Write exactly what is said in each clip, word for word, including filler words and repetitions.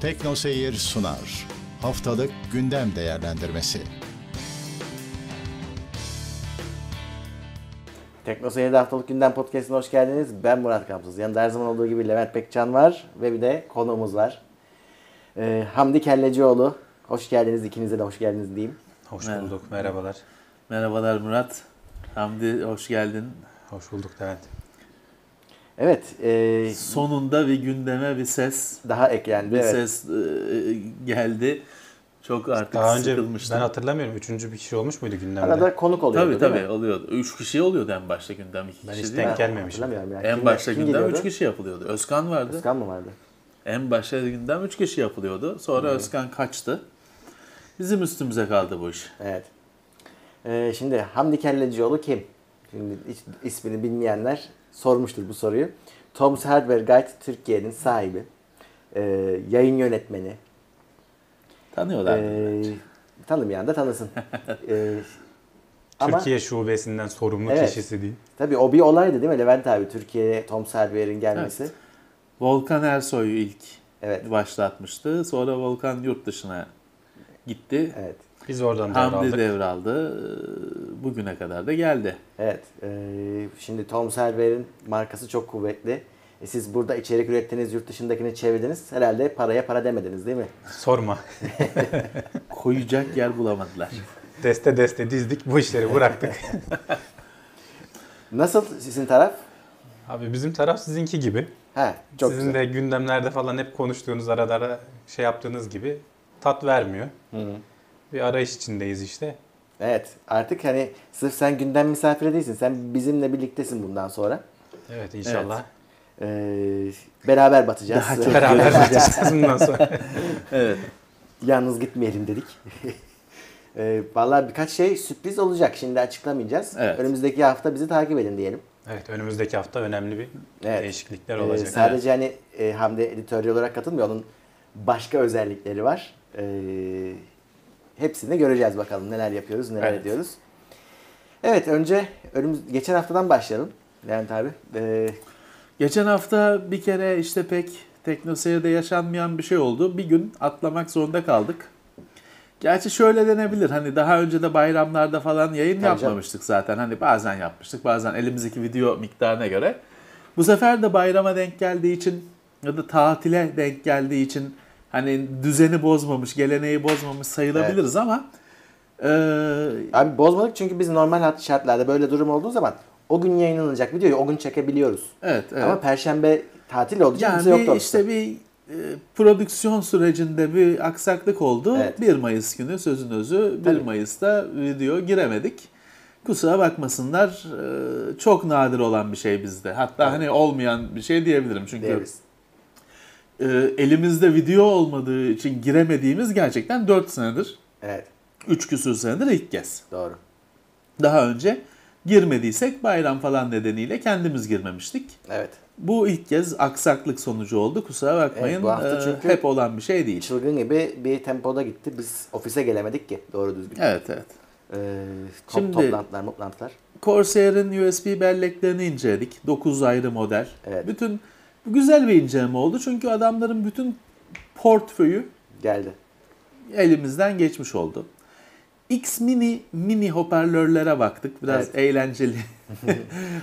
TeknoSeyir sunar. Haftalık gündem değerlendirmesi. TeknoSeyir'de haftalık gündem podcast'ine hoş geldiniz. Ben Murat Gamsız. Yanında her zaman olduğu gibi Levent Pekcan var ve bir de konuğumuz var. Ee, Hamdi Kellecioğlu. Hoş geldiniz. İkinize de hoş geldiniz diyeyim. Hoş bulduk. Merhaba. Merhabalar. Merhabalar Murat. Hamdi hoş geldin. Hoş bulduk Levent. Evet. E, Sonunda bir gündeme bir ses. Daha eklendi. Bir evet. ses e, geldi. Çok artık daha önce sıkılmıştım. Ben hatırlamıyorum. Üçüncü bir kişi olmuş muydu gündemde? Arada konuk oluyordu tabii, tabii mi? Oluyordu. Üç kişi oluyordu en başta gündem. İki ben kişi hiç denk gelmemiştim. Yani. En kim, başta kim gündem geliyordu? Üç kişi yapılıyordu. Özkan vardı. Özkan mı vardı? En başta gündem üç kişi yapılıyordu. Sonra hmm. Özkan kaçtı. Bizim üstümüze kaldı bu iş. Evet. Ee, şimdi Hamdi Kellecioğlu kim? Şimdi ismini bilmeyenler sormuştur bu soruyu. Tom's Hardware Guide Türkiye'nin sahibi, e, yayın yönetmeni. Tanıyorlar. E, tanımayan da tanısın. e, Türkiye ama, şubesinden sorumlu evet, kişisi değil. Tabii o bir olaydı değil mi Levent abi? Türkiye'ye Tom's Hardware'in gelmesi. Evet. Volkan Ersoy'u ilk evet. başlatmıştı. Sonra Volkan yurt dışına gitti. Evet. Biz oradan devraldık. Hamdi devraldı. Bugüne kadar da geldi. Evet. E, şimdi Tom's Hardware'in markası çok kuvvetli. E, siz burada içerik ürettiniz, yurt dışındakini çevirdiniz. Herhalde paraya para demediniz değil mi? Sorma. Koyacak yer bulamadılar. Deste deste dizdik, bu işleri bıraktık. Nasıl sizin taraf? Abi bizim taraf sizinki gibi. He, çok sizin güzel. De gündemlerde falan hep konuştuğunuz, arada ara şey yaptığınız gibi tat vermiyor. Hı hı. Bir arayış içindeyiz işte. Evet. Artık hani sırf sen gündem misafiri değilsin. Sen bizimle birliktesin bundan sonra. Evet inşallah. Evet. Ee, beraber batacağız. Daha çok beraber batacağız bundan sonra. Evet. Yalnız gitmeyelim dedik. ee, vallahi birkaç şey sürpriz olacak. Şimdi açıklamayacağız. Evet. Önümüzdeki hafta bizi takip edin diyelim. Evet. Önümüzdeki hafta önemli bir evet. değişiklikler olacak. Ee, sadece evet. hani Hamdi editörü olarak katılmıyor. Onun başka özellikleri var. Eee Hepsini göreceğiz bakalım neler yapıyoruz, neler evet. ediyoruz. Evet, önce önümüz, geçen haftadan başlayalım Levent abi. Ee... Geçen hafta bir kere işte pek TeknoSeyir'de yaşanmayan bir şey oldu. Bir gün atlamak zorunda kaldık. Gerçi şöyle denebilir, hani daha önce de bayramlarda falan yayın Tabii yapmamıştık canım. Zaten. Hani bazen yapmıştık, bazen elimizdeki video miktarına göre. Bu sefer de bayrama denk geldiği için ya da tatile denk geldiği için... Hani düzeni bozmamış, geleneği bozmamış sayılabiliriz evet. ama... E... Abi bozmadık çünkü biz normal şartlarda böyle durum olduğu zaman o gün yayınlanacak videoyu o gün çekebiliyoruz. Evet, evet. Ama perşembe tatil olduğu için yani kimse yoktu. Yani işte bir e, prodüksiyon sürecinde bir aksaklık oldu. Evet. bir Mayıs günü sözün özü Tabii. bir Mayıs'ta video giremedik. Kusura bakmasınlar, e, çok nadir olan bir şey bizde. Hatta evet. hani olmayan bir şey diyebilirim çünkü... Deriz. E, elimizde video olmadığı için giremediğimiz gerçekten dört senedir. Evet. üç küsur senedir ilk kez. Doğru. Daha önce girmediysek bayram falan nedeniyle kendimiz girmemiştik. Evet. Bu ilk kez aksaklık sonucu oldu. Kusura bakmayın. Evet, bu hafta çünkü hep olan bir şey değil. Çılgın gibi bir tempoda gitti. Biz ofise gelemedik ki doğru düzgün. Evet evet. Ee, Şimdi toplantılar, toplantılar. Corsair'in U S B belleklerini inceledik. dokuz ayrı model. Evet. Bütün güzel bir inceleme oldu çünkü adamların bütün portföyü geldi. Elimizden geçmiş oldu. X-Mini mini hoparlörlere baktık. Biraz evet. eğlenceli.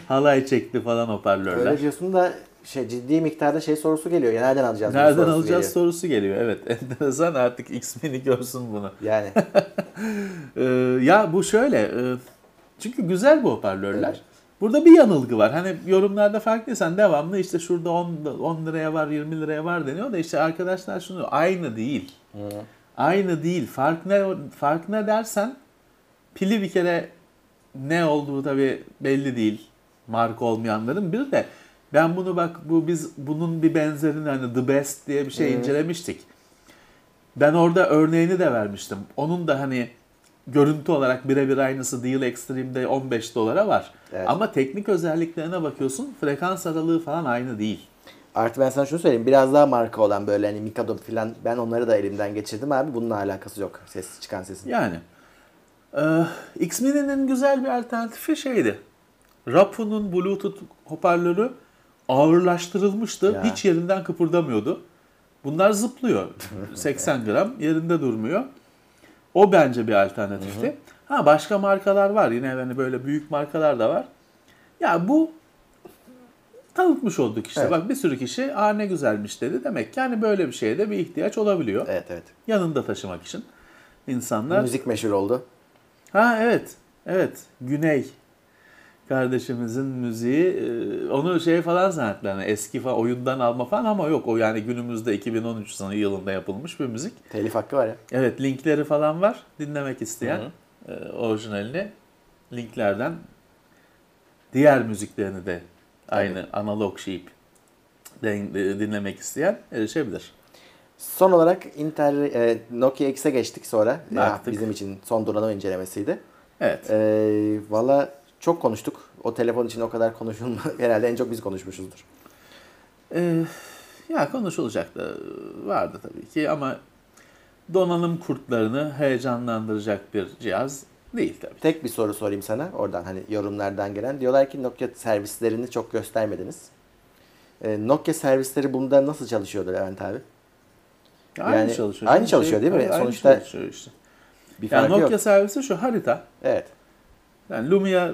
Halay çekti falan hoparlörler. Öyle diyorsun da şey, ciddi miktarda şey sorusu geliyor. Ya nereden alacağız? Nereden sorusu alacağız geliyor. sorusu geliyor. Evet. Enteresan artık X-Mini görsün bunu. Yani. ee, ya bu şöyle. Çünkü güzel bu hoparlörler. Evet. Burada bir yanılgı var. Hani yorumlarda farklıysan devamlı işte şurada on liraya var, yirmi liraya var deniyor da işte arkadaşlar şunu aynı değil. Hmm. Aynı değil. Fark ne, fark ne dersen pili bir kere ne olduğu tabii belli değil. Marka olmayanların bir de ben bunu bak bu biz bunun bir benzerini hani The Best diye bir şey hmm. incelemiştik. Ben orada örneğini de vermiştim. Onun da hani görüntü olarak birebir aynısı değil. Extreme'de on beş dolara var. Evet. Ama teknik özelliklerine bakıyorsun frekans aralığı falan aynı değil. Artı ben sana şunu söyleyeyim. Biraz daha marka olan böyle hani Mikado falan ben onları da elimden geçirdim abi. Bununla alakası yok. Ses çıkan sesin. Yani. Ee, X-Mini'nin güzel bir alternatifi şeydi. Rapu'nun Bluetooth hoparlörü ağırlaştırılmıştı. Ya. Hiç yerinden kıpırdamıyordu. Bunlar zıplıyor. seksen gram yerinde durmuyor. O bence bir alternatifti. Ha, başka markalar var. Yine hani böyle büyük markalar da var. Ya bu tanıtmış olduk işte. Evet. Bak bir sürü kişi "Aa ne güzelmiş" dedi. Demek ki hani böyle bir şeye de bir ihtiyaç olabiliyor. Evet, evet. Yanında taşımak için insanlar. Müzik meşhur oldu. Ha evet. Evet. Güney kardeşimizin müziği, onu şey falan zannettiler. Yani eski falan, oyundan alma falan, ama yok o yani günümüzde iki bin on üç yılında yapılmış bir müzik. Telif hakkı var ya. Evet, linkleri falan var. Dinlemek isteyen e, orijinalini linklerden diğer müziklerini de aynı Tabii. analog şeyip dinlemek isteyen erişebilir. Son olarak Inter, e, Nokia X'e geçtik sonra. Ya, bizim için son donanım incelemesiydi. Evet. E, Valla çok konuştuk. O telefon için o kadar konuşulma. Herhalde en çok biz konuşmuşuzdur. Ee, ya konuşulacak da vardı tabii ki, ama donanım kurtlarını heyecanlandıracak bir cihaz değil tabii. Tek bir soru sorayım sana. Oradan hani yorumlardan gelen. Diyorlar ki Nokia servislerini çok göstermediniz. Ee, Nokia servisleri bunda nasıl çalışıyordu Levent abi? Aynı yani, çalışıyor. Aynı çalışıyor şey, değil mi? Aynı Sonuçta çalışıyor işte. Bir yani Nokia yok. Servisi şu harita. Evet. Yani Lumia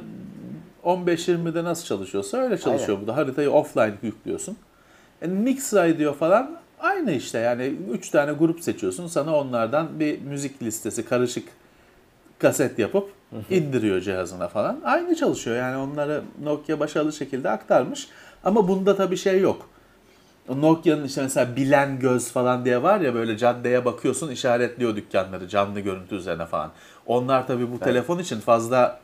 on beş yirmide nasıl çalışıyorsa öyle çalışıyor. Aynen. Bu da haritayı offline yüklüyorsun. E, mix radio falan aynı işte. Yani üç tane grup seçiyorsun. Sana onlardan bir müzik listesi karışık kaset yapıp hı hı. indiriyor cihazına falan. Aynı çalışıyor. Yani onları Nokia başarılı şekilde aktarmış. Ama bunda tabii şey yok. Nokia'nın işte mesela bilen göz falan diye var ya, böyle caddeye bakıyorsun işaretliyor dükkanları canlı görüntü üzerine falan. Onlar tabii bu evet. telefon için fazla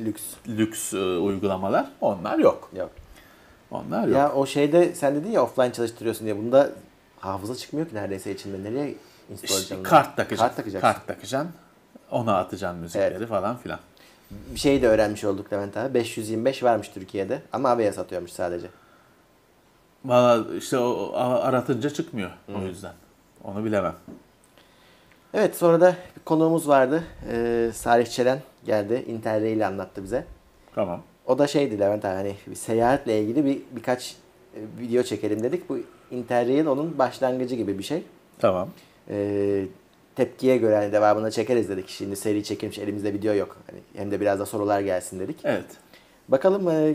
lüks lüks e, uygulamalar. Onlar yok. Yok. Onlar yok. Ya o şeyde sen dedin ya offline çalıştırıyorsun diye, bunda hafıza çıkmıyor ki neredeyse içinde. Nereye işte kart takacaksın. Kart takacaksın. Kart takacaksın. Ona atacaksın müzikleri evet. falan filan. Bir şey de öğrenmiş olduk Levent abi. beş yüz yirmi beş varmış Türkiye'de ama A B'ye satıyormuş sadece. Valla işte o aratınca çıkmıyor hmm. o yüzden. Onu bilemem. Evet, sonra da bir konuğumuz vardı. Ee, Salih Çelen geldi. Interrail'i anlattı bize. Tamam. O da şeydi Levent abi, hani bir seyahatle ilgili bir birkaç video çekelim dedik. Bu Interrail onun başlangıcı gibi bir şey. Tamam. Ee, tepkiye göre hani devamını çekeriz dedik. Şimdi seri çekilmiş, elimizde video yok. Hani hem de biraz da sorular gelsin dedik. Evet. Bakalım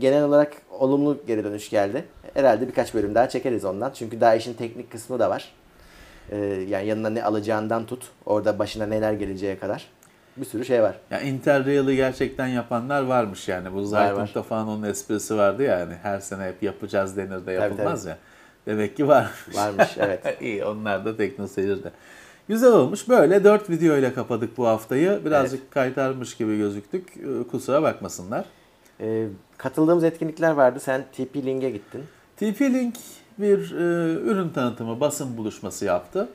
genel olarak olumlu geri dönüş geldi. Herhalde birkaç bölüm daha çekeriz ondan. Çünkü daha işin teknik kısmı da var. Ee, yani yanına ne alacağından tut, orada başına neler geleceğe kadar bir sürü şey var. Ya Interrail'i gerçekten yapanlar varmış yani. Bu Zayt'ın falan onun esprisi vardı ya. Yani her sene hep yapacağız denir de yapılmaz tabii, tabii. ya. Demek ki varmış. Varmış evet. İyi, onlar da TeknoSeyir'de. Güzel olmuş. Böyle dört video ile kapadık bu haftayı. Birazcık evet. kaytarmış gibi gözüktük. Kusura bakmasınlar. E, katıldığımız etkinlikler vardı. Sen T P-Link'e gittin. T P-Link bir e, ürün tanıtımı, basın buluşması yaptı.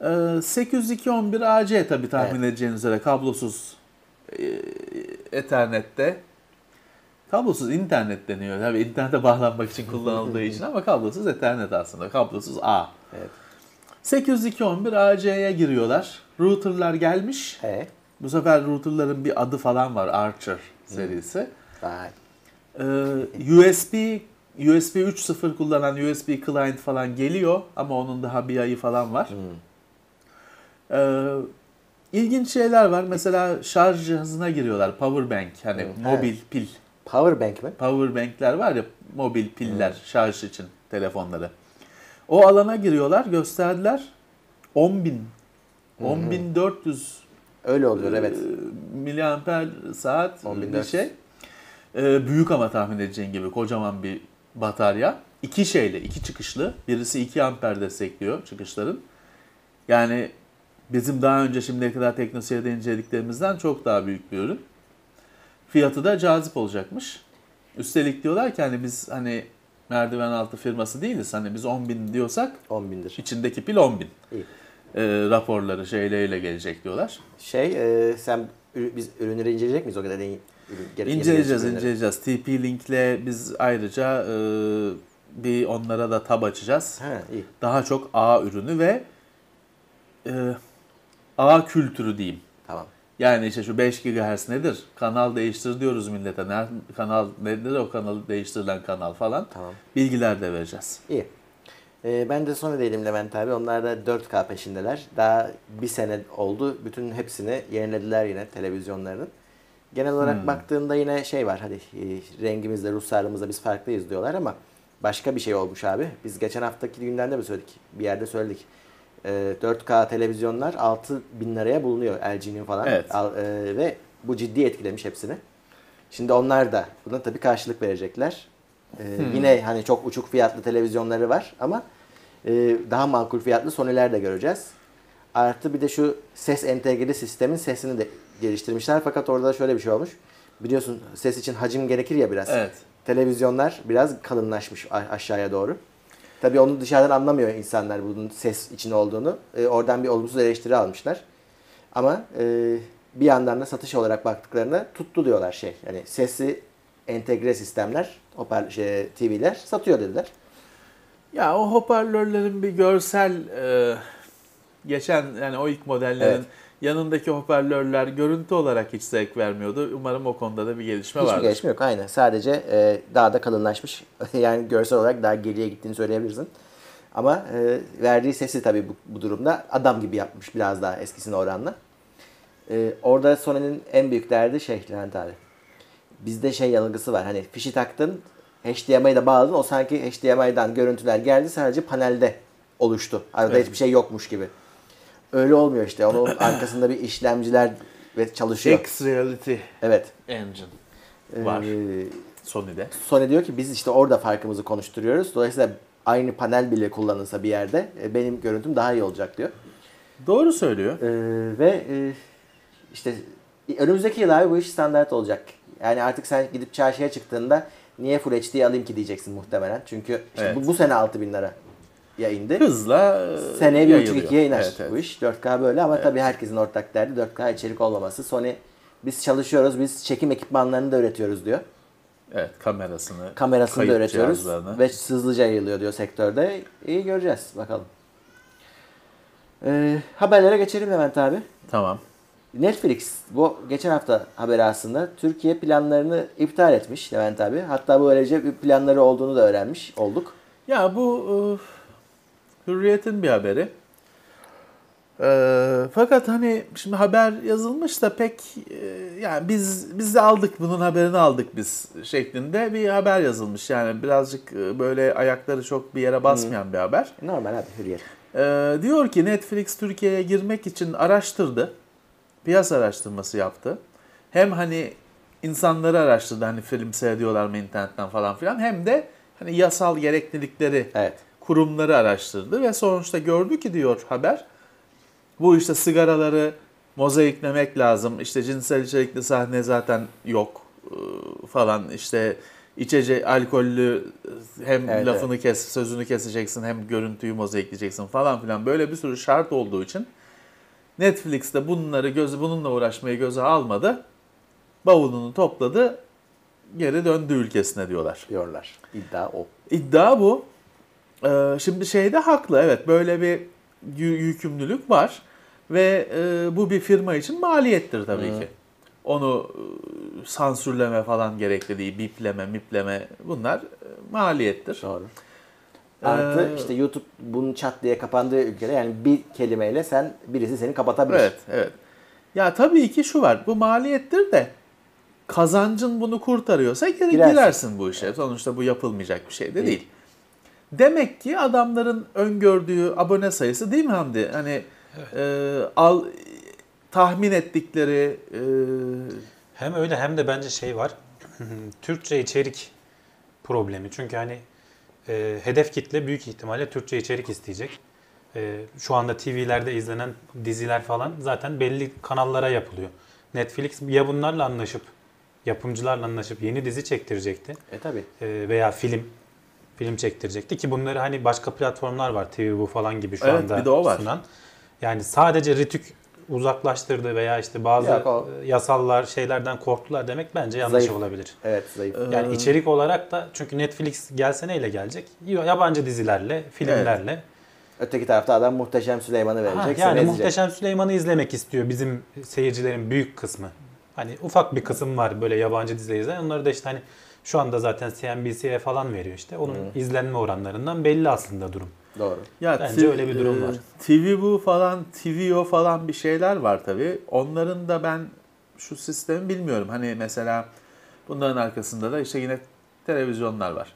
E, sekiz yüz iki nokta on bir A C tabii tahmin evet. edeceğiniz üzere kablosuz e, Ethernet'te. Kablosuz internet deniyor. Tabii internete bağlanmak için kullanıldığı için, ama kablosuz Ethernet aslında. Kablosuz ağ. Evet. sekiz yüz iki nokta on bir A C'ye giriyorlar. Router'lar gelmiş. Evet. Bu sefer router'ların bir adı falan var. Archer serisi. Ee, U S B U S B üç nokta sıfır kullanan U S B client falan geliyor, ama onun daha bir ayı falan var. Ee, ilginç şeyler var. Mesela şarj cihazına giriyorlar. Powerbank, hani evet. mobil pil. Powerbank mi? Powerbank'ler var ya, mobil piller hmm. şarj için telefonları. O alana giriyorlar, gösterdiler. on bin on bin dört yüz öyle oluyor evet. Miliamper saat bir şey. Ee, büyük ama tahmin edeceğin gibi kocaman bir batarya. İki şeyle, iki çıkışlı. Birisi iki amper destekliyor çıkışların. Yani bizim daha önce şimdiye kadar TeknoSeyir'de incelediklerimizden çok daha büyük bir ürün. Fiyatı da cazip olacakmış. Üstelik diyorlar ki hani biz hani merdiven altı firması değiliz. Hani biz on bin diyorsak on bindir. İçindeki pil on bin. İyi. E, raporları şeyleriyle gelecek diyorlar. Şey e, sen biz ürünleri inceleyecek miyiz o kadar? Değil, ürün, inceleyeceğiz inceleyeceğiz. T P-Link'le biz ayrıca e, bir onlara da tab açacağız. He, iyi. Daha çok ağ ürünü ve e, ağ kültürü diyeyim. Tamam. Yani işte şu beş gigahertz nedir? Kanal değiştir diyoruz millete. Ne, kanal nedir o kanalı değiştirilen kanal falan. Tamam. Bilgiler de vereceğiz. İyi. E, ben de sonra değilim Levent abi. Onlar da dört K peşindeler. Daha bir sene oldu. Bütün hepsini yenilediler yine televizyonların. Genel olarak hmm. baktığında yine şey var. Hadi e, rengimizle, ruhsarımızla biz farklıyız diyorlar ama başka bir şey olmuş abi. Biz geçen haftaki günden de mi söyledik? Bir yerde söyledik. E, dört K televizyonlar altı bin liraya bulunuyor L G'nin falan. Evet. Al, e, ve bu ciddi etkilemiş hepsini. Şimdi onlar da buna tabii karşılık verecekler. Ee, hmm. Yine hani çok uçuk fiyatlı televizyonları var ama e, daha makul fiyatlı Sony'ler de göreceğiz. Artı bir de şu ses entegreli sistemin sesini de geliştirmişler. Fakat orada da şöyle bir şey olmuş. Biliyorsun ses için hacim gerekir ya biraz. Evet. Televizyonlar biraz kalınlaşmış aşağıya doğru. Tabii onu dışarıdan anlamıyor insanlar bunun ses için olduğunu. E, oradan bir olumsuz eleştiri almışlar. Ama e, bir yandan da satış olarak baktıklarına tuttu diyorlar şey. Yani sesi entegre sistemler, hoparl- şey, T V'ler satıyor dediler. Ya o hoparlörlerin bir görsel e, geçen yani o ilk modellerin evet. yanındaki hoparlörler görüntü olarak hiç zevk vermiyordu. Umarım o konuda da bir gelişme vardır. Hiçbir gelişme yok aynen. Sadece e, daha da kalınlaşmış. Yani görsel olarak daha geriye gittiğini söyleyebilirsin. Ama e, verdiği sesi tabii bu, bu durumda adam gibi yapmış biraz daha eskisine oranla. E, orada Sony'nin en büyük derdi şey Levent abi. Bizde şey yanılgısı var. Hani fişi taktın, H D M I'yi de bağladın. O sanki H D M I'dan görüntüler geldi. Sadece panelde oluştu. Arada evet. hiçbir şey yokmuş gibi. Öyle olmuyor işte. Onun arkasında bir işlemciler ve çalışıyor. X-Reality evet. Engine var ee, Sony'de. Sony diyor ki biz işte orada farkımızı konuşturuyoruz. Dolayısıyla aynı panel bile kullanılsa bir yerde benim görüntüm daha iyi olacak diyor. Doğru söylüyor. Ee, ve işte önümüzdeki yıl abi bu iş standart olacak. Yani artık sen gidip çarşıya çıktığında niye Full H D alayım ki diyeceksin muhtemelen. Çünkü işte evet. bu, bu sene altı bin liraya indi. Hızla seneye bir buçuk ikiye iner evet, evet. bu iş. dört K böyle ama evet. tabii herkesin ortak derdi dört K içerik olmaması. Sony biz çalışıyoruz, biz çekim ekipmanlarını da üretiyoruz diyor. Evet, kamerasını, kamerasını da üretiyoruz ve hızlıca yayılıyor diyor sektörde. İyi göreceğiz bakalım. Ee, haberlere geçelim Levent abi. Tamam. Netflix bu geçen hafta haberi aslında Türkiye planlarını iptal etmiş Levent abi. Hatta böylece bir planları olduğunu da öğrenmiş olduk. Ya bu e, Hürriyet'in bir haberi. E, fakat hani şimdi haber yazılmış da pek e, yani biz biz de aldık bunun haberini aldık biz şeklinde bir haber yazılmış. Yani birazcık böyle ayakları çok bir yere basmayan hmm. bir haber. Normal abi Hürriyet. E, diyor ki Netflix Türkiye'ye girmek için araştırdı. Piyasa araştırması yaptı. Hem hani insanları araştırdı hani film seyrediyorlar mı internetten falan filan hem de hani yasal gereklilikleri evet. kurumları araştırdı ve sonuçta gördü ki diyor haber bu işte sigaraları mozaiklemek lazım. İşte cinsel içerikli sahne zaten yok falan işte içecek alkollü hem evet, lafını evet. kes sözünü keseceksin hem görüntüyü mozaikleyeceksin falan filan böyle bir sürü şart olduğu için Netflix de bunları gözü bununla uğraşmayı göze almadı. Bavulunu topladı. Geri döndü ülkesine diyorlar. Diyorlar. İddia o. İddia bu. Ee, şimdi şeyde haklı. Evet böyle bir yükümlülük var. Ve e, bu bir firma için maliyettir tabii Hı. ki. Onu e, sansürleme falan gerekli değil. Bipleme, mipleme bunlar e, maliyettir. Doğru. Artı işte YouTube bunun çat diye kapandığı ülkede yani bir kelimeyle sen birisi seni kapatabilir. Evet, evet. Ya tabii ki şu var. Bu maliyettir de kazancın bunu kurtarıyorsa geri girersin, girersin bu işe. Evet. Sonuçta bu yapılmayacak bir şey de değil. değil. Demek ki adamların öngördüğü abone sayısı değil mi Hamdi? Hani evet. e, al tahmin ettikleri e... hem öyle hem de bence şey var. Türkçe içerik problemi. Çünkü hani hedef kitle büyük ihtimalle Türkçe içerik isteyecek. Şu anda T V'lerde izlenen diziler falan zaten belli kanallara yapılıyor. Netflix ya bunlarla anlaşıp, yapımcılarla anlaşıp yeni dizi çektirecekti. E tabii. Veya film film çektirecekti ki bunları hani başka platformlar var. T V O falan gibi şu evet, anda bir de o var. Sunan. Yani sadece R T Ü K uzaklaştırdı veya işte bazı Yok, o... yasallar şeylerden korktular demek bence yanlış zayıf. olabilir. Evet zayıf. Yani ee... içerik olarak da çünkü Netflix gelse neyle gelecek? Yabancı dizilerle, filmlerle. Evet. Öteki tarafta adam Muhteşem Süleyman'ı verecek. Ha, yani Muhteşem izleyecek. Süleyman'ı izlemek istiyor bizim seyircilerin büyük kısmı. Hani ufak bir kısım var böyle yabancı dizileri izleyen. Onları da işte hani şu anda zaten C N B C'ye falan veriyor işte. Onun hmm. izlenme oranlarından belli aslında durum. Doğru. Ya, bence t- öyle bir durum var. T V O falan, T V O falan bir şeyler var tabii. Onların da ben şu sistemi bilmiyorum. Hani mesela bunların arkasında da işte yine televizyonlar var.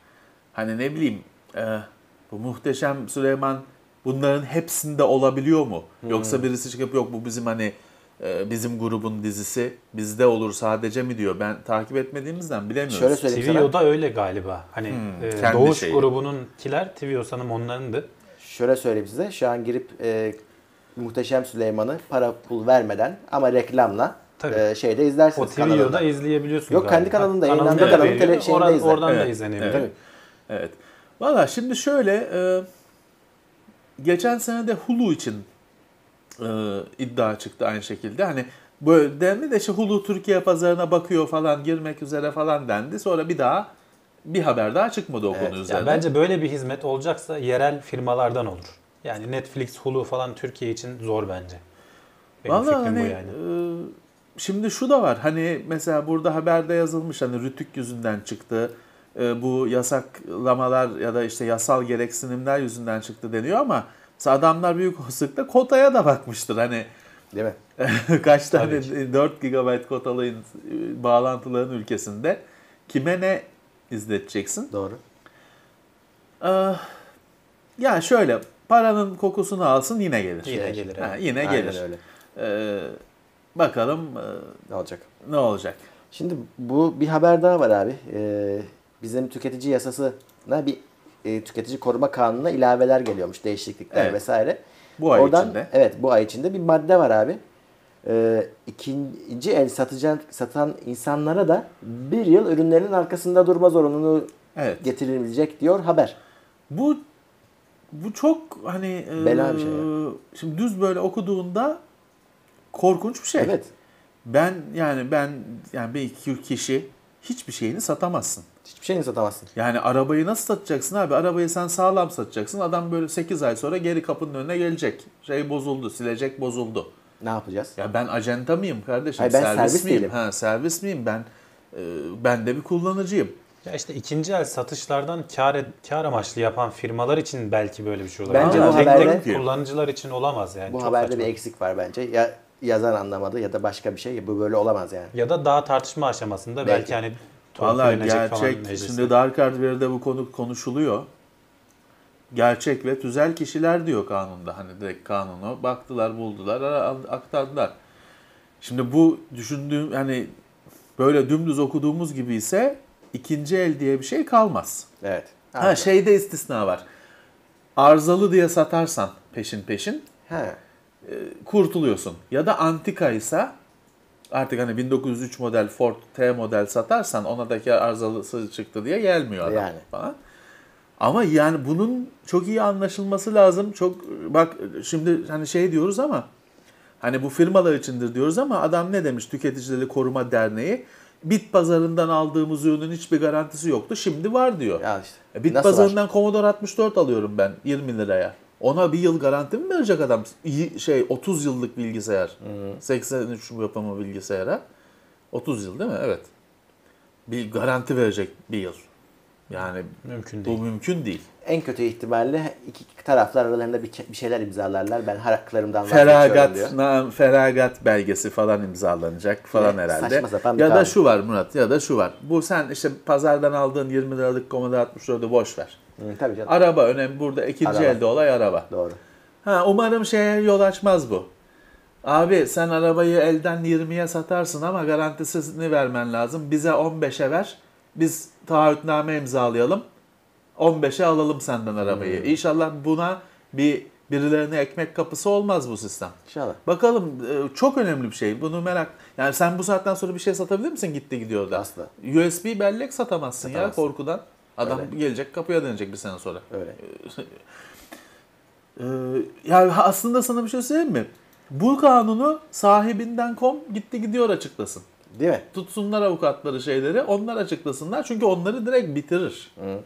Hani ne bileyim e, bu muhteşem Süleyman bunların hepsinde olabiliyor mu? Hmm. Yoksa birisi çıkıp yok bu bizim hani bizim grubun dizisi bizde olur sadece mi diyor. Ben takip etmediğimizden bilemiyoruz. Şöyle söyleyeyim sana. T V O'da öyle galiba. Hani hmm, e, Doğuş şeyi. Grubununkiler T V O sanırım onlarındı. Şöyle söyleyeyim size. Şu an girip e, Muhteşem Süleyman'ı para pul vermeden ama reklamla e, şeyde izlersiniz. O T V O'da izleyebiliyorsunuz. Yok galiba. Kendi kanalında yayınlandığı kanalında, kanalında, kanalında tele- Oran, izler. Oradan evet, da izlenebilir. Evet. Evet. Valla şimdi şöyle e, geçen sene de Hulu için Ee, iddia çıktı aynı şekilde. Hani böyle dendi de işte Hulu Türkiye pazarına bakıyor falan girmek üzere falan dendi. Sonra bir daha bir haber daha çıkmadı o evet, konu üzerine. Yani bence böyle bir hizmet olacaksa yerel firmalardan olur. Yani Netflix, Hulu falan Türkiye için zor bence. Benim vallahi fikrim hani, bu yani. E, şimdi şu da var. Hani mesela burada haberde yazılmış hani Rütük yüzünden çıktı. E, bu yasaklamalar ya da işte yasal gereksinimler yüzünden çıktı deniyor ama adamlar büyük olasılıkla kotaya da bakmıştır hani. Değil mi? Kaç tane dört gigabayt kotalı bağlantıların ülkesinde kime ne izleteceksin? Doğru. Ee, yani şöyle paranın kokusunu alsın yine gelir. Yine gelir. Ha, yine aynen gelir. Öyle. Ee, bakalım ne olacak? Ne olacak? Şimdi bu bir haber daha var abi. Ee, bizim tüketici yasasına bir Tüketici Koruma Kanunu'na ilaveler geliyormuş, değişiklikler evet, vesaire. Bu ay Oradan, içinde. Evet, bu ay içinde bir madde var abi. Ee, ikinci el satıcı, satan insanlara da bir yıl ürünlerinin arkasında durma zorunluluğu evet, getirilecek diyor haber. Bu bu çok hani bela bir şey. E, şimdi düz böyle okuduğunda korkunç bir şey. Evet. Ben yani ben yani bir iki kişi hiçbir şeyini satamazsın. Hiçbir şeyini satamazsın. Yani arabayı nasıl satacaksın abi? Arabayı sen sağlam satacaksın. Adam böyle sekiz ay sonra geri kapının önüne gelecek. Şey bozuldu, silecek bozuldu. Ne yapacağız? Ya ben acenta mıyım kardeşim? Hayır, ben servis, servis miyim? Ha, servis miyim? Ben e, ben de bir kullanıcıyım. Ya işte ikinci el satışlardan kar, kar amaçlı yapan firmalar için belki böyle bir şey olabilir. Bence ha, bu haberde kullanıcılar için olamaz yani. Bu çok haberde saçma. Bir eksik var bence. Ya yazan anlamadı ya da başka bir şey. Bu böyle olamaz yani. Ya da daha tartışma aşamasında belki, belki hani vallahi gerçek, şimdi Dark Hardware'de bu konu konuşuluyor. Gerçek ve tüzel kişiler diyor kanunda. Hani direkt kanunu baktılar, buldular, aktardılar. Şimdi bu düşündüğüm, hani böyle dümdüz okuduğumuz gibi ise ikinci el diye bir şey kalmaz. Evet. Ha evet. Şeyde istisna var. Arızalı diye satarsan peşin peşin he, kurtuluyorsun. Ya da antikaysa artık hani bin dokuz yüz üç model Ford T model satarsan ona da arızalısı çıktı diye gelmiyor adam yani falan. Ama yani bunun çok iyi anlaşılması lazım. Çok bak şimdi hani şey diyoruz ama hani bu firmalar içindir diyoruz ama adam ne demiş Tüketicileri Koruma Derneği? Bit pazarından aldığımız ürünün hiçbir garantisi yoktu. Şimdi var diyor. Ya işte, Bit pazarından var? Commodore altmış dört alıyorum ben yirmi liraya. Ona bir yıl garanti mi verecek adam? Şey otuz yıllık bilgisayar. Hmm. seksen üç yapımı bilgisayara. otuz yıl değil mi? Evet. Bir garanti verecek bir yıl. Yani mümkün değil. Bu mümkün değil. En kötü ihtimalle iki taraflar aralarında bir şeyler imzalarlar. Ben haklarımdan feragat, na, feragat belgesi falan imzalanacak falan evet, herhalde. Saçma sapan bir ya da abi. Şu var Murat ya da şu var. Bu sen işte pazardan aldığın yirmi liralık Commodore altmış dördü boş ver. Hı, tabii canım. Araba önemli. Burada ikinci araba. Elde olay araba. Doğru. Ha, umarım şeye yol açmaz bu. Abi sen arabayı elden yirmiye satarsın ama garantisini vermen lazım. Bize on beşe ver. Biz taahhütname imzalayalım. on beşe alalım senden arabayı. Hmm. İnşallah buna bir birilerine ekmek kapısı olmaz bu sistem. İnşallah. Bakalım çok önemli bir şey. Bunu merak... Yani sen bu saatten sonra bir şey satabilir misin gitti gidiyor da? Asla. U S B bellek satamazsın, satamazsın ya korkudan. Adam öyle. Gelecek kapıya dönecek bir sene sonra. Öyle. ee, yani aslında sana bir şey söyleyeyim mi? Bu kanunu sahibinden kom gitti gidiyor açıklasın. Değil mi? Tutsunlar avukatları şeyleri onlar açıklasınlar çünkü onları direkt bitirir. Hı.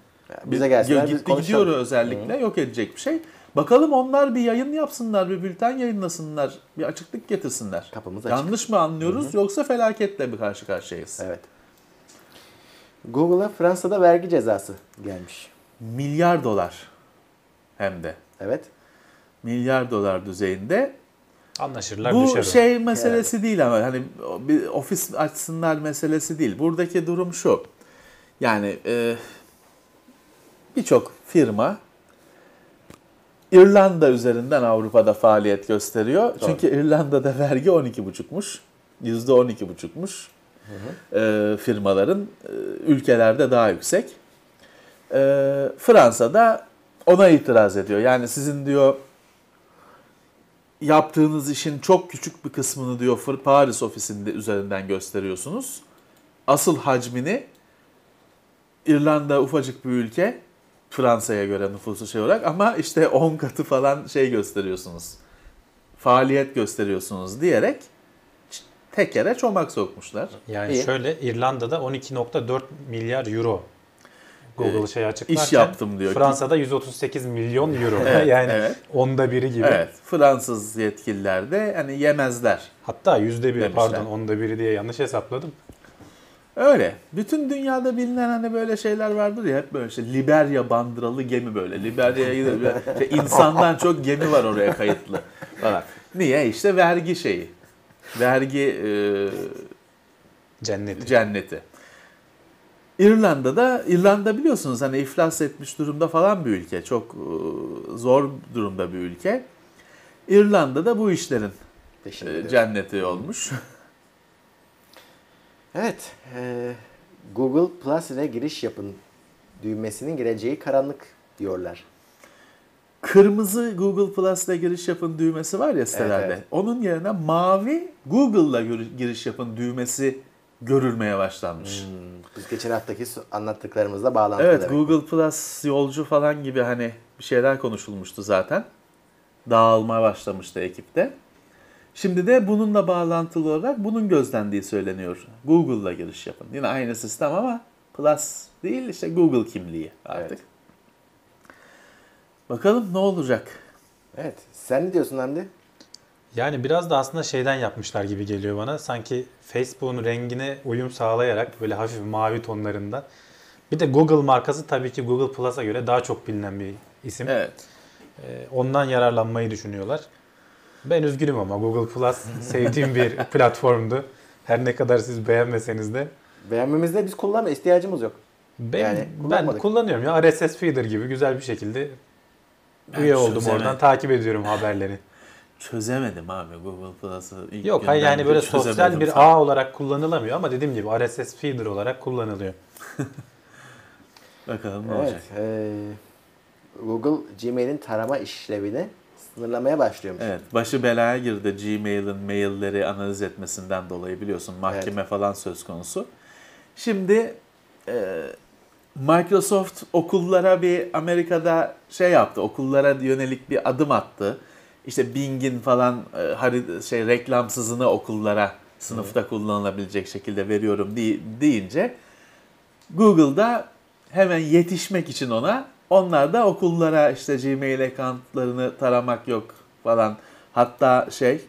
Bize gelsinler biz konuşalım. Gitti gidiyor özellikle hı, yok edecek bir şey. Bakalım onlar bir yayın yapsınlar, bir bülten yayınlasınlar, bir açıklık getirsinler. Kapımız açık. Yanlış mı anlıyoruz hı hı, yoksa felaketle mi karşı karşıyayız? Evet. Google'a Fransa'da vergi cezası gelmiş. Milyar dolar. hem de. Evet. Milyar dolar düzeyinde. Anlaşırlar, bu düşer. Bu şey meselesi yani. Değil ama hani bir ofis açsınlar meselesi değil. Buradaki durum şu. Yani e, birçok firma İrlanda üzerinden Avrupa'da faaliyet gösteriyor. Doğru. Çünkü İrlanda'da vergi on iki buçukmuş. yüzde on iki buçukmuş. Hı hı. E, firmaların e, ülkelerde daha yüksek. E, Fransa'da ona itiraz ediyor. Yani sizin diyor yaptığınız işin çok küçük bir kısmını diyor Paris ofisinde üzerinden gösteriyorsunuz. Asıl hacmini İrlanda ufacık bir ülke, Fransa'ya göre nüfusu şey olarak, ama işte on katı falan şey gösteriyorsunuz. Faaliyet gösteriyorsunuz diyerek tekere çomak sokmuşlar. Yani İyi. Şöyle İrlanda'da on iki virgül dört milyar euro Google şey açıklarken iş yaptım diyor. Fransa'da yüz otuz sekiz milyon euro. Evet, yani evet. Onda biri gibi. Evet. Fransız yetkililer de hani yemezler. Hatta yüzde biri pardon onda biri diye yanlış hesapladım. Öyle. Bütün dünyada bilinen hani böyle şeyler vardır ya, hep böyle şey Liberya bandıralı gemi böyle. Liberya'ya gider. Böyle, şey, insandan çok gemi var oraya kayıtlı. Falan. Niye? İşte vergi şeyi. Vergi e, cenneti. Cenneti. İrlanda'da, İrlanda biliyorsunuz hani iflas etmiş durumda falan bir ülke. Çok zor durumda bir ülke. İrlanda'da bu işlerin Teşekkür cenneti ederim. Olmuş. Evet, e, Google Plus ile giriş yapın düğmesinin geleceği karanlık diyorlar. Kırmızı Google Plus ile giriş yapın düğmesi var ya sitelerde. Evet, evet. Onun yerine mavi Google ile giriş yapın düğmesi görülmeye başlanmış. Hmm, biz geçen haftaki anlattıklarımızla bağlantılı. Evet, Google Plus yolcu falan gibi hani bir şeyler konuşulmuştu zaten. Dağılmaya başlamıştı ekipte. Şimdi de bununla bağlantılı olarak bunun gözlendiği söyleniyor. Google'la giriş yapın. Yine aynı sistem ama Plus değil, işte Google kimliği artık. Evet. Bakalım ne olacak? Evet. Sen ne diyorsun Hamdi? Yani biraz da aslında şeyden yapmışlar gibi geliyor bana. Sanki Facebook'un rengine uyum sağlayarak böyle hafif mavi tonlarında. Bir de Google markası tabii ki Google Plus'a göre daha çok bilinen bir isim. Evet. Ondan yararlanmayı düşünüyorlar. Ben üzgünüm ama Google Plus sevdiğim bir platformdu. Her ne kadar siz beğenmeseniz de. Beğenmemizde biz kullanma ihtiyacımız yok. Ben, yani ben kullanıyorum ya, R S S feeder gibi güzel bir şekilde ben üye çözemedim. Oldum oradan takip ediyorum haberleri. Çözemedim abi Google Plus'ı. Yok hayır yani böyle sosyal bir ağ olarak kullanılamıyor ama dediğim gibi R S S feeder olarak kullanılıyor. Bakalım ne evet, olacak. E, Google Gmail'in tarama işlevini sınırlamaya başlıyormuş. Evet, başı belaya girdi Gmail'in mailleri analiz etmesinden dolayı, biliyorsun mahkeme evet. falan söz konusu. Şimdi e, Microsoft okullara bir Amerika'da şey yaptı, okullara yönelik bir adım attı. İşte Bing'in falan e, şey reklamsızını okullara sınıfta evet. kullanılabilecek şekilde veriyorum dey- deyince Google'da hemen yetişmek için ona. Onlar da okullara işte Gmail accountlarını taramak yok falan. Hatta şey e,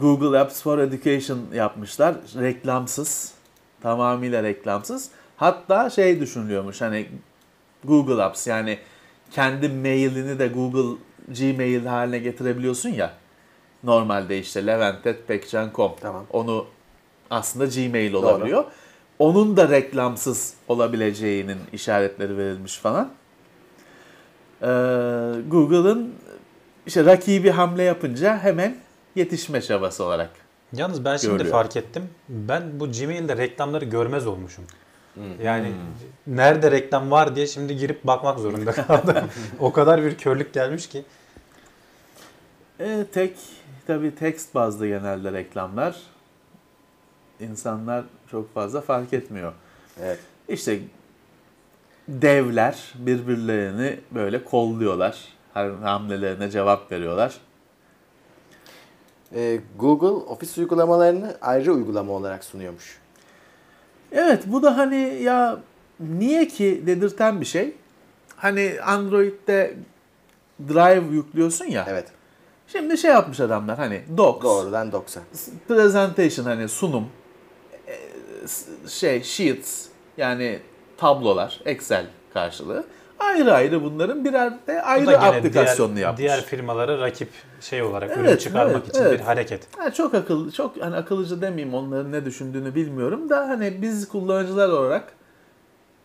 Google Apps for Education yapmışlar. Reklamsız. Tamamıyla reklamsız. Hatta şey düşünülüyormuş hani Google Apps, yani kendi mailini de Google Gmail haline getirebiliyorsun ya. Normalde işte levent at pekcan nokta com tamam. Onu aslında Gmail olabiliyor. Doğru. Onun da reklamsız olabileceğinin işaretleri verilmiş falan. Ee, Google'ın işte rakibi hamle yapınca hemen yetişme çabası olarak yalnız ben görüyorum. Şimdi fark ettim. Ben bu Gmail'de reklamları görmez olmuşum. Hmm. Yani hmm. nerede reklam var diye şimdi girip bakmak zorunda kaldım. O kadar bir körlük gelmiş ki. Ee, tek tabii text bazlı genelde reklamlar. İnsanlar çok fazla fark etmiyor. Evet. İşte devler birbirlerini böyle kolluyorlar. Her hamlelerine cevap veriyorlar. Ee, Google ofis uygulamalarını ayrı uygulama olarak sunuyormuş. Evet, bu da hani ya niye ki dedirten bir şey. Hani Android'de Drive yüklüyorsun ya. Evet. Şimdi şey yapmış adamlar hani Docs. Doğrudan Docs'a. Presentation hani sunum. Şey Sheets yani tablolar, Excel karşılığı. Ayrı ayrı bunların birer de ayrı Bu aplikasyonunu diğer, yapmış. Diğer firmalara rakip şey olarak evet, ürün çıkarmak evet, için evet. bir hareket. Yani çok akıllı, çok hani akıllıca demeyeyim, onların ne düşündüğünü bilmiyorum da hani biz kullanıcılar olarak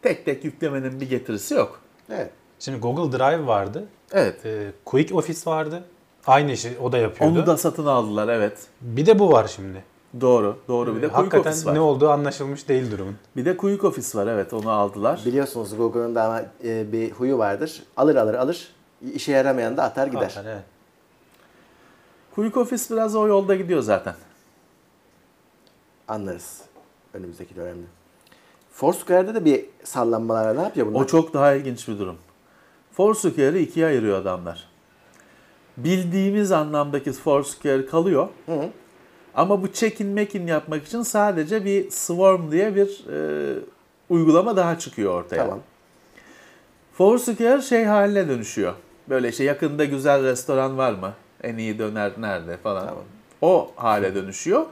tek tek yüklemenin bir getirisi yok. Evet. Şimdi Google Drive vardı. Evet. E, Quick Office vardı. Aynı işi o da yapıyordu. Onu da satın aldılar evet. Bir de bu var şimdi. Doğru, doğru. Bir de Quick Office var. Hakikaten ne olduğu anlaşılmış değil durumun. Bir de Quick Office var, evet onu aldılar. Biliyorsunuz Google'ın da ama bir huyu vardır. Alır alır alır, işe yaramayan da atar gider. Atar, evet. Quick Office biraz o yolda gidiyor zaten. Anlarız. Önümüzdeki dönemde. Foursquare'da da bir sallanmalar, ne yapıyor bunlar? O çok daha ilginç bir durum. Foursquare'ı ikiye ayırıyor adamlar. Bildiğimiz anlamdaki Foursquare kalıyor. Hı hı. Ama bu check-in, mekin yapmak için sadece bir Swarm diye bir e, uygulama daha çıkıyor ortaya. Tamam. Foursquare şey haline dönüşüyor. Böyle işte yakında güzel restoran var mı? En iyi döner nerede falan. Tamam. O hale dönüşüyor.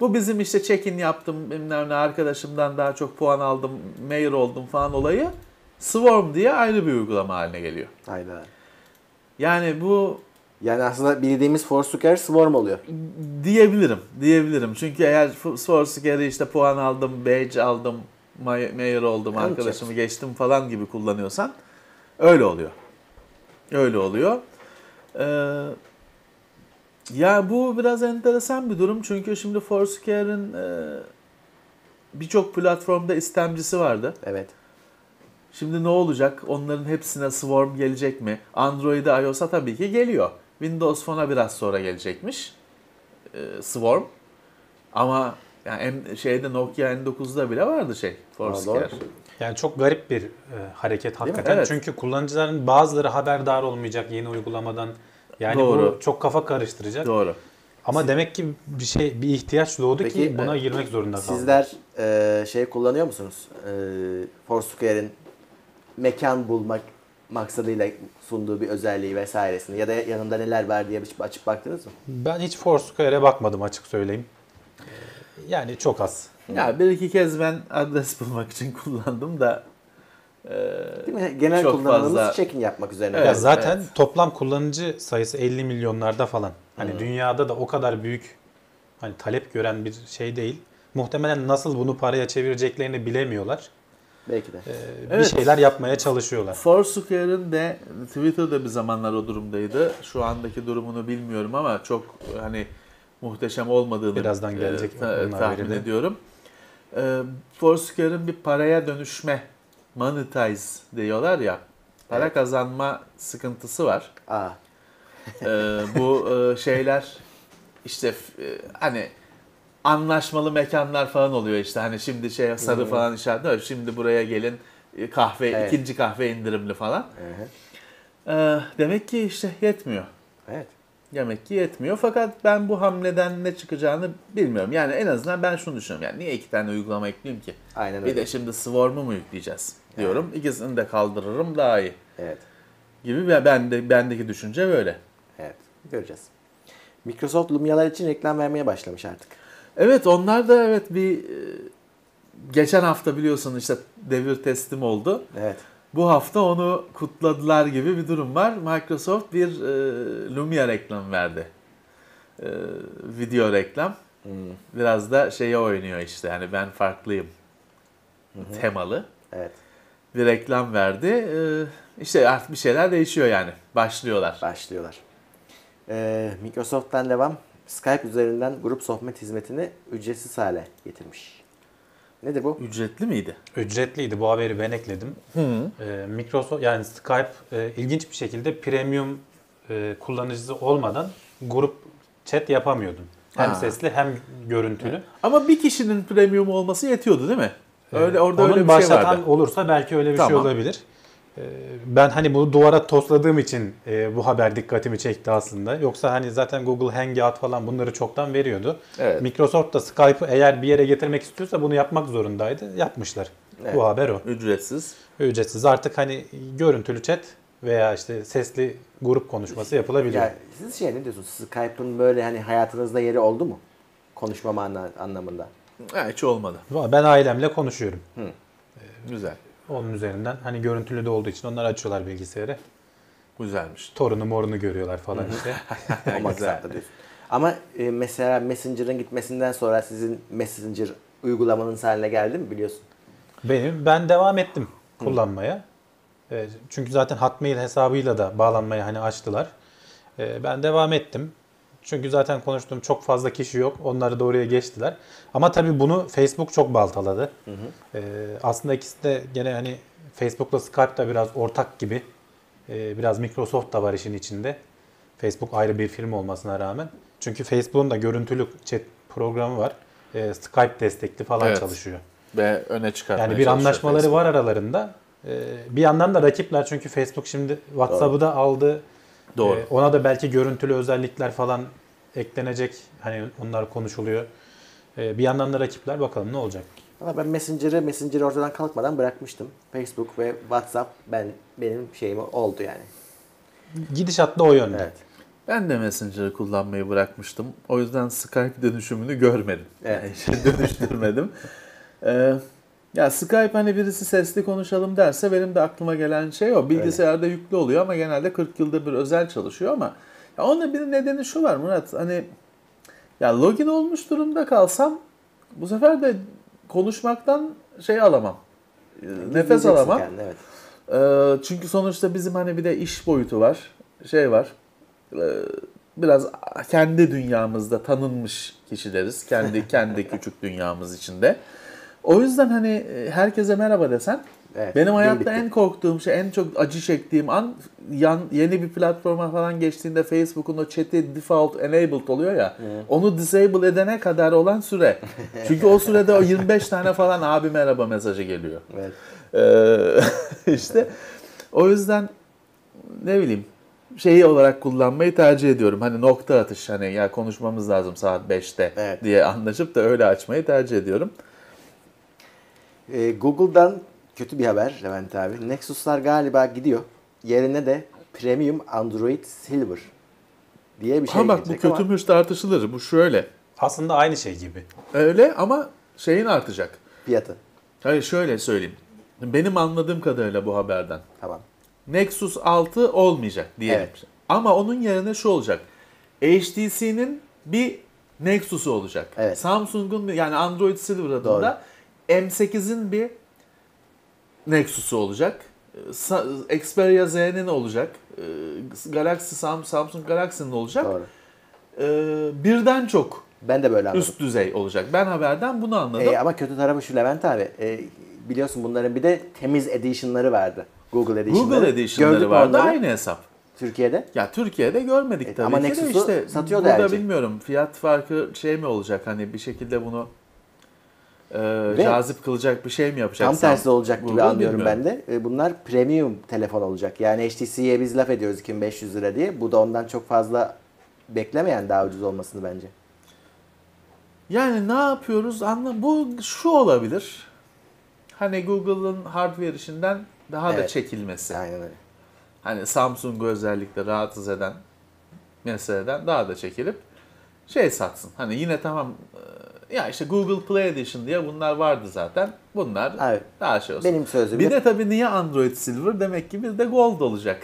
Bu bizim işte check-in yaptım, bilmem ne, arkadaşımdan daha çok puan aldım, mayor oldum falan olayı Swarm diye ayrı bir uygulama haline geliyor. Aynen. Yani bu... Yani aslında bildiğimiz Foursquare Swarm oluyor. Diyebilirim, diyebilirim. Çünkü eğer Foursquare'ı işte puan aldım, badge aldım, mayor oldum, yani arkadaşımı şey. geçtim falan gibi kullanıyorsan öyle oluyor. Öyle oluyor. Ee, ya bu biraz enteresan bir durum. Çünkü şimdi Foursquare'ın e, birçok platformda istemcisi vardı. Evet. Şimdi ne olacak? Onların hepsine Swarm gelecek mi? Android'e, iOS'a tabii ki geliyor. Windows Phone'a biraz sonra gelecekmiş ee, Swarm. Ama yani şeyde Nokia en dokuzda bile vardı şey Foursquare. Yani çok garip bir e, hareket hakikaten. Evet. Çünkü kullanıcıların bazıları haberdar olmayacak yeni uygulamadan. Yani Doğru. bu çok kafa karıştıracak. Doğru. Ama Siz... demek ki bir şey bir ihtiyaç doğdu Peki, ki buna e, girmek zorunda kaldı. Sizler e, şey kullanıyor musunuz? E, Foursquare'in mekan bulmak maksadıyla sunduğu bir özelliği vesairesini ya da yanında neler var diye açıp baktınız mı? Ben hiç Foursquare'e bakmadım açık söyleyeyim. Yani çok az. Ya bir iki kez ben adres bulmak için kullandım da e, genel kullanımımız fazla... check-in yapmak üzerine. Evet, zaten evet. toplam kullanıcı sayısı elli milyonlarda falan. Hani hmm. dünyada da o kadar büyük hani talep gören bir şey değil. Muhtemelen nasıl bunu paraya çevireceklerini bilemiyorlar. Belki de. Ee, bir evet. şeyler yapmaya çalışıyorlar. Foursquare'ın de Twitter'da bir zamanlar o durumdaydı. Şu andaki durumunu bilmiyorum ama çok hani muhteşem olmadığını birazdan gelecek e, ta, tahmin de. ediyorum. E, Foursquare'ın bir paraya dönüşme, monetize diyorlar ya, para evet. kazanma sıkıntısı var. Aa. e, bu e, şeyler işte e, hani anlaşmalı mekanlar falan oluyor işte hani şimdi şey sarı hmm. falan işaretli var. Şimdi buraya gelin kahve evet. ikinci kahve indirimli falan. Evet. Ee, demek ki işte yetmiyor. Evet. Demek ki yetmiyor fakat ben bu hamleden ne çıkacağını bilmiyorum. Yani en azından ben şunu düşünüyorum. Yani niye iki tane uygulama yükleyeyim ki? Aynen öyle. Bir de şimdi Swarm'u mu yükleyeceğiz diyorum. Evet. İkisini de kaldırırım daha iyi. Evet. Gibi ben de bendeki düşünce böyle. Evet. Göreceğiz. Microsoft Lumia'lar için reklam vermeye başlamış artık. Evet onlar da evet bir geçen hafta biliyorsun işte devir teslim oldu. Evet. Bu hafta onu kutladılar gibi bir durum var. Microsoft bir e, Lumia reklamı verdi. E, video reklam. Hmm. Biraz da şeye oynuyor işte hani ben farklıyım Hı-hı. temalı. Evet. Bir reklam verdi. E, işte artık bir şeyler değişiyor yani. Başlıyorlar. Başlıyorlar. Ee, Microsoft'tan devam. Skype üzerinden grup sohbet hizmetini ücretsiz hale getirmiş. Nedir bu? Ücretli miydi? Ücretliydi. Bu haberi ben ekledim. Ee, Microsoft yani Skype e, ilginç bir şekilde premium e, kullanıcısı olmadan grup chat yapamıyordun. Hem ha. sesli hem görüntülü. Evet. Ama bir kişinin premium olması yetiyordu değil mi? Öyle orada ee, öyle bir şey vardı. Onun başlatan olursa belki öyle bir tamam. şey olabilir. Ben hani bunu duvara tosladığım için bu haber dikkatimi çekti aslında. Yoksa hani zaten Google Hangout falan bunları çoktan veriyordu. Evet. Microsoft da Skype'ı eğer bir yere getirmek istiyorsa bunu yapmak zorundaydı. Yapmışlar. Evet. Bu haber o. Ücretsiz. Ücretsiz. Artık hani görüntülü chat veya işte sesli grup konuşması yapılabiliyor. Ya, siz şey ne diyorsunuz? Skype'ın böyle hani hayatınızda yeri oldu mu? Konuşmama anlamında. Hiç olmadı. Ben ailemle konuşuyorum. Hı. Güzel. onun üzerinden. Hani görüntülü de olduğu için onlar açıyorlar bilgisayarı. Güzelmiş. Torunu morunu görüyorlar falan işte. Ama güzel. Ama mesela Messenger'ın gitmesinden sonra sizin Messenger uygulamanız haline geldi mi biliyorsun? Benim ben devam ettim kullanmaya. Hı. Çünkü zaten Hotmail hesabıyla da bağlanmayı hani açtılar. Ben devam ettim. Çünkü zaten konuştuğum çok fazla kişi yok. Onları da oraya geçtiler. Ama tabii bunu Facebook çok baltaladı. Hı hı. Ee, aslında ikisi de gene hani Facebook'la Skype da biraz ortak gibi. Ee, biraz Microsoft da var işin içinde. Facebook ayrı bir firma olmasına rağmen. Çünkü Facebook'un da görüntülü chat programı var. Ee, Skype destekli falan evet. çalışıyor. Ve öne çıkartmaya yani bir anlaşmaları Facebook. Var aralarında. Ee, bir yandan da rakipler çünkü Facebook şimdi WhatsApp'ı da aldı. Doğru. Ee, ona da belki görüntülü özellikler falan eklenecek. Hani onlar konuşuluyor. Ee, bir yandan da rakipler bakalım ne olacak. Valla ben Messenger'ı Messenger'ı ortadan kalkmadan bırakmıştım. Facebook ve WhatsApp ben benim şeyim oldu yani. Gidişat da o yönde. Evet. Ben de Messenger'ı kullanmayı bırakmıştım. O yüzden Skype dönüşümünü görmedim. Evet. Yani dönüştürmedim. ee, Ya Skype hani birisi sesli konuşalım derse benim de aklıma gelen şey o. Bilgisayarda öyle. Yüklü oluyor ama genelde kırk yılda bir özel çalışıyor ama ya onun bir nedeni şu var Murat. Hani ya login olmuş durumda kalsam bu sefer de konuşmaktan şey alamam. Gizleyeceksin nefes alamam. Kendine, evet. ee, çünkü sonuçta bizim hani bir de iş boyutu var. Şey var. E, biraz kendi dünyamızda tanınmış kişileriz. Kendi kendi küçük dünyamız içinde. O yüzden hani herkese merhaba desen, evet, benim hayatta birlikte. En korktuğum şey, en çok acı çektiğim an yan, yeni bir platforma falan geçtiğinde Facebook'un o chat'i default enabled oluyor ya, hmm. onu disable edene kadar olan süre. Çünkü o sürede o yirmi beş tane falan abi merhaba mesajı geliyor. Evet. Ee, işte o yüzden ne bileyim şeyi olarak kullanmayı tercih ediyorum. Hani nokta atış hani ya konuşmamız lazım saat beşte evet. diye anlaşıp da öyle açmayı tercih ediyorum. Google'dan kötü bir haber Levent abi. Nexus'lar galiba gidiyor. Yerine de Premium Android Silver diye bir şey ama gelecek. Bak bu kötümüş tartışılır. Bu şöyle. Aslında aynı şey gibi. Öyle ama şeyin artacak. Fiyatı. Hayır şöyle söyleyeyim. Benim anladığım kadarıyla bu haberden. Tamam. Nexus altı olmayacak diyelim. Evet. Ama onun yerine şu olacak. H T C'nin bir Nexus'u olacak. Evet. Samsung'un yani Android Silver adında doğru. M sekizin bir Nexus'u olacak. Xperia Z'nin olacak. Galaxy Samsung Galaxy'nin olacak. Doğru. Birden çok. Ben de böyle anladım. Üst düzey olacak. Ben haberden bunu anladım. E, ama kötü tarafı şu Levent abi. E, biliyorsun bunların bir de temiz edition'ları vardı. Google edition'ları. Google edition'ları gördük vardı. Onları. Aynı hesap. Türkiye'de? Ya Türkiye'de görmedik e, tabii ama ki Nexus'u de işte. Satıyor burada derece. Bilmiyorum. Fiyat farkı şey mi olacak? Hani bir şekilde bunu Ee, cazip kılacak bir şey mi yapacak? Tam tersi olacak gibi Google anlıyorum bilmiyorum. Ben de. Bunlar premium telefon olacak. Yani H T C'ye biz laf ediyoruz iki bin beş yüz lira diye. Bu da ondan çok fazla beklemeyen daha ucuz olmasını bence. Yani ne yapıyoruz? Anlam bu şu olabilir. Hani Google'ın hardware işinden daha evet. da çekilmesi. Aynen öyle. Hani Samsung'u özellikle rahatsız eden meseleden daha da çekilip şey satsın. Hani yine tamam ya işte Google Play Edition diye bunlar vardı zaten. Bunlar evet. daha şey olsun. Benim sözüm. Bir de tabii niye Android Silver? Demek ki bir de Gold olacak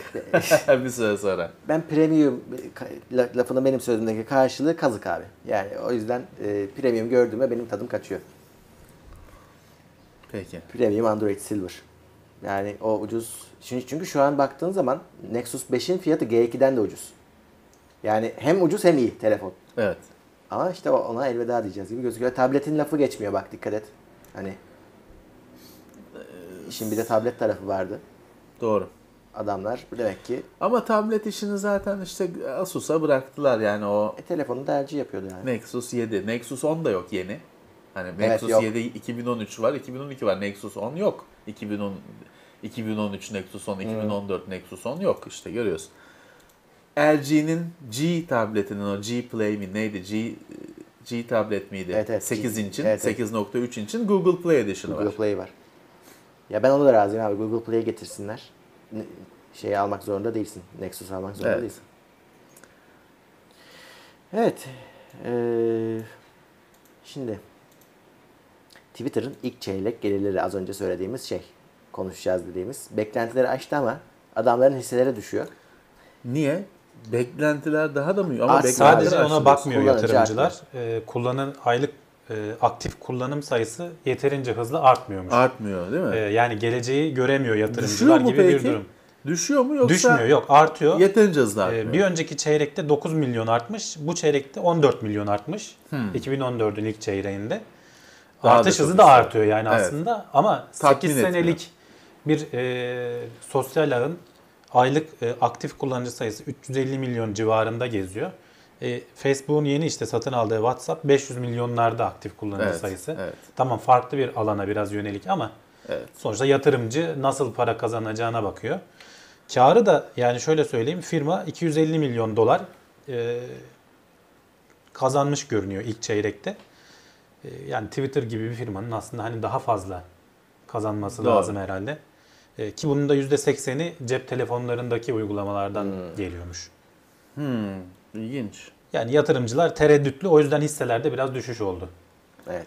bir süre sonra. Ben Premium lafının benim sözümdeki karşılığı kazık abi. Yani o yüzden e, Premium gördüğümde benim tadım kaçıyor. Peki. Premium Android Silver. Yani o ucuz. Şimdi çünkü şu an baktığın zaman Nexus beşin fiyatı G iki'den de ucuz. Yani hem ucuz hem iyi telefon. Evet. Ama işte ona elveda diyeceğiz gibi gözüküyor. Tabletin lafı geçmiyor bak dikkat et. Hani işin bir de tablet tarafı vardı. Doğru. Adamlar demek ki. Ama tablet işini zaten işte Asus'a bıraktılar yani o. E, telefonu tercih yapıyordu yani. Nexus yedi. Nexus on da yok yeni. Hani evet, Nexus yok. yedi iki bin on üç var, iki bin on iki var. Nexus on yok. iki bin on iki bin on üç Nexus on, hmm. iki bin on dört Nexus on yok işte görüyorsun. L G'nin G tabletinin o G Play mi neydi? G G tablet miydi? Evet, evet, sekiz inçin, evet, evet. sekiz nokta üç inçin Google Play Edition'ı var. Google Play var. Ya ben ona da razıyım abi. Google Play'e getirsinler. Şeyi almak zorunda değilsin. Nexus almak zorunda evet. değilsin. Evet. Ee, şimdi Twitter'ın ilk çeyrek gelirleri az önce söylediğimiz şey. konuşacağız dediğimiz. Beklentileri aştı ama adamların hisseleri düşüyor. Niye? Beklentiler daha da mı iyi? Ama sadece ona bakmıyor yatırımcılar. Ee, kullanan aylık e, aktif kullanım sayısı yeterince hızlı artmıyormuş. Artmıyor değil mi? Ee, yani geleceği göremiyor yatırımcılar gibi peki? bir durum. Düşüyor mu yoksa? Düşmüyor, yok, artıyor. Yeterince hızlı artmıyor. Ee, bir önceki çeyrekte dokuz milyon artmış. Bu çeyrekte on dört milyon artmış. Hmm. iki bin on dördün ilk çeyreğinde. Daha artış da hızı da artıyor yani, evet, aslında. Ama tatmin sekiz senelik etmiyor. Bir e, sosyal ağın aylık e, aktif kullanıcı sayısı üç yüz elli milyon civarında geziyor. E, Facebook'un yeni işte satın aldığı WhatsApp beş yüz milyonlarda aktif kullanıcı, evet, sayısı. Evet. Tamam, farklı bir alana biraz yönelik ama evet, sonuçta yatırımcı nasıl para kazanacağına bakıyor. Kârı da yani şöyle söyleyeyim, firma iki yüz elli milyon dolar e, kazanmış görünüyor ilk çeyrekte. E, yani Twitter gibi bir firmanın aslında hani daha fazla kazanması, doğru, lazım herhalde. E, ki bunun da yüzde sekseni cep telefonlarındaki uygulamalardan hmm. geliyormuş. Hmm, ilginç. Yani yatırımcılar tereddütlü, o yüzden hisselerde biraz düşüş oldu. Evet.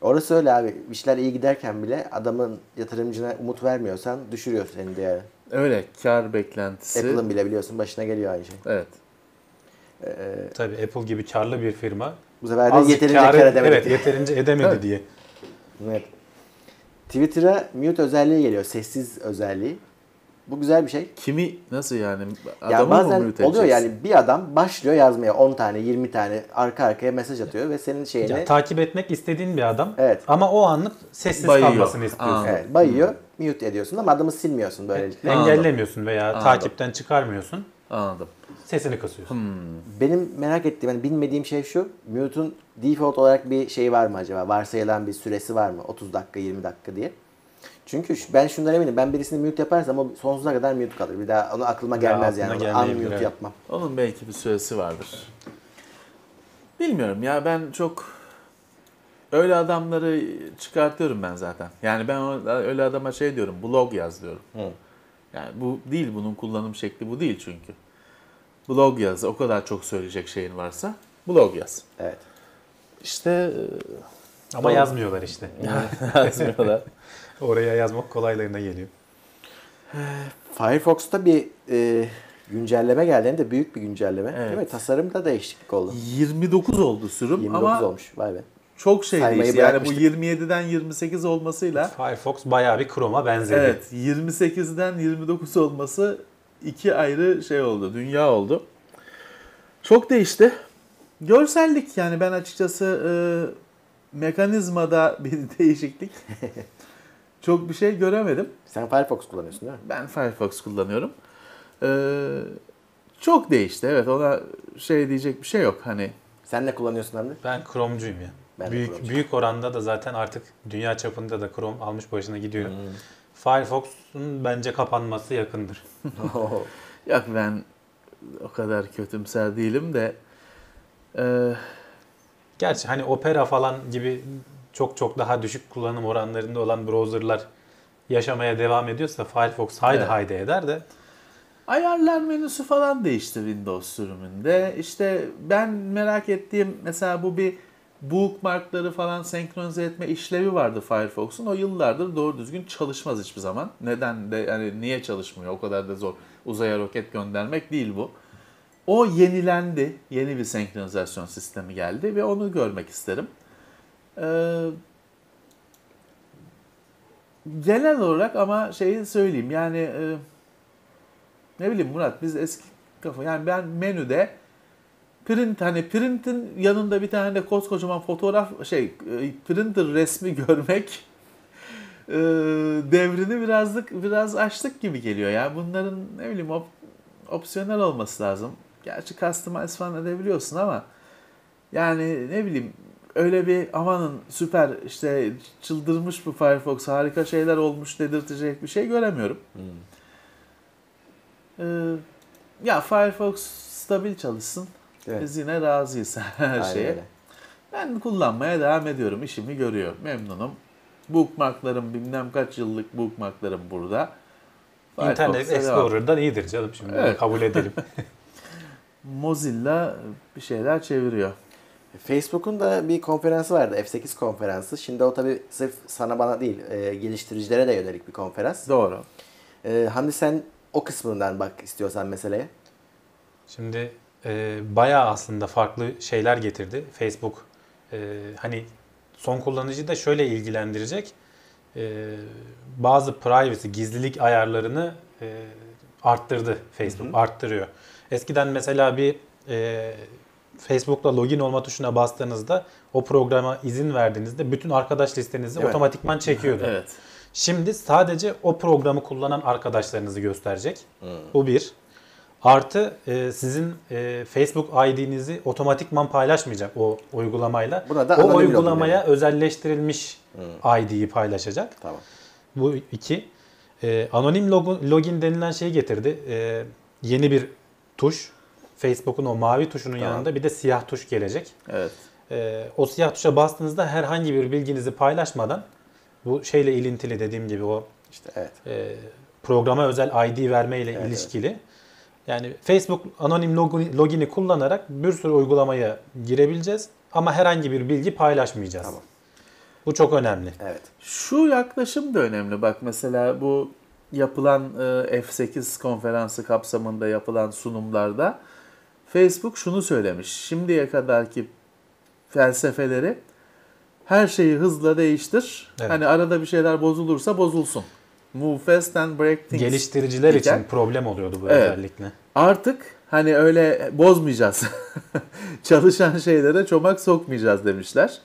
Orası öyle abi. İşler iyi giderken bile adamın yatırımcına umut vermiyorsan düşürüyor seni de yani. Öyle. Kar beklentisi. Apple'ın bile biliyorsun başına geliyor aynı şey. Evet. Ee, Tabii Apple gibi karlı bir firma. Bu sefer de yeterince kârı, kar edemedi. Evet, yeterince edemedi evet. diye. Evet. Twitter'a mute özelliği geliyor. Sessiz özelliği. Bu güzel bir şey. Kimi nasıl yani? Adamı ya mı mute edeceksin? Oluyor yani, bir adam başlıyor yazmaya on tane yirmi tane arka arkaya mesaj atıyor ve senin şeyini... Ya, takip etmek istediğin bir adam, evet, ama o anlık sessiz bayıyor. kalmasını istiyorsun. Aa, evet, bayıyor, hmm. mute ediyorsun ama adamı silmiyorsun böylelikle. Evet, engellemiyorsun veya Anladım. takipten çıkarmıyorsun. Anladım. Sesini kasıyorsun. Hmm. Benim merak ettiğim, yani bilmediğim şey şu, mute'un default olarak bir şey var mı acaba? Varsayılan bir süresi var mı? otuz dakika yirmi dakika diye. Çünkü ben şundan eminim. Ben birisini mute yaparsam o sonsuza kadar mute kalır. Bir daha onu aklıma gelmez ya, yani. Unmute evet. yapmam. Onun belki bir süresi vardır. Bilmiyorum ya, ben çok öyle adamları çıkartıyorum ben zaten. Yani ben öyle adama şey diyorum, blog yaz diyorum. Hı. Yani bu değil, bunun kullanım şekli bu değil çünkü. Blog yaz. O kadar çok söyleyecek şeyin varsa blog yaz. Evet. İşte ama doğru. yazmıyorlar işte. yazmıyorlar. Oraya yazmak kolaylarına geliyor. Firefox'ta bir e, güncelleme geldi. De büyük bir güncelleme. Evet. Değil mi? Tasarımda değişiklik oldu. yirmi dokuz oldu sürüm yirmi dokuz ama olmuş. Vay be. Çok şey değişti. Yani bu yirmi yediden yirmi sekiz olmasıyla Firefox bayağı bir Chrome'a benzedi. Evet. yirmi sekizden yirmi dokuz olması iki ayrı şey oldu. Dünya oldu. Çok değişti. Görsellik, yani ben açıkçası e, mekanizmada bir değişiklik çok bir şey göremedim. Sen Firefox kullanıyorsun değil mi? Ben Firefox kullanıyorum. Ee, çok değişti. Evet, ona şey diyecek bir şey yok. Hani sen ne kullanıyorsun Hamdi? Ben Chrome'cuyum ya. Ben büyük Chrome'cuyum. Büyük oranda da zaten artık dünya çapında da Chrome almış başına gidiyor. Hmm. Firefox'un bence kapanması yakındır. Yok, ben o kadar kötümser değilim de. Ee... Gerçi hani Opera falan gibi çok çok daha düşük kullanım oranlarında olan browserlar yaşamaya devam ediyorsa Firefox haydi evet. haydi eder de. Ayarlar menüsü falan değişti Windows sürümünde. İşte ben merak ettiğim mesela bu bir bookmarkları falan senkronize etme işlevi vardı Firefox'un. O yıllardır doğru düzgün çalışmaz hiçbir zaman. Neden de yani niye çalışmıyor? O kadar da zor. Uzaya roket göndermek değil bu. O yenilendi. Yeni bir senkronizasyon sistemi geldi ve onu görmek isterim. Ee, genel olarak ama şeyi söyleyeyim yani e, ne bileyim Murat, biz eski kafa yani ben menüde print hani printin yanında bir tane de koskocaman fotoğraf şey e, printer resmi görmek e, devrini birazcık biraz açtık gibi geliyor yani bunların ne bileyim op, opsiyonel olması lazım. Gerçi customize falan edebiliyorsun ama yani ne bileyim öyle bir amanın süper işte çıldırmış bu Firefox harika şeyler olmuş dedirtecek bir şey göremiyorum. Hmm. Ee, ya Firefox stabil çalışsın. Evet. Biz yine razıyız her şeye. Öyle. Ben kullanmaya devam ediyorum. İşimi görüyor. Memnunum. Bookmarklarım bilmem kaç yıllık bookmarklarım burada. İnternet Explorer'dan iyidir canım şimdi. Evet. Kabul edelim. Mozilla bir şeyler çeviriyor. Facebook'un da bir konferansı vardı, F sekiz konferansı. Şimdi o tabii sırf sana bana değil, e, geliştiricilere de yönelik bir konferans. Doğru. E, Hamdi, sen o kısmından bak istiyorsan meseleye. Şimdi e, bayağı aslında farklı şeyler getirdi Facebook. E, hani son kullanıcıyı da şöyle ilgilendirecek. E, bazı privacy, gizlilik ayarlarını e, arttırdı Facebook, hı hı. arttırıyor. Eskiden mesela bir... E, Facebook'la login olma tuşuna bastığınızda, o programa izin verdiğinizde bütün arkadaş listenizi evet. otomatikman çekiyordu. Evet. Şimdi sadece o programı kullanan arkadaşlarınızı gösterecek. Hmm. Bu bir. Artı e, sizin e, Facebook I D'nizi otomatikman paylaşmayacak o uygulamayla. O uygulamaya yani. özelleştirilmiş hmm. I D'yi paylaşacak. Tamam. Bu iki. E, anonim login, login denilen şeyi getirdi. E, yeni bir tuş. Facebook'un o mavi tuşunun tamam. yanında bir de siyah tuş gelecek. Evet. Ee, o siyah tuşa bastığınızda herhangi bir bilginizi paylaşmadan, bu şeyle ilintili dediğim gibi o işte evet. e, programa özel I D vermeyle evet, ilişkili. Evet. Yani Facebook anonim login, login'i kullanarak bir sürü uygulamaya girebileceğiz ama herhangi bir bilgi paylaşmayacağız. Tamam. Bu çok önemli. Evet. Şu yaklaşım da önemli. Bak mesela bu yapılan e, F sekiz konferansı kapsamında yapılan sunumlarda Facebook şunu söylemiş. Şimdiye kadarki felsefeleri, her şeyi hızla değiştir. Evet. Hani arada bir şeyler bozulursa bozulsun. Move fast and break things. Geliştiriciler diken. için problem oluyordu bu evet. özellikle. Artık hani öyle bozmayacağız. Çalışan şeylere çomak sokmayacağız demişler.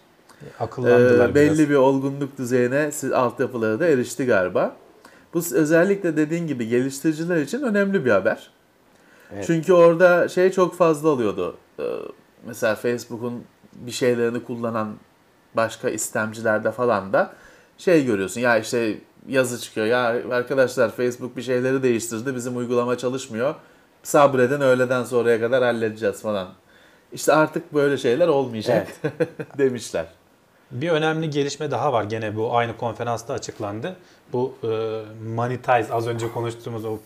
Akıllandılar ee, belli biraz. bir olgunluk düzeyine altyapıları da erişti galiba. Bu özellikle dediğin gibi geliştiriciler için önemli bir haber. Evet. Çünkü orada şey çok fazla oluyordu. Ee, mesela Facebook'un bir şeylerini kullanan başka istemcilerde falan da şey görüyorsun. Ya işte yazı çıkıyor. Ya arkadaşlar Facebook bir şeyleri değiştirdi. Bizim uygulama çalışmıyor. Sabreden öğleden sonraya kadar halledeceğiz falan. İşte artık böyle şeyler olmayacak evet. demişler. Bir önemli gelişme daha var. Gene bu aynı konferansta açıklandı. Bu e, monetize, az önce konuştuğumuz o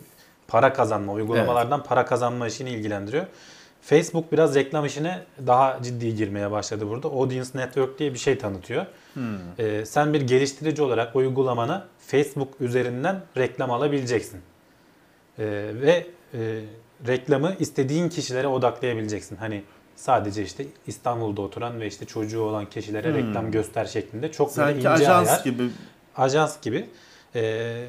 para kazanma, uygulamalardan evet. para kazanma işini ilgilendiriyor. Facebook biraz reklam işine daha ciddi girmeye başladı burada. Audience Network diye bir şey tanıtıyor. Hmm. Ee, sen bir geliştirici olarak uygulamana Facebook üzerinden reklam alabileceksin. Ee, ve e, reklamı istediğin kişilere odaklayabileceksin. Hani sadece işte İstanbul'da oturan ve işte çocuğu olan kişilere hmm. reklam göster şeklinde. Çok böyle ince ajans ayar. gibi. Ajans gibi. Ee,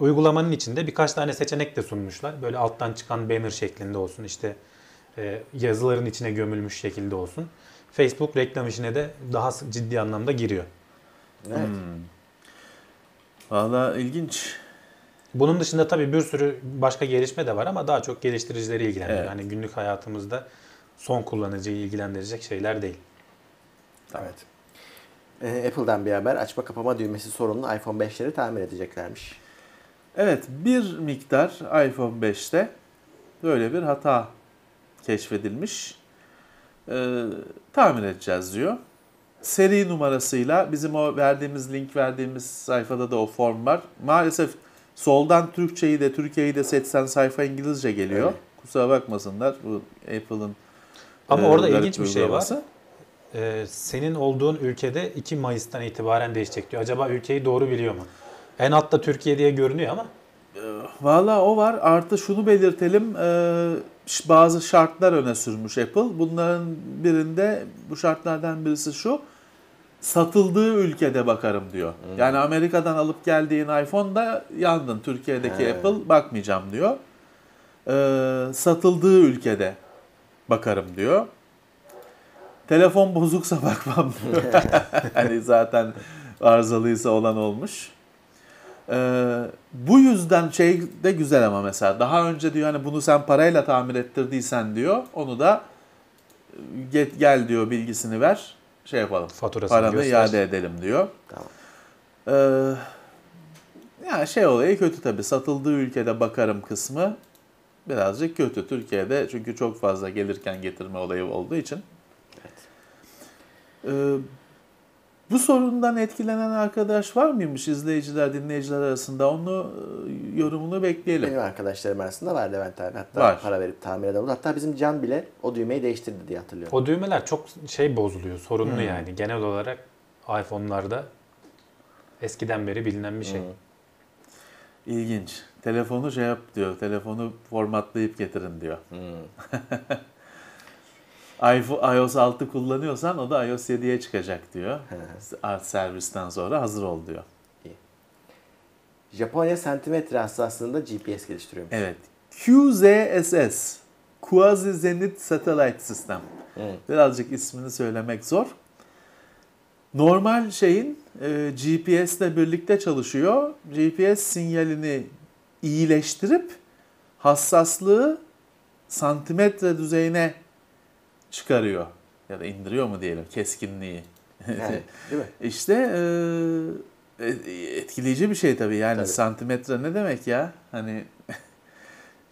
Uygulamanın içinde birkaç tane seçenek de sunmuşlar. Böyle alttan çıkan banner şeklinde olsun, işte e, yazıların içine gömülmüş şekilde olsun. Facebook reklam işine de daha ciddi anlamda giriyor. Evet. Hmm. Vallahi ilginç. Bunun dışında tabii bir sürü başka gelişme de var ama daha çok geliştiricileri ilgilendiriyor. Evet. Hani günlük hayatımızda son kullanıcıyı ilgilendirecek şeyler değil. Evet. Ee, Apple'dan bir haber. Açma kapama düğmesi sorunlu iPhone beşleri tamir edeceklermiş. Evet, bir miktar iPhone beşte böyle bir hata keşfedilmiş. Ee, tamir edeceğiz diyor. Seri numarasıyla bizim o verdiğimiz link verdiğimiz sayfada da o form var. Maalesef soldan Türkçeyi de Türkiye'yi de seçsen sayfa İngilizce geliyor. Evet. Kusura bakmasınlar bu Apple'ın. Ama e, orada ilginç bir şey var. Ee, senin olduğun ülkede iki Mayıs'tan itibaren değişecek diyor. Acaba ülkeyi doğru biliyor mu? En altta Türkiye diye görünüyor ama. Valla o var. Artı şunu belirtelim. Bazı şartlar öne sürmüş Apple. Bunların birinde, bu şartlardan birisi şu. Satıldığı ülkede bakarım diyor. Hmm. Yani Amerika'dan alıp geldiğin iPhone'da yandın. Türkiye'deki He. Apple bakmayacağım diyor. Satıldığı ülkede bakarım diyor. Telefon bozuksa bakmam diyor. Hani zaten arızalıysa olan olmuş. Ee, bu yüzden şey de güzel ama mesela daha önce diyor hani bunu sen parayla tamir ettirdiysen diyor onu da get, gel diyor bilgisini ver şey yapalım faturasını paranı göster. iade edelim diyor. Tamam. Ee, yani şey olayı kötü tabii, satıldığı ülkede bakarım kısmı birazcık kötü Türkiye'de çünkü çok fazla gelirken getirme olayı olduğu için. Evet. Ee, Bu sorundan etkilenen arkadaş var mıymış izleyiciler, dinleyiciler arasında? Onu yorumunu bekleyelim. Benim arkadaşlarım arasında var Levent abi. Hatta var. Para verip tamir eden oldu. Hatta bizim Can bile o düğmeyi değiştirdi diye hatırlıyorum. O düğmeler çok şey bozuluyor, sorunlu hmm. yani. Genel olarak iPhone'larda eskiden beri bilinen bir şey. Hmm. İlginç. Telefonu şey yap diyor, telefonu formatlayıp getirin diyor. Hmm. iOS altı kullanıyorsan o da iOS yediye çıkacak diyor. Art servisten sonra hazır ol diyor. İyi. Japonya santimetre hassaslığında G P S geliştiriyormuş. Evet. Q Z S S, Quasi Zenith Satellite System. Hmm. Birazcık ismini söylemek zor. Normal şeyin e, G P S ile birlikte çalışıyor. G P S sinyalini iyileştirip hassaslığı santimetre düzeyine çıkarıyor. Ya da indiriyor mu diyelim, keskinliği. Yani, değil mi? İşte e, etkileyici bir şey tabii. Yani tabii. Santimetre ne demek ya? Hani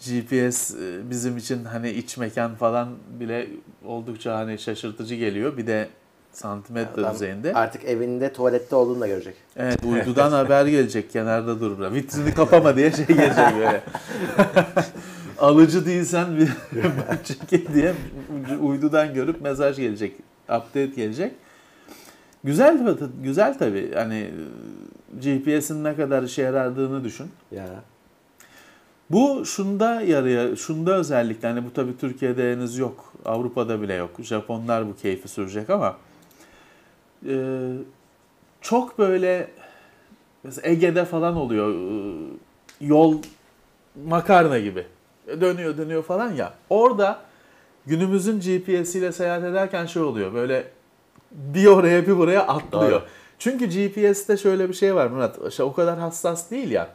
G P S bizim için hani iç mekan falan bile oldukça hani şaşırtıcı geliyor. Bir de santimetre adam düzeyinde. Artık evinde tuvalette olduğunu da görecek. Evet, uydudan haber gelecek, kenarda dur bura. Vitrini kapama diye şey gelecek böyle. Alıcı değilsen bir çekil diye uydudan görüp mesaj gelecek, update gelecek. Güzel, güzel tabii. Hani G P S'in ne kadar işe yaradığını düşün. Ya. Bu şunda yarıyor, şunda özellikle hani bu tabii Türkiye'de henüz yok, Avrupa'da bile yok. Japonlar bu keyfi sürecek ama e, çok böyle mesela Ege'de falan oluyor, e, yol makarna gibi dönüyor dönüyor falan ya. Orada günümüzün G P S'yle seyahat ederken şey oluyor, böyle bir oraya bir buraya atlıyor. Doğru. Çünkü G P S'te şöyle bir şey var Murat, işte o kadar hassas değil ya.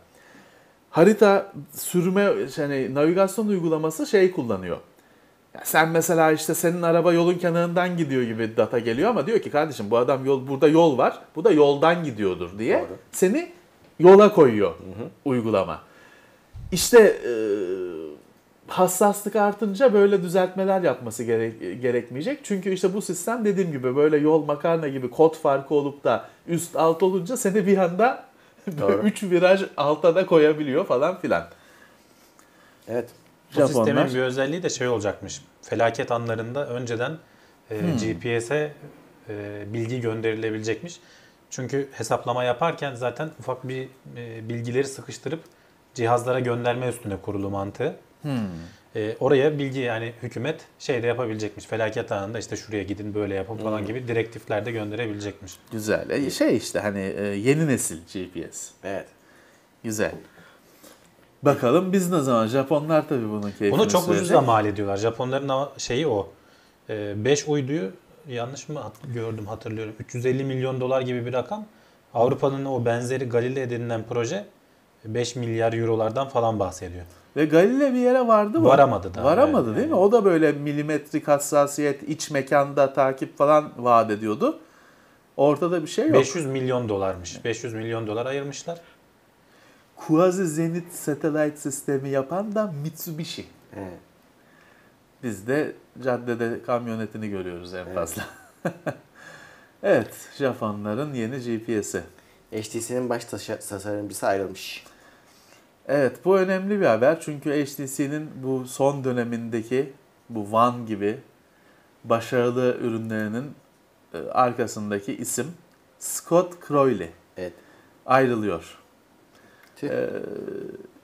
Harita sürme, yani navigasyon uygulaması şey kullanıyor. Ya sen mesela işte senin araba yolun kenarından gidiyor gibi data geliyor ama diyor ki kardeşim bu adam yol, burada yol var, bu da yoldan gidiyordur diye. Doğru. Seni yola koyuyor, hı hı, uygulama. İşte e, hassaslık artınca böyle düzeltmeler yapması gerek, gerekmeyecek. Çünkü işte bu sistem dediğim gibi böyle yol makarna gibi kod farkı olup da üst alt olunca seni bir anda üç viraj alta da koyabiliyor falan filan. Evet. Bu sistemin bir özelliği de şey olacakmış. Felaket anlarında önceden e, hmm. G P S'e e, bilgi gönderilebilecekmiş. Çünkü hesaplama yaparken zaten ufak bir e, bilgileri sıkıştırıp cihazlara gönderme üstüne kurulu mantığı. Hmm. E, oraya bilgi, yani hükümet şey de yapabilecekmiş. Felaket anında işte şuraya gidin böyle yapın falan hmm. gibi direktifler de gönderebilecekmiş. Güzel. Şey işte hani yeni nesil G P S. Evet. Güzel. Bakalım biz ne zaman? Japonlar tabii bunun keyfini Bunu çok söyleyecek. Ucuzla mal ediyorlar. Japonların şeyi o. beş uyduyu yanlış mı gördüm hatırlıyorum. üç yüz elli milyon dolar gibi bir rakam. Avrupa'nın o benzeri Galileo denilen proje beş milyar eurolardan falan bahsediyor. Ve Galileo bir yere vardı mı? Varamadı da. Varamadı yani, değil mi? O da böyle milimetrik hassasiyet, iç mekanda takip falan vaat ediyordu. Ortada bir şey yok. beş yüz milyon dolarmış. beş yüz milyon dolar ayırmışlar. Quasi Zenith Satellite sistemi yapan da Mitsubishi. Evet. Biz de caddede kamyonetini görüyoruz en fazla. Evet, evet, Japonların yeni G P S'i. H T C'nin baş tasarımcısı ayrılmış. Evet, bu önemli bir haber çünkü H T C'nin bu son dönemindeki bu One gibi başarılı ürünlerinin arkasındaki isim Scott Crowley. Evet. Ayrılıyor. Ee,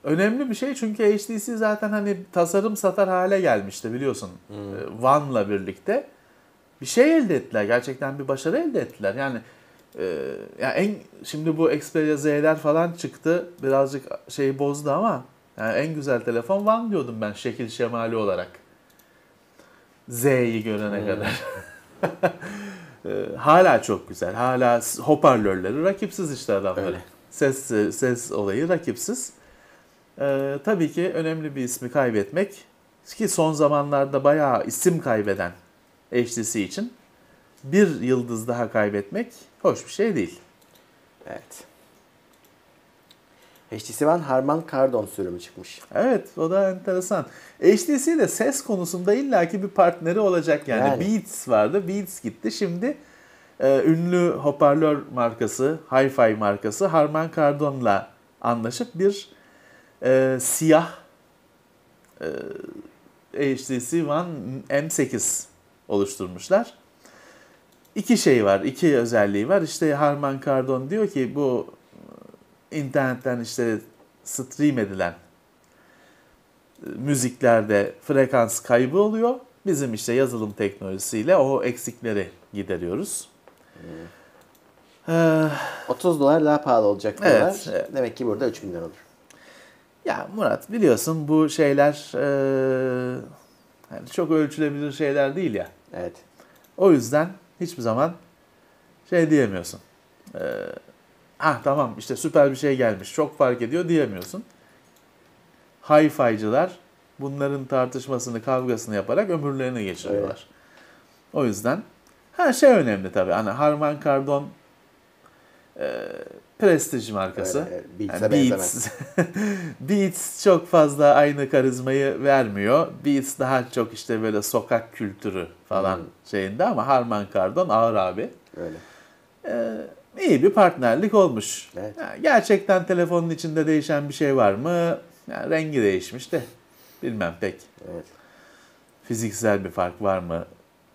önemli bir şey çünkü H T C zaten hani tasarım satar hale gelmişti biliyorsun. Hmm. One'la birlikte bir şey elde ettiler. Gerçekten bir başarı elde ettiler. Yani e, ya en şimdi bu Xperia Z'ler falan çıktı. Birazcık şeyi bozdu ama yani en güzel telefon One diyordum ben şekil şemali olarak. Z'yi görene hmm. kadar. e, hala çok güzel. Hala hoparlörleri rakipsiz işte adamları. Öyle. Ses ses olayı rakipsiz. Ee, tabii ki önemli bir ismi kaybetmek ki son zamanlarda bayağı isim kaybeden H T C için bir yıldız daha kaybetmek hoş bir şey değil. Evet. H T C One Harman Kardon sürümü çıkmış. Evet, o da enteresan. H T C de ses konusunda illaki bir partneri olacak yani. yani. Beats vardı, Beats gitti. Şimdi e, ünlü hoparlör markası, hi-fi markası Harman Kardon'la anlaşıp bir e, siyah e, H T C One M sekiz oluşturmuşlar. İki şey var, iki özelliği var. İşte Harman Kardon diyor ki bu internetten işte stream edilen müziklerde frekans kaybı oluyor. Bizim işte yazılım teknolojisiyle o eksikleri gideriyoruz. Hmm. Ee, otuz dolar daha pahalı olacak diyorlar. Evet, evet. Demek ki burada üç bin lira olur. Ya Murat, biliyorsun bu şeyler e, yani çok ölçülebilir şeyler değil ya. Evet. O yüzden hiçbir zaman şey diyemiyorsun. Ee, ah tamam işte süper bir şey gelmiş, çok fark ediyor diyemiyorsun. Hi-fi'cılar bunların tartışmasını, kavgasını yaparak ömürlerini geçiriyorlar. Evet. O yüzden her şey önemli tabii. Hani Harman Kardon e, prestij markası. Evet, Beats'e yani Beats. Beats çok fazla aynı karizmayı vermiyor. Beats daha çok işte böyle sokak kültürü falan hmm. şeyinde ama Harman Kardon ağır abi. Öyle. E, iyi bir partnerlik olmuş. Evet. Yani gerçekten telefonun içinde değişen bir şey var mı? Yani rengi değişmiş de bilmem pek. Evet. Fiziksel bir fark var mı?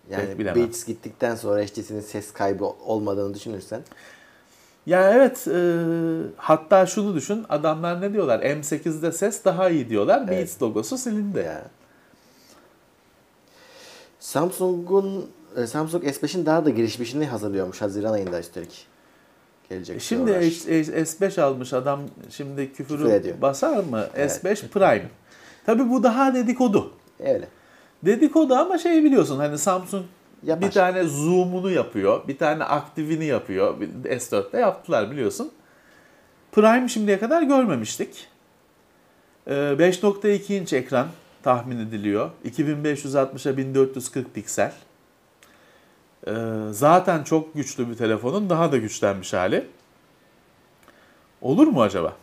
Yani Beats gittikten sonra H T C'nin ses kaybı olmadığını düşünürsen. Ya evet. E, hatta şunu düşün. Adamlar ne diyorlar? M sekizde ses daha iyi diyorlar. Evet. Beats logosu silindi. Ya. Samsung'un Samsung S beşin daha da girişmişini hazırlıyormuş. Haziran ayında üstelik. Gelecek şimdi S beş almış adam şimdi küfürü Küfür basar mı? Evet. S beş Prime. Tabii bu daha dedikodu. Öyle. Dedikodu ama şey biliyorsun hani Samsung Yapar. bir tane zoom'unu yapıyor, bir tane aktifini yapıyor. S dörtte yaptılar biliyorsun. Prime şimdiye kadar görmemiştik. beş nokta iki inç ekran tahmin ediliyor. iki bin beş yüz altmışa bin dört yüz kırk piksel. Zaten çok güçlü bir telefonun daha da güçlenmiş hali. Olur mu acaba?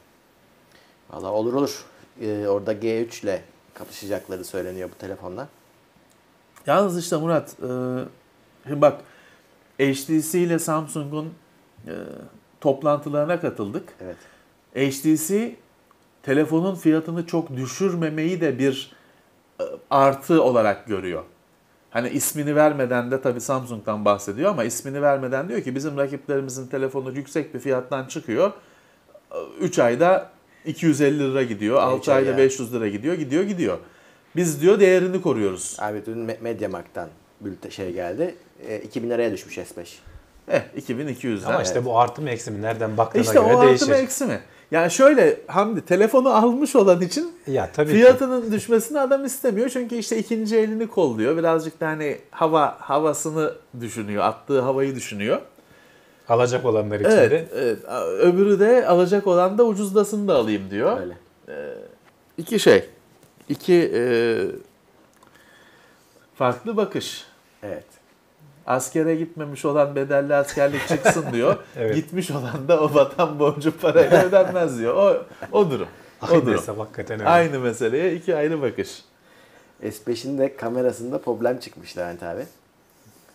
Valla olur olur. Ee, orada G üç ile kapışacakları söyleniyor bu telefonla. Yalnız işte Murat, e, bak H T C ile Samsung'un e, toplantılarına katıldık. Evet. H T C telefonun fiyatını çok düşürmemeyi de bir e, artı olarak görüyor. Hani ismini vermeden de tabii Samsung'dan bahsediyor ama ismini vermeden diyor ki bizim rakiplerimizin telefonu yüksek bir fiyattan çıkıyor. üç ayda iki yüz elli lira gidiyor, altı ayda ya. beş yüz lira gidiyor, gidiyor, gidiyor. Biz diyor değerini koruyoruz. Abi dün MediaMarkt'tan bir şey geldi, e, iki bin liraya düşmüş S beş. Eh, iki bin iki yüzden. Ama işte evet. bu artı mı eksi mi? Nereden baktığına işte göre değişir. İşte o artı mı eksi mi? Yani şöyle Hamdi, telefonu almış olan için ya, tabii fiyatının ki. düşmesini adam istemiyor. Çünkü işte ikinci elini kolluyor. Birazcık da hani hava havasını düşünüyor. Attığı havayı düşünüyor. Alacak olanlar için evet, de. Evet. Öbürü de alacak olan da ucuzlasını da alayım diyor. Öyle. Ee, iki şey. İki e, farklı bakış. Evet. Askere gitmemiş olan bedelli askerlik çıksın diyor. Evet. Gitmiş olan da o vatan borcu parayla ödenmez diyor. O, o durum. O Aynı, durum. Mesele, Aynı meseleye iki ayrı bakış. S beş'in de kamerasında problem çıkmış Levent abi.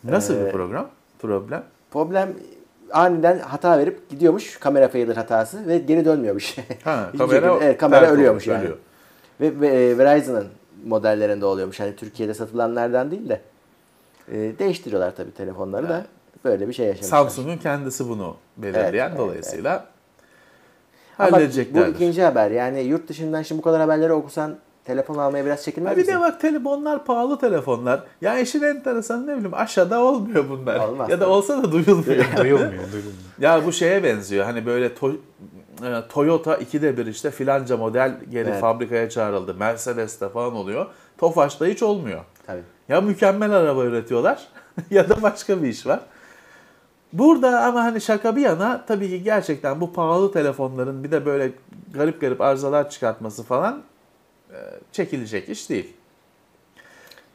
Nasıl ee, bir program? Problem? Problem aniden hata verip gidiyormuş, kamera failure hatası ve geri dönmüyormuş. Ha, kamera evet, kamera ölüyormuş olmuş, yani. Ölüyor. Ve, ve Verizon'ın modellerinde oluyormuş. Hani Türkiye'de satılanlardan değil de. Değiştiriyorlar tabii telefonları da. Böyle bir şey yaşamışlar. Samsung'un kendisi bunu belirleyen evet, dolayısıyla evet, evet. halledeceklerdir. Ama bu ikinci haber. Yani yurt dışından şimdi bu kadar haberleri okusan telefon almaya biraz çekinmez misin? Bir de bak telefonlar pahalı telefonlar. Ya işin enteresanı ne bileyim aşağıda olmuyor bunlar. Olmaz, ya da tabii. olsa da duyulmuyor. duyulmuyor, duyulmuyor. Ya bu şeye benziyor. Hani böyle to- Toyota ikide bir işte filanca model geri evet. fabrikaya çağrıldı. Mercedes de falan oluyor. Tofaş'ta hiç olmuyor. Tabii. Ya mükemmel araba üretiyorlar ya da başka bir iş var. Burada ama hani şaka bir yana tabii ki gerçekten bu pahalı telefonların bir de böyle garip garip arızalar çıkartması falan e, çekilecek iş değil.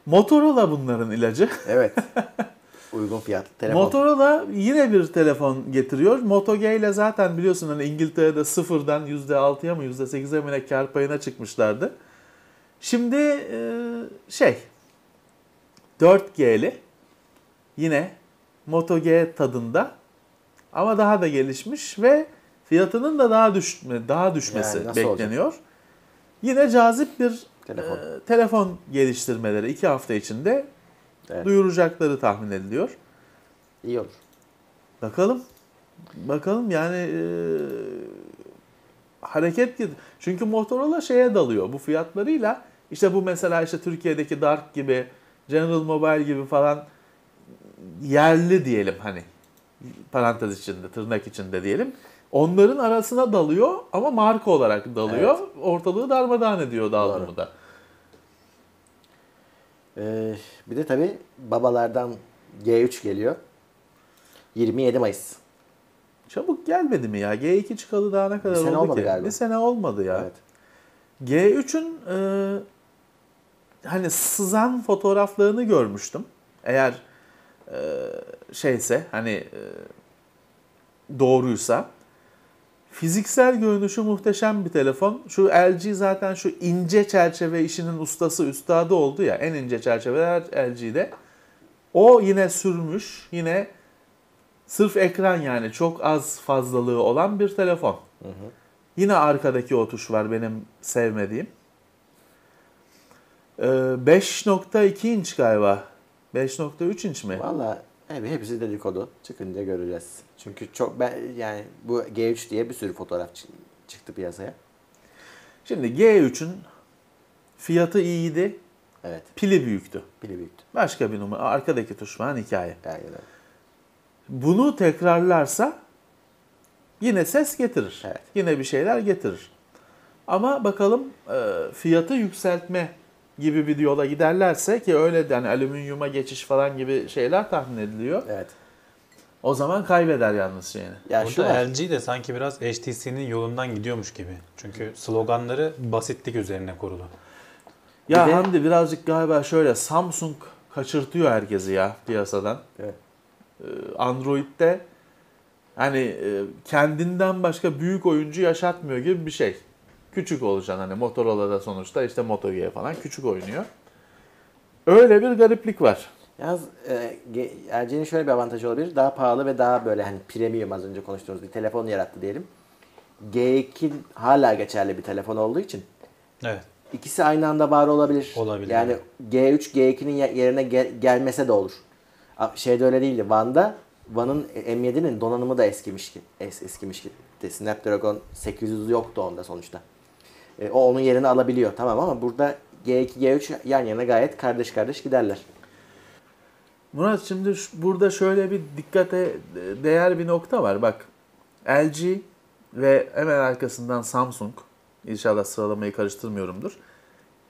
Motorola bunların ilacı. Evet. Uygun fiyatlı telefon. Motorola yine bir telefon getiriyor. Moto G ile zaten biliyorsun hani İngiltere'de sıfırdan yüzde altıya mı yüzde sekize mi ne kar payına çıkmışlardı. Şimdi e, şey... dört G'li yine Moto G tadında ama daha da gelişmiş ve fiyatının da daha düşme daha düşmesi yani bekleniyor. Olacak? Yine cazip bir telefon, e, telefon geliştirmeleri iki hafta içinde evet. duyuracakları tahmin ediliyor. İyi olur. Bakalım. Bakalım yani e, hareket gidiyor. Çünkü Motorola şeye dalıyor bu fiyatlarıyla. İşte bu mesela işte Türkiye'deki Dark gibi, General Mobile gibi falan yerli diyelim hani parantez içinde, tırnak içinde diyelim. Onların arasına dalıyor ama marka olarak dalıyor. Evet. Ortalığı darmadağın ediyor dalgamı da. Ee, bir de tabii babalardan G üç geliyor. yirmi yedi Mayıs. Çabuk gelmedi mi ya? G iki çıkalı daha ne kadar oldu ki? Bir sene olmadı galiba. Bir sene olmadı ya. Evet. G üçün e, hani sızan fotoğraflarını görmüştüm. Eğer e, şeyse hani e, doğruysa fiziksel görünüşü muhteşem bir telefon. Şu L G zaten şu ince çerçeve işinin ustası, üstadı oldu ya. En ince çerçeveler L G'de. O yine sürmüş. Yine sırf ekran yani çok az fazlalığı olan bir telefon. Hı hı. Yine arkadaki o tuş var benim sevmediğim. Ee, beş nokta iki inç galiba. beş nokta üç inç mi? Valla evet, hepsi dedikodu. Çıkınca göreceğiz. Çünkü çok ben yani bu G üç diye bir sürü fotoğraf çıktı piyasaya. Şimdi G üçün fiyatı iyiydi. Evet. Pili büyüktü. Pili büyüktü. Başka bir numara. Arkadaki tuş var hikaye. Yani, evet. Bunu tekrarlarsa yine ses getirir. Evet. Yine bir şeyler getirir. Ama bakalım e, fiyatı yükseltme gibi bir yola giderlerse ki öyle yani alüminyuma geçiş falan gibi şeyler tahmin ediliyor. Evet. O zaman kaybeder yalnız şeyini. Ya burada L G de sanki biraz H T C'nin yolundan gidiyormuş gibi. Çünkü sloganları basitlik üzerine kurulu. Ya bir Hamdi de... birazcık galiba şöyle Samsung kaçırtıyor herkesi ya piyasadan. Evet. Android'de hani kendinden başka büyük oyuncu yaşatmıyor gibi bir şey. Küçük olacaksın hani Motorola'da sonuçta işte Moto G falan küçük oynuyor. Öyle bir gariplik var. Yalnız e, L G'nin şöyle bir avantajı olabilir. Daha pahalı ve daha böyle hani premium az önce konuştuğumuz bir telefon yarattı diyelim. G iki hala geçerli bir telefon olduğu için. Evet. İkisi aynı anda var olabilir. Olabilir. Yani G üç G ikinin yerine gel- gelmese de olur. Şeyde öyle değildi. Van'da Van'ın M yedi'nin donanımı da eskimiş ki. Es, eskimiş ki. Snapdragon sekiz yüz yoktu onda sonuçta. E, o onun yerini alabiliyor tamam ama burada G iki G üç yan yana gayet kardeş kardeş giderler. Murat şimdi şu, burada şöyle bir dikkate değer bir nokta var. Bak L G ve hemen arkasından Samsung. İnşallah sıralamayı karıştırmıyorumdur.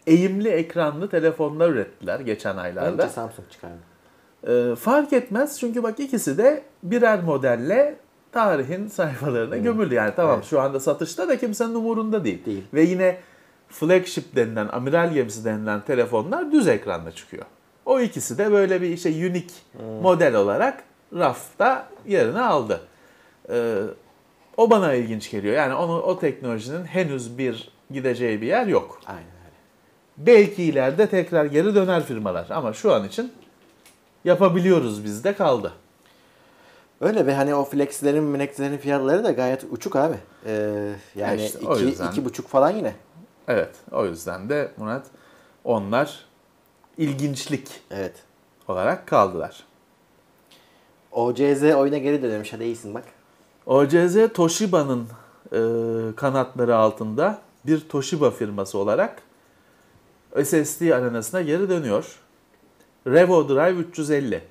Eğimli ekranlı telefonlar ürettiler geçen aylarda. Önce Samsung çıkardı. E, fark etmez çünkü bak ikisi de birer modelle tarihin sayfalarına hmm. gömüldü. Yani tamam evet. Şu anda satışta da kimsenin umurunda değil. değil. Ve yine flagship denilen, amiral gemisi denilen telefonlar düz ekranda çıkıyor. O ikisi de böyle bir işte unique hmm. model olarak rafta yerini aldı. E, o bana ilginç geliyor. Yani onu, o teknolojinin henüz bir gideceği bir yer yok. Aynen öyle. Belki ileride tekrar geri döner firmalar ama şu an için yapabiliyoruz biz de kaldı. Öyle be hani o flexlerin, minexlerin fiyatları da gayet uçuk abi. Ee, yani işte iki, yüzden, iki buçuk falan yine. Evet o yüzden de Murat onlar ilginçlik evet. olarak kaldılar. O C Z oyuna geri dönüyormuş hadi iyisin bak. O C Z Toshiba'nın e, kanatları altında bir Toshiba firması olarak S S D arenasına geri dönüyor. Revo Drive üç yüz elli,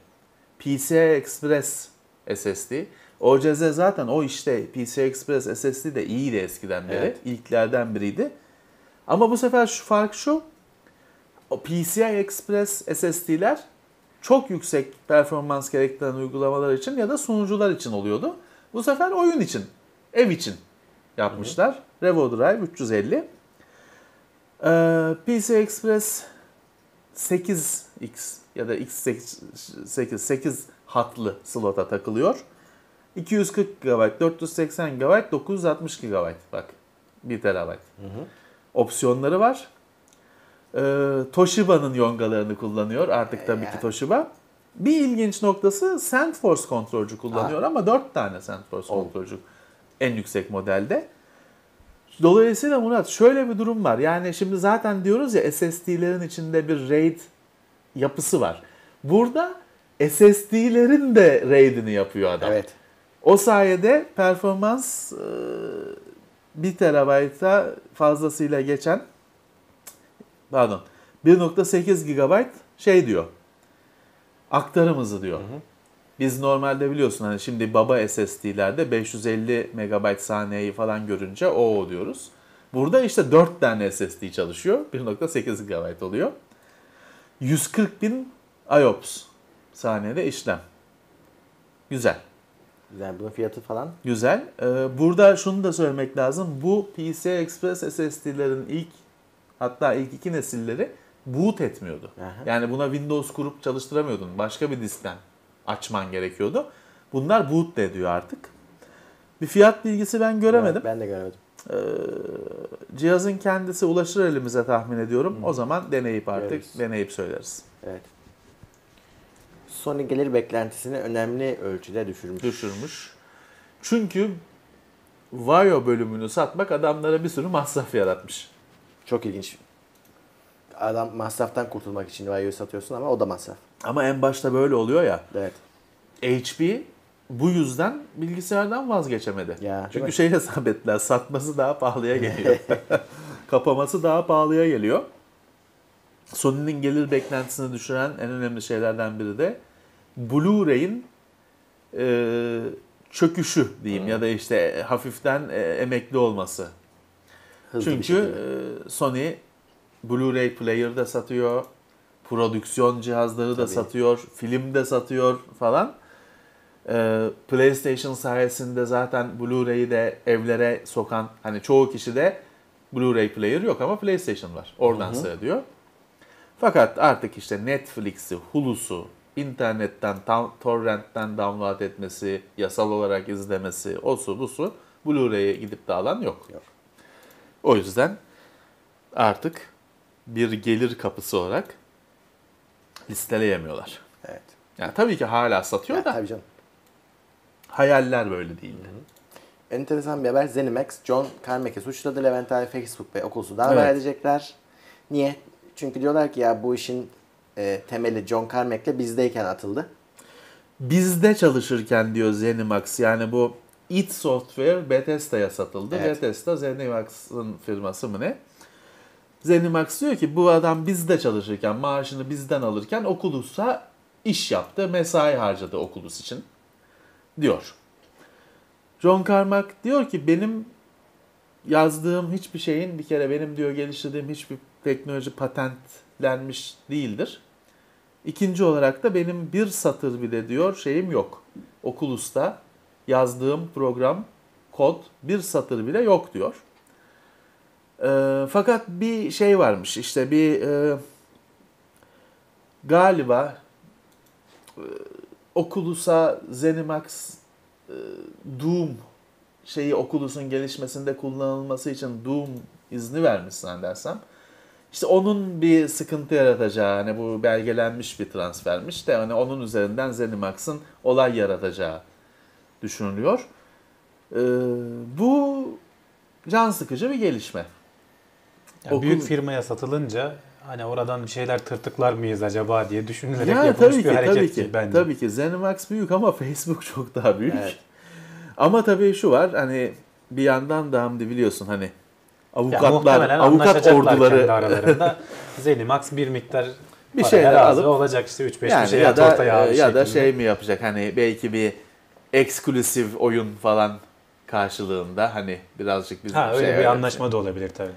P C I Express S S D. O C Z zaten o işte P C I Express S S D de iyiydi eskiden beri. Evet. İlklerden biriydi. Ama bu sefer şu fark şu. O P C I Express S S D'ler çok yüksek performans gerektiren uygulamalar için ya da sunucular için oluyordu. Bu sefer oyun için, ev için yapmışlar. Hı-hı. Revo Drive üç yüz elli. Ee, P C I Express sekiz X ya da X sekiz hatlı slota takılıyor. iki yüz kırk gigabayt, dört yüz seksen gigabayt, dokuz yüz altmış gigabayt. Bak bir terabayt. Hı hı. Opsiyonları var. Ee, Toshiba'nın yongalarını kullanıyor. Artık tabii ki Toshiba. Bir ilginç noktası SandForce kontrolcü kullanıyor ha. ama dört tane SandForce oh. kontrolcü en yüksek modelde. Dolayısıyla Murat şöyle bir durum var. Yani şimdi zaten diyoruz ya S S D'lerin içinde bir RAID yapısı var. Burada S S D'lerin de RAID'ini yapıyor adam. Evet. O sayede performans bir terabayta fazlasıyla geçen pardon bir nokta sekiz gigabayt şey diyor. Aktarım hızı diyor. Hı hı. Biz normalde biliyorsun hani şimdi baba S S D'lerde beş yüz elli megabayt saniyeyi falan görünce o diyoruz. Burada işte dört tane S S D çalışıyor. bir nokta sekiz gigabayt oluyor. yüz kırk bin I O P S saniyede işlem. Güzel. Güzel. Bunun fiyatı falan. Güzel. Ee, burada şunu da söylemek lazım. Bu P C I Express S S D'lerin ilk hatta ilk iki nesilleri boot etmiyordu. Aha. Yani buna Windows kurup çalıştıramıyordun. Başka bir diskten açman gerekiyordu. Bunlar boot ediyor artık. Bir fiyat bilgisi ben göremedim. Evet, ben de göremedim. Ee, cihazın kendisi ulaşır elimize tahmin ediyorum. Hı. O zaman deneyip artık görürüz. Deneyip söyleriz. Evet. Sony gelir beklentisini önemli ölçüde düşürmüş. Düşürmüş. Çünkü Vario bölümünü satmak adamlara bir sürü masraf yaratmış. Çok ilginç. Adam masraftan kurtulmak için Vario'yu satıyorsun ama o da masraf. Ama en başta böyle oluyor ya. Evet. H P bu yüzden bilgisayardan vazgeçemedi. Ya, çünkü şey hesap ettiler, satması daha pahalıya geliyor. Kapaması daha pahalıya geliyor. Sony'nin gelir beklentisini düşüren en önemli şeylerden biri de Blu-ray'in e, çöküşü diyeyim hmm. ya da işte hafiften e, emekli olması. Hızlı çünkü e, Sony Blu-ray player da satıyor, prodüksiyon cihazları Tabii. da satıyor, film de satıyor falan. Ee, PlayStation sayesinde zaten Blu-ray'i de evlere sokan, hani çoğu kişi de Blu-ray player yok ama PlayStation var. Oradan Hı-hı. seyrediyor. Fakat artık işte Netflix'i, Hulu'su, internetten, torrentten download etmesi, yasal olarak izlemesi, osu busu, Blu-ray'e gidip de alan yok. yok. O yüzden artık bir gelir kapısı olarak listeleyemiyorlar. Evet. Yani tabii ki hala satıyor ya, da. Tabii canım. Hayaller böyle değildi. Hı hı. Enteresan bir haber. ZeniMax, John Carmack'i suçladı. Levent abi Facebook ve Okulsu'da evet. haber edecekler. Niye? Çünkü diyorlar ki ya bu işin e, temeli John Carmack'le bizdeyken atıldı. Bizde çalışırken diyor ZeniMax. Yani bu id Software Bethesda'ya satıldı. Evet. Bethesda ZeniMax'ın firması mı ne? ZeniMax diyor ki bu adam bizde çalışırken, maaşını bizden alırken Oculus'a iş yaptı, mesai harcadı Oculus için diyor. John Carmack diyor ki benim yazdığım hiçbir şeyin bir kere benim diyor geliştirdiğim hiçbir teknoloji patentlenmiş değildir. İkinci olarak da benim bir satır bile diyor şeyim yok. Oculus'ta yazdığım program, kod bir satır bile yok diyor. E, fakat bir şey varmış işte bir e, galiba e, Oculus'a ZeniMax e, Doom şeyi Oculus'un gelişmesinde kullanılması için Doom izni vermiş zannedersem. İşte onun bir sıkıntı yaratacağı hani bu belgelenmiş bir transfermiş de hani onun üzerinden ZeniMax'ın olay yaratacağı düşünülüyor. E, bu can sıkıcı bir gelişme. Yani büyük firmaya satılınca hani oradan bir şeyler tırtıklar mıyız acaba diye düşünülerek ya, yapılmış tabii bir ki, hareket tabii ki bence. Tabii ki ZeniMax büyük ama Facebook çok daha büyük. Evet. Ama tabii şu var hani bir yandan da Hamdi biliyorsun hani avukatlar, ya, avukat orduları aralarında ZeniMax bir miktar bir şeyler alıp olacak işte üç beş yani bir şey ya da, ortaya ya şeklinde. Da şey mi yapacak hani belki bir eksklusif oyun falan karşılığında hani birazcık bizim ha, öyle şey bir anlaşma yani. Da olabilir tabii.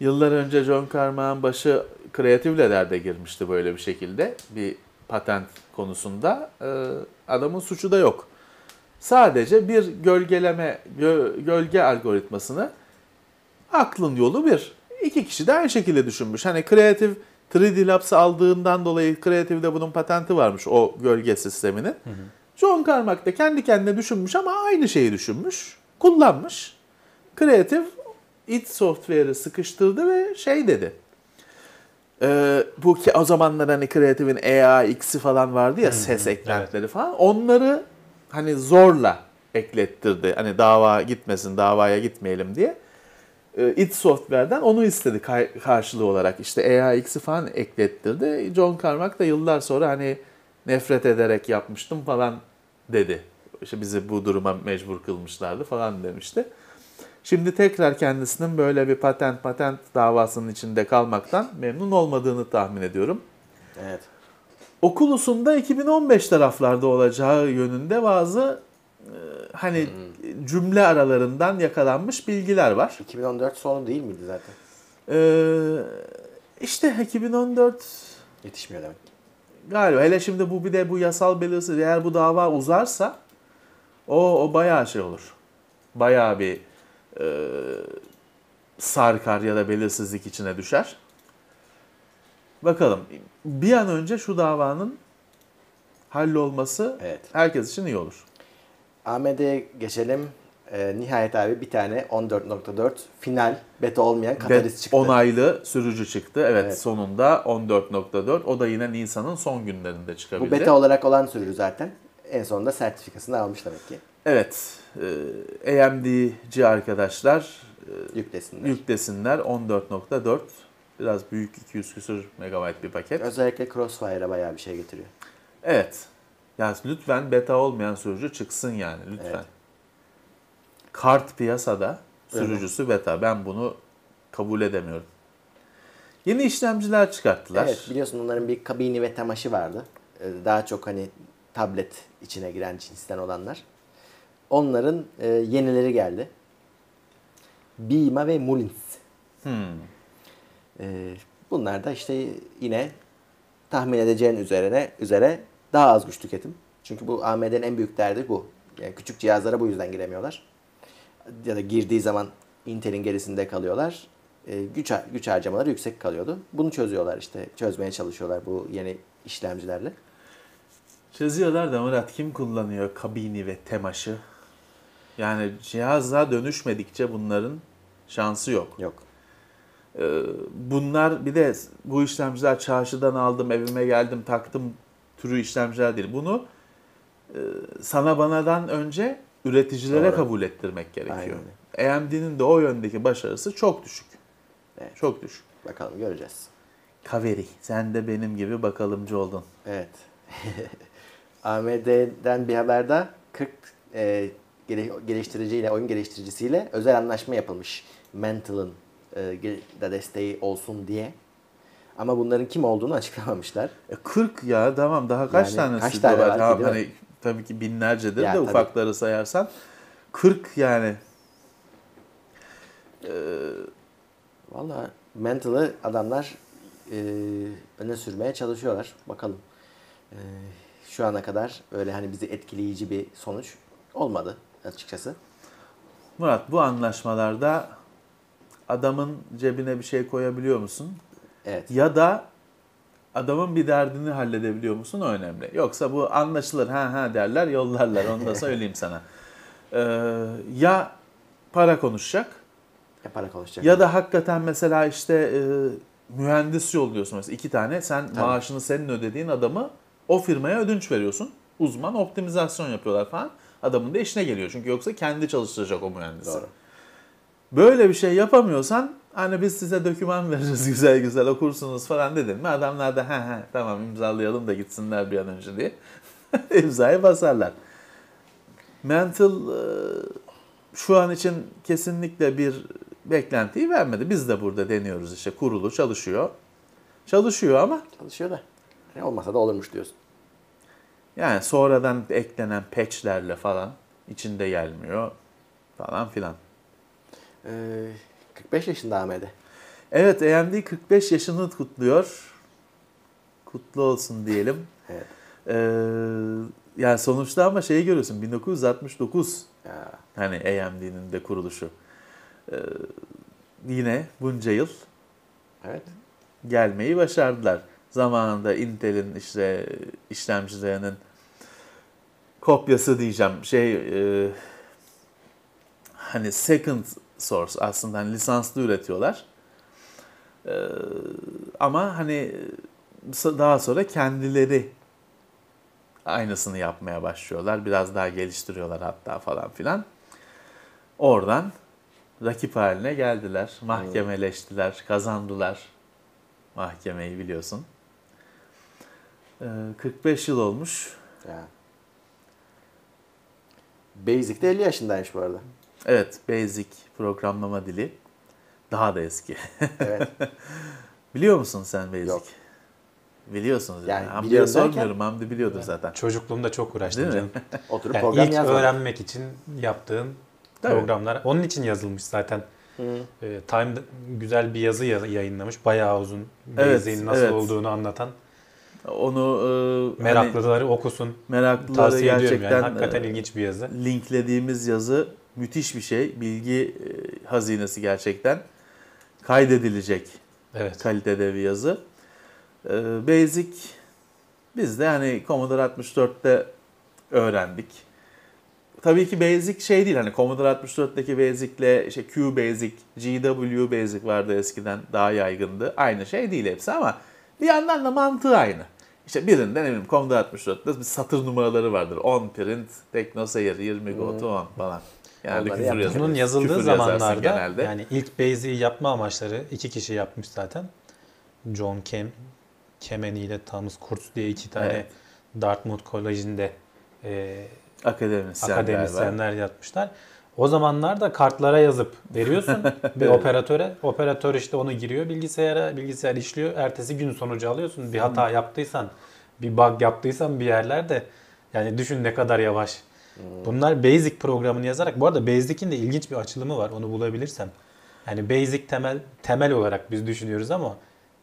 Yıllar önce John Carmack'ın başı Creative Leather'de girmişti böyle bir şekilde. Bir patent konusunda. Ee, adamın suçu da yok. Sadece bir gölgeleme, gö- gölge algoritmasını aklın yolu bir. İki kişi de aynı şekilde düşünmüş. Hani Creative üç D Labs'ı aldığından dolayı Creative'de bunun patenti varmış o gölge sistemini. Hı hı. John Carmack da kendi kendine düşünmüş ama aynı şeyi düşünmüş. Kullanmış. Creative id Software'ı sıkıştırdı ve şey dedi. Ee, bu ki o zamanlar hani Creative'in E A X'i falan vardı ya, hmm, ses eklentileri, evet, falan. Onları hani zorla eklettirdi. Hani dava gitmesin, davaya gitmeyelim diye. Ee, id Software'den onu istedi ka- karşılığı olarak. İşte E A X'i falan eklettirdi. John Carmack da yıllar sonra hani nefret ederek yapmıştım falan dedi. İşte bizi bu duruma mecbur kılmışlardı falan demişti. Şimdi tekrar kendisinin böyle bir patent patent davasının içinde kalmaktan memnun olmadığını tahmin ediyorum. Evet. Oculus'un da iki bin on beş taraflarda olacağı yönünde bazı e, hani hmm. cümle aralarından yakalanmış bilgiler var. iki bin on dört sonu değil miydi zaten? Ee, işte iki bin on dört... Yetişmiyor demek ki. Galiba. Hele şimdi bu bir de bu yasal belirsiz. Eğer bu dava uzarsa o, o bayağı şey olur. Bayağı bir Ee, sarkar ya da belirsizlik içine düşer. Bakalım. Bir an önce şu davanın hallolması, evet, herkes için iyi olur. A M D'ye geçelim. Ee, nihayet abi bir tane on dört nokta dört final beta olmayan katalist çıktı. Onaylı sürücü çıktı. Evet, evet. Sonunda on dört nokta dört. O da yine Nisan'ın son günlerinde çıkabildi. Bu beta olarak olan sürücü zaten. En sonunda sertifikasını almış demek ki. Evet. E, A M D'ci arkadaşlar e, yüklesinler. yüklesinler. on dört nokta dört. Biraz büyük, iki yüz küsür megabayt bir paket. Özellikle Crossfire'a bayağı bir şey getiriyor. Evet. Yani lütfen beta olmayan sürücü çıksın yani. Lütfen. Evet. Kart piyasada sürücüsü, evet, beta. Ben bunu kabul edemiyorum. Yeni işlemciler çıkarttılar. Evet, biliyorsun onların bir kabini ve temaşı vardı. Daha çok hani tablet içine giren cinsten olanlar. Onların e, yenileri geldi. Bima ve Mullins. Hmm. E, bunlar da işte yine tahmin edeceğin üzerine üzere daha az güç tüketim. Çünkü bu A M D'nin en büyük derdi bu. Yani küçük cihazlara bu yüzden giremiyorlar. Ya da girdiği zaman Intel'in gerisinde kalıyorlar. E, güç güç harcamaları yüksek kalıyordu. Bunu çözüyorlar işte. Çözmeye çalışıyorlar bu yeni işlemcilerle. Çiziyorlar da Murat, kim kullanıyor kabini ve temaşı? Yani cihaza dönüşmedikçe bunların şansı yok. Yok. Ee, bunlar bir de bu işlemciler çarşıdan aldım, evime geldim, taktım türü işlemciler değil. Bunu e, sana banadan önce üreticilere, doğru, kabul ettirmek gerekiyor. Aynen. A M D'nin de o yöndeki başarısı çok düşük. Evet. Çok düşük. Bakalım göreceğiz. Kaveri, sen de benim gibi bakalımcı oldun. Evet. A M D'den bir haber daha. kırk e, geliştiriciyle, oyun geliştiricisiyle özel anlaşma yapılmış. Mental'ın e, da desteği olsun diye. Ama bunların kim olduğunu açıklamamışlar. E, kırk ya, tamam, daha kaç yani, tanesi kaç tane var? Tamam, hani, tabii ki binlercedir ya, de tabii, ufakları sayarsan. kırk yani. E, Valla Mental'ı adamlar e, öne sürmeye çalışıyorlar. Bakalım. Ee, şu ana kadar öyle hani bizi etkileyici bir sonuç olmadı açıkçası. Murat, bu anlaşmalarda adamın cebine bir şey koyabiliyor musun? Evet. Ya da adamın bir derdini halledebiliyor musun? O önemli. Yoksa bu anlaşılır, ha ha derler, yollarlar, onu da söyleyeyim sana. Ee, ya para konuşacak. Ya para konuşacak. Ya da hakikaten mesela işte e, mühendis yolluyorsun mesela iki tane, sen tabii, maaşını senin ödediğin adamı o firmaya ödünç veriyorsun. Uzman optimizasyon yapıyorlar falan. Adamın da işine geliyor. Çünkü yoksa kendi çalıştıracak o mühendisi. Doğru. Böyle bir şey yapamıyorsan hani biz size doküman veririz güzel güzel okursunuz falan dedin mi? Adamlar da he he tamam imzalayalım da gitsinler bir an önce diye imzayı basarlar. Mental şu an için kesinlikle bir beklentiyi vermedi. Biz de burada deniyoruz işte, kurulu çalışıyor. Çalışıyor ama. Çalışıyor da. Olmasa da olurmuş diyorsun. Yani sonradan eklenen patchlerle falan içinde gelmiyor falan filan. Ee, kırk beş yaşında A M D. Evet, A M D kırk beş yaşını kutluyor. Kutlu olsun diyelim. Evet. Ee, yani sonuçta ama şeyi görüyorsun, bin dokuz yüz altmış dokuz ya. Hani A M D'nin de kuruluşu. Ee, yine bunca yıl, evet, gelmeyi başardılar. Zamanında Intel'in işte işlemcilerinin kopyası diyeceğim şey e, hani second source aslında hani lisanslı üretiyorlar. E, ama hani daha sonra kendileri aynısını yapmaya başlıyorlar. Biraz daha geliştiriyorlar hatta falan filan. Oradan rakip haline geldiler. Mahkemeleştiler, kazandılar mahkemeyi biliyorsun. kırk beş yıl olmuş. Ya. Basic de elli yaşındaymış bu arada. Evet, Basic programlama dili daha da eski. Evet. Biliyor musun sen Basic? Yok. Biliyorsunuz yani. Hamdi'ye sormuyorum. Hamdi biliyordur yani zaten. Çocukluğumda çok uğraştım canım. Oturup yani program yazdım. İlk öğrenmek için yaptığım tabii programlar. Onun için yazılmış zaten. E, Time güzel bir yazı yayınlamış. Bayağı uzun. Basic'in evet, nasıl evet. olduğunu anlatan. Onu e, meraklıları hani, okusun. Meraklıları tavsiye gerçekten ediyorum yani. Hakikaten e, ilginç bir yazı. Linklediğimiz yazı müthiş bir şey. Bilgi e, hazinesi gerçekten. Kaydedilecek evet. kalitede bir yazı. E, Basic biz de hani Commodore altmış dörtte öğrendik. Tabii ki Basic şey değil. Hani Commodore altmış dörtteki Basic'le işte Q Basic, G W Basic vardı eskiden. Daha yaygındı. Aynı şey değil hepsi ama bir yandan da mantığı aynı. İşte birinden eminim Commodore altmış dörtte satır numaraları vardır. on print, TeknoSeyir, yirmi hmm. go to on falan. Yani bunun yazıldığı zamanlarda yani ilk Basic'i yapma amaçları iki kişi yapmış zaten. John Kem, Kemeny ile Thomas Kurtz diye iki tane evet. Dartmouth College'inde e, akademisyenler, akademisyenler yapmışlar. O zamanlarda kartlara yazıp veriyorsun bir operatöre. Operatör işte onu giriyor bilgisayara, bilgisayar işliyor. Ertesi gün sonucu alıyorsun. Bir hata yaptıysan, bir bug yaptıysan bir yerlerde yani düşün ne kadar yavaş. Bunlar Basic programını yazarak. Bu arada Basic'in de ilginç bir açılımı var onu bulabilirsem. Yani Basic temel temel olarak biz düşünüyoruz ama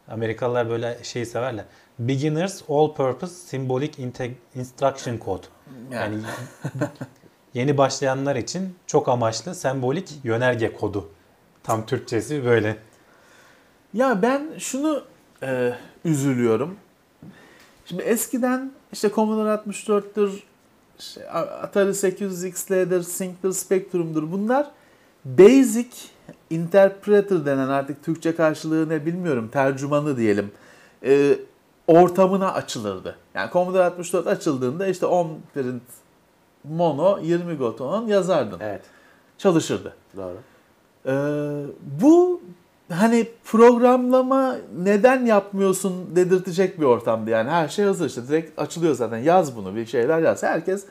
Amerikalılar böyle şey severler. Beginners All Purpose Symbolic Instruction Code. Yani... Yeni başlayanlar için çok amaçlı sembolik yönerge kodu. Tam Türkçesi böyle. Ya ben şunu e, üzülüyorum. Şimdi eskiden işte Commodore altmış dörttür, işte Atari sekiz yüz X'lerdir, Sync'tir, Spectrum'dur bunlar. Basic Interpreter denen artık Türkçe karşılığı ne bilmiyorum, tercümanı diyelim, e, ortamına açılırdı. Yani Commodore altmış dört açıldığında işte on print Mono yirmi gotonun yazardın. Evet. Çalışırdı. Doğru. Ee, bu hani programlama neden yapmıyorsun dedirtecek bir ortamdı. Yani her şey hazır işte. Direkt açılıyor zaten. Yaz bunu bir şeyler yaz. Herkes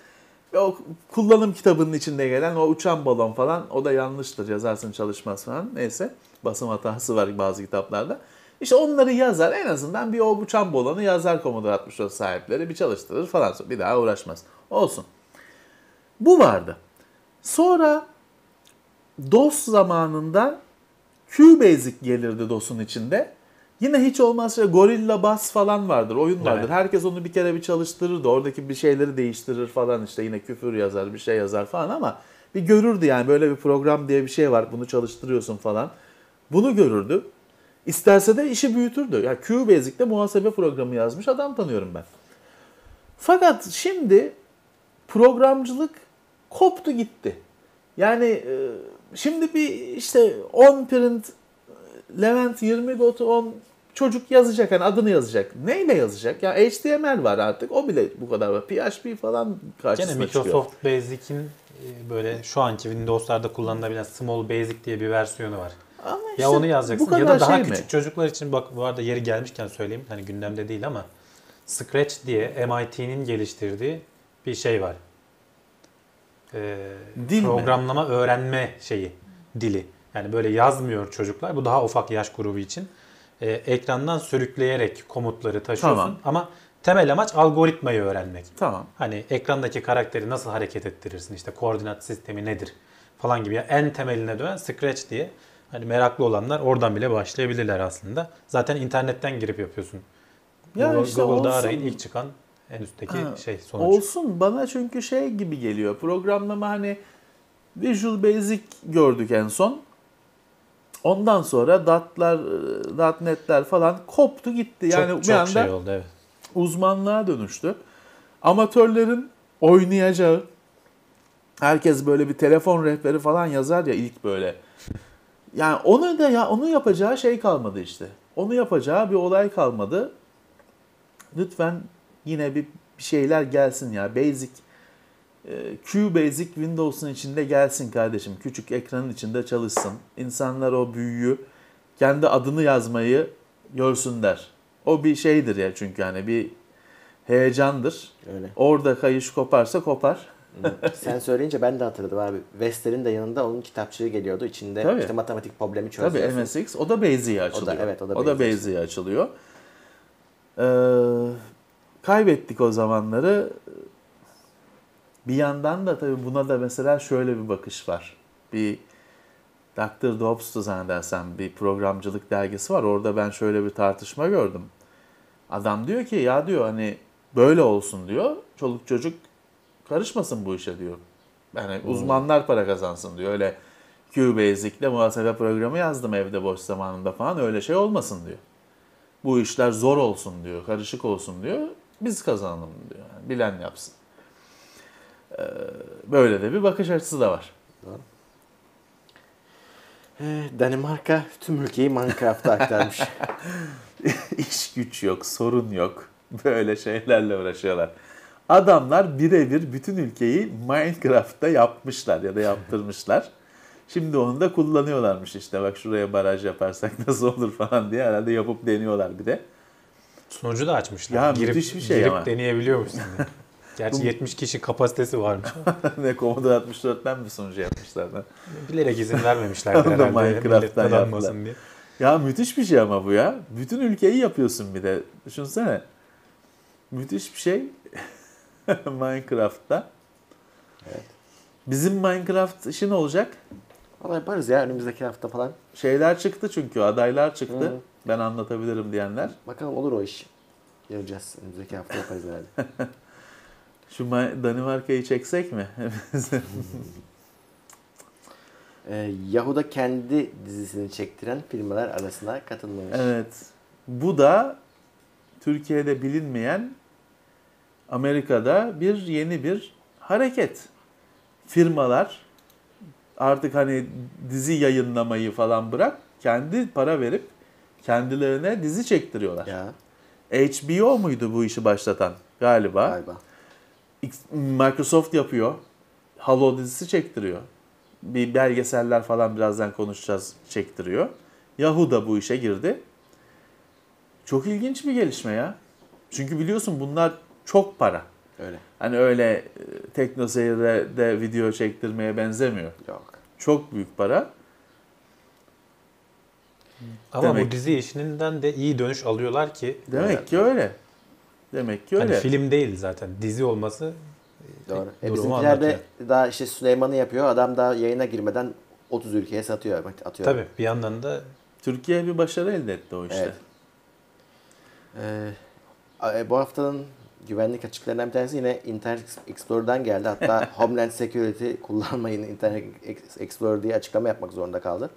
o kullanım kitabının içinde gelen o uçan balon falan o da yanlıştır. Yazarsın çalışmaz falan. Neyse. Basım hatası var bazı kitaplarda. İşte onları yazar. En azından bir o uçan balonu yazar Commodore altmış dört sahipleri. Bir çalıştırır falan. Bir daha uğraşmaz. Olsun. Bu vardı. Sonra DOS zamanında QBasic gelirdi DOS'un içinde. Yine hiç olmazsa Gorilla Bass falan vardır, oyun vardır. Evet. Herkes onu bir kere bir çalıştırırdı. Oradaki bir şeyleri değiştirir falan işte yine küfür yazar, bir şey yazar falan ama bir görürdü yani böyle bir program diye bir şey var. Bunu çalıştırıyorsun falan. Bunu görürdü. İsterse de işi büyütürdü. Yani QBasic'te muhasebe programı yazmış adam tanıyorum ben. Fakat şimdi programcılık koptu gitti. Yani e, şimdi bir işte on print Levent yirmi gotu on çocuk yazacak yani adını yazacak. Neyle yazacak? Ya H T M L var artık. O bile bu kadar var. P H P falan karşısına çıkıyor. Gene Microsoft çıkıyor. Basic'in böyle şu anki Windows'larda kullanılabilen Small Basic diye bir versiyonu var. Ama işte ya onu yazacaksın ya da daha şey küçük mi? Çocuklar için bak bu arada yeri gelmişken söyleyeyim. Hani gündemde değil ama Scratch diye M I T'nin geliştirdiği bir şey var. Ee, programlama mi? Öğrenme şeyi, dili. Yani böyle yazmıyor çocuklar. Bu daha ufak yaş grubu için. Ee, ekrandan sürükleyerek komutları taşıyorsun. Tamam. Ama temel amaç algoritmayı öğrenmek. Tamam. Hani ekrandaki karakteri nasıl hareket ettirirsin? İşte koordinat sistemi nedir? Falan gibi. Yani en temeline dönen Scratch diye. Hani meraklı olanlar oradan bile başlayabilirler aslında. Zaten internetten girip yapıyorsun. Ya Google, işte Google'da olsun. Arayın ilk çıkan en üstteki ha, şey sonuç. Olsun bana çünkü şey gibi geliyor. Programlama hani Visual Basic gördük en son. Ondan sonra datlar, datnetler falan koptu gitti. Yani çok, bir çok anda şey oldu, evet. Uzmanlığa dönüştü. Amatörlerin oynayacağı herkes böyle bir telefon rehberi falan yazar ya ilk böyle. Yani onu da ya onu yapacağı şey kalmadı işte. Onu yapacağı bir olay kalmadı. Lütfen yine bir şeyler gelsin ya. Basic, Q Basic Windows'un içinde gelsin kardeşim. Küçük ekranın içinde çalışsın. İnsanlar o büyüyü, kendi adını yazmayı görsünler. O bir şeydir ya, çünkü hani bir heyecandır. Öyle. Orada kayış koparsa kopar. Sen söyleyince ben de hatırladım abi. Wester'in de yanında onun kitapçığı geliyordu. İçinde tabii, işte matematik problemi çözüyorsun. Tabii M S X. O da Basic'e açılıyor. O da, evet, o da, o da Basic'e açılıyor. Ee, kaybettik o zamanları. Bir yandan da tabii buna da mesela şöyle bir bakış var. Bir doktor Dobbs'tu zannedersem bir programcılık dergisi var. Orada ben şöyle bir tartışma gördüm. Adam diyor ki ya diyor hani böyle olsun diyor. Çoluk çocuk karışmasın bu işe diyor. Yani hmm. uzmanlar para kazansın diyor. Öyle QBasic'le muhasebe programı yazdım evde boş zamanında falan, öyle şey olmasın diyor. Bu işler zor olsun diyor. Karışık olsun diyor. Biz kazanalım diyor. Yani bilen yapsın. Ee, böyle de bir bakış açısı da var. Doğru. Ee, Danimarka tüm ülkeyi Minecraft'a aktarmış. İş güç yok, sorun yok. Böyle şeylerle uğraşıyorlar. Adamlar birebir bütün ülkeyi Minecraft'ta yapmışlar ya da yaptırmışlar. Şimdi onu da kullanıyorlarmış işte. Bak şuraya baraj yaparsak nasıl olur falan diye herhalde yapıp deniyorlar bir de. Sunucu da açmışlar. Ya girip, müthiş bir şey girip ama. Girip deneyebiliyormuş. Gerçi yetmiş kişi kapasitesi varmış. Ne Commodore altmış dörtten bir sunucu yapmışlardı. Bilerek izin vermemişlerdi herhalde. Minecraft'tan yaptılar. Diye. Ya müthiş bir şey ama bu ya. Bütün ülkeyi yapıyorsun bir de. Düşünsene. Müthiş bir şey. Minecraft'ta. Evet. Bizim Minecraft işi ne olacak? Vallahi yaparız ya önümüzdeki hafta falan. Şeyler çıktı çünkü, adaylar çıktı. Hmm. Ben anlatabilirim diyenler. Bakalım olur o iş. Göreceğiz. Önümüzdeki hafta yaparız herhalde. Şu Danimarka'yı çeksek mi? e, Yahoo'da kendi dizisini çektiren firmalar arasına katılmamış. Evet. Bu da Türkiye'de bilinmeyen, Amerika'da bir yeni bir hareket. Firmalar artık hani dizi yayınlamayı falan bırak, kendi para verip kendilerine dizi çektiriyorlar. Ya. H B O muydu bu işi başlatan? Galiba. Galiba. Microsoft yapıyor. Hulu dizisi çektiriyor. Bir belgeseller falan birazdan konuşacağız, çektiriyor. Yahoo da bu işe girdi. Çok ilginç bir gelişme ya. Çünkü biliyorsun bunlar çok para. Öyle. Hani öyle TeknoSeyir'de de video çektirmeye benzemiyor. Yok. Çok büyük para. Ama demek, bu dizi işinden de iyi dönüş alıyorlar ki. Demek öyle. ki öyle. Demek ki öyle. Hani film değil zaten. Dizi olması doğru. E bizimkiler de daha işte Süleyman'ı yapıyor. Adam daha yayına girmeden otuz ülkeye satıyor. Atıyor. Tabii bir yandan da Türkiye bir başarı elde etti o işte. Evet. Ee, bu haftanın güvenlik açıklarından bir tanesi yine Internet Explorer'dan geldi. Hatta Homeland Security kullanmayın Internet Explorer diye açıklama yapmak zorunda kaldı.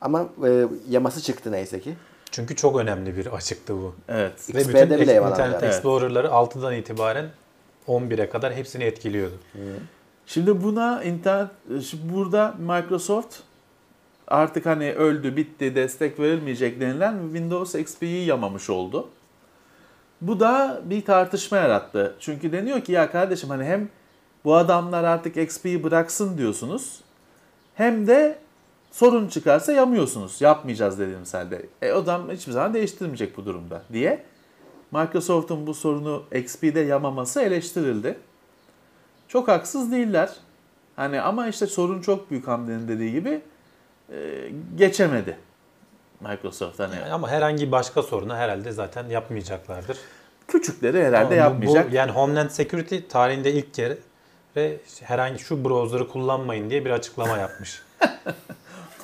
Ama e, yaması çıktı neyse ki. Çünkü çok önemli bir açıktı bu. Evet. Ve X P'de bütün bile Internet Explorer'ları evet. altıdan itibaren on bire kadar hepsini etkiliyordu. Hı. Şimdi buna internet, şimdi burada Microsoft artık hani öldü, bitti, destek verilmeyecek denilen Windows X P'yi yamamış oldu. Bu da bir tartışma yarattı. Çünkü deniyor ki ya kardeşim hani hem bu adamlar artık X P'yi bıraksın diyorsunuz, hem de sorun çıkarsa yamıyorsunuz. Yapmayacağız dediğimiz halde. E o zaman hiçbir zaman değiştirmeyecek bu durumda diye. Microsoft'un bu sorunu X P'de yamaması eleştirildi. Çok haksız değiller. Hani ama işte sorun çok büyük, Hamdi'nin dediği gibi e, geçemedi Microsoft. Hani. Yani ama herhangi başka sorunu herhalde zaten yapmayacaklardır. Küçükleri herhalde bu, yapmayacak. Bu, yani Homeland Security tarihinde ilk kere ve herhangi şu browser'ı kullanmayın diye bir açıklama yapmış.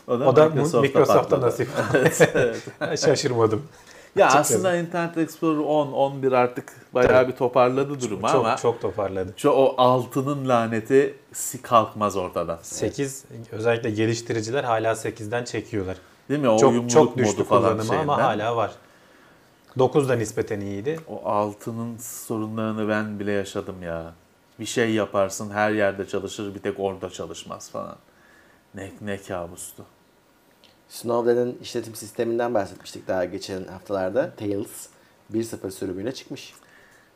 O da, o da Microsoft'ta, Microsoft'ta nasip. Evet, evet. Şaşırmadım. Ya açık aslında yazın. Internet Explorer on, on bir artık bayağı tabii bir toparladı durumu çok, ama. Çok toparladı. Şu o altının laneti kalkmaz ortadan. sekiz, evet. Özellikle geliştiriciler hala sekizden çekiyorlar. Değil mi? O çok, yumruluk çok düştü modu falan kullanıma ama hala var. dokuzda nispeten iyiydi. O altının sorunlarını ben bile yaşadım ya. Bir şey yaparsın her yerde çalışır, bir tek orada çalışmaz falan. Ne, ne kabustu. Snowden'in işletim sisteminden bahsetmiştik daha geçen haftalarda. Tails bir nokta sıfır sürümüyle çıkmış.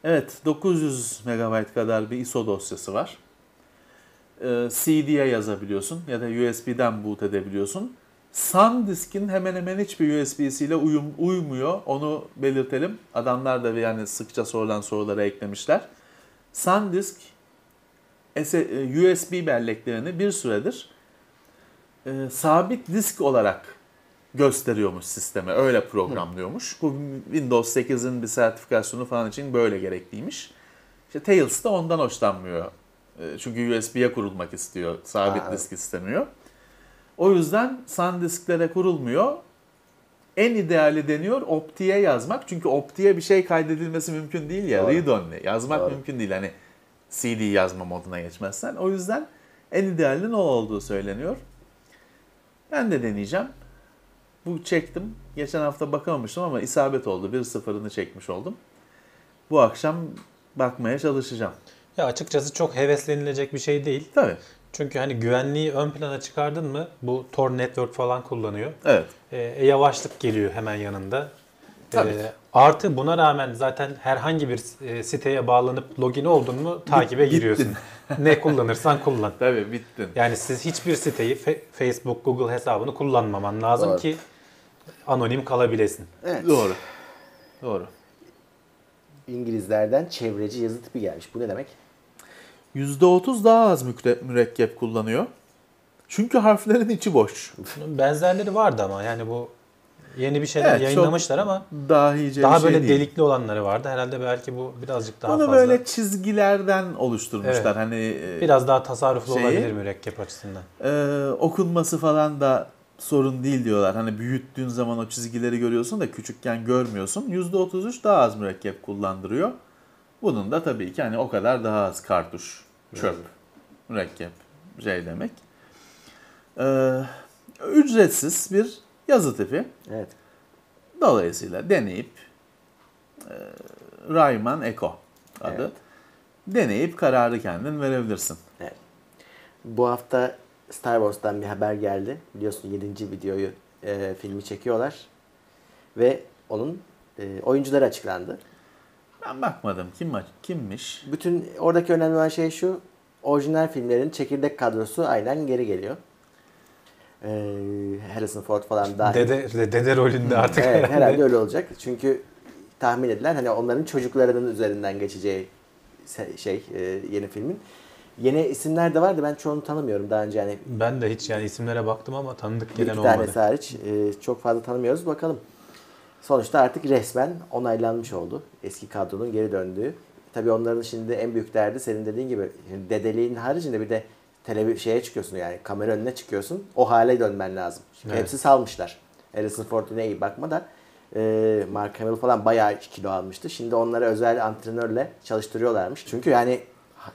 Evet, dokuz yüz megabayt kadar bir I S O dosyası var. Ee, C D'ye yazabiliyorsun ya da U S B'den boot edebiliyorsun. SanDisk'in hemen hemen hiçbir U S B'siyle uyum, uymuyor. Onu belirtelim. Adamlar da yani sıkça sorulan sorulara eklemişler. SanDisk U S B belleklerini bir süredir e, sabit disk olarak gösteriyormuş sisteme. Öyle programlıyormuş. Hı. Bu Windows sekizin bir sertifikasyonu falan için böyle gerekliymiş. İşte Tails da ondan hoşlanmıyor. E, çünkü U S B'ye kurulmak istiyor. Sabit ha, disk istemiyor. O yüzden SanDisk'lere kurulmuyor. En ideali deniyor Opti'ye yazmak. Çünkü Opti'ye bir şey kaydedilmesi mümkün değil ya. Read only. Yazmak Doğru. mümkün değil. Hani C D yazma moduna geçmezsen. O yüzden en idealinin o olduğu söyleniyor. Ben de deneyeceğim. Bu çektim. Geçen hafta bakamamıştım ama isabet oldu. bir sıfırını çekmiş oldum. Bu akşam bakmaya çalışacağım. Ya açıkçası çok heveslenilecek bir şey değil. Tabii. Çünkü hani güvenliği ön plana çıkardın mı bu Tor Network falan kullanıyor. Evet. E, yavaşlık geliyor hemen yanında. Tabii. E, artı buna rağmen zaten herhangi bir siteye bağlanıp login oldun mu takibe giriyorsun. Ne kullanırsan kullan. Tabii bittin. Yani siz hiçbir siteyi Facebook, Google hesabını kullanmaman lazım Doğru. ki anonim kalabilesin. Evet. Doğru. Doğru. İngilizlerden çevreci yazı tipi gelmiş. Bu ne demek? yüzde otuz daha az mürekkep kullanıyor. Çünkü harflerin içi boş. Benzerleri vardı ama yani bu yeni bir şeyler evet, yayınlamışlar ama daha şey böyle değil. Delikli olanları vardı. Herhalde belki bu birazcık daha Bunu fazla. Bunu böyle çizgilerden oluşturmuşlar. Evet. Hani biraz daha tasarruflu şeyi, olabilir mürekkep açısından. E, okunması falan da sorun değil diyorlar. Hani büyüttüğün zaman o çizgileri görüyorsun da küçükken görmüyorsun. yüzde otuz üç daha az mürekkep kullandırıyor. Bunun da tabii ki hani o kadar daha az kartuş, çöp, mürekkep şey demek. Ee, ücretsiz bir yazı tipi. Evet. Dolayısıyla deneyip e, Rayman Eco adı. Evet. Deneyip kararı kendin verebilirsin. Evet. Bu hafta Star Wars'tan bir haber geldi. Biliyorsun yedinci videoyu e, filmi çekiyorlar. Ve onun e, oyuncuları açıklandı. Ben bakmadım. Kim kimmiş? Bütün oradaki önemli olan şey şu. Orijinal filmlerin çekirdek kadrosu aynen geri geliyor. Ee, Harrison Ford falan dahil. Dede, dede rolünde artık evet, herhalde. Herhalde öyle olacak. Çünkü tahmin edilen hani onların çocuklarının üzerinden geçeceği şey yeni filmin. Yeni isimler de vardı. Ben çoğunu tanımıyorum daha önce. Yani ben de hiç yani isimlere baktım ama tanıdık gelen olmadı. Bir tanesi hariç çok fazla tanımıyoruz. Bakalım. Sonuçta artık resmen onaylanmış oldu. Eski kadronun geri döndüğü. Tabii onların şimdi en büyük derdi senin dediğin gibi dedeliğin haricinde bir de televi- şeye çıkıyorsun yani kamera önüne çıkıyorsun. O hale dönmen lazım. Çünkü evet. Hepsi salmışlar. Harrison Ford'a iyi bakma da e, Mark Hamill falan bayağı kilo almıştı. Şimdi onları özel antrenörle çalıştırıyorlarmış. Çünkü yani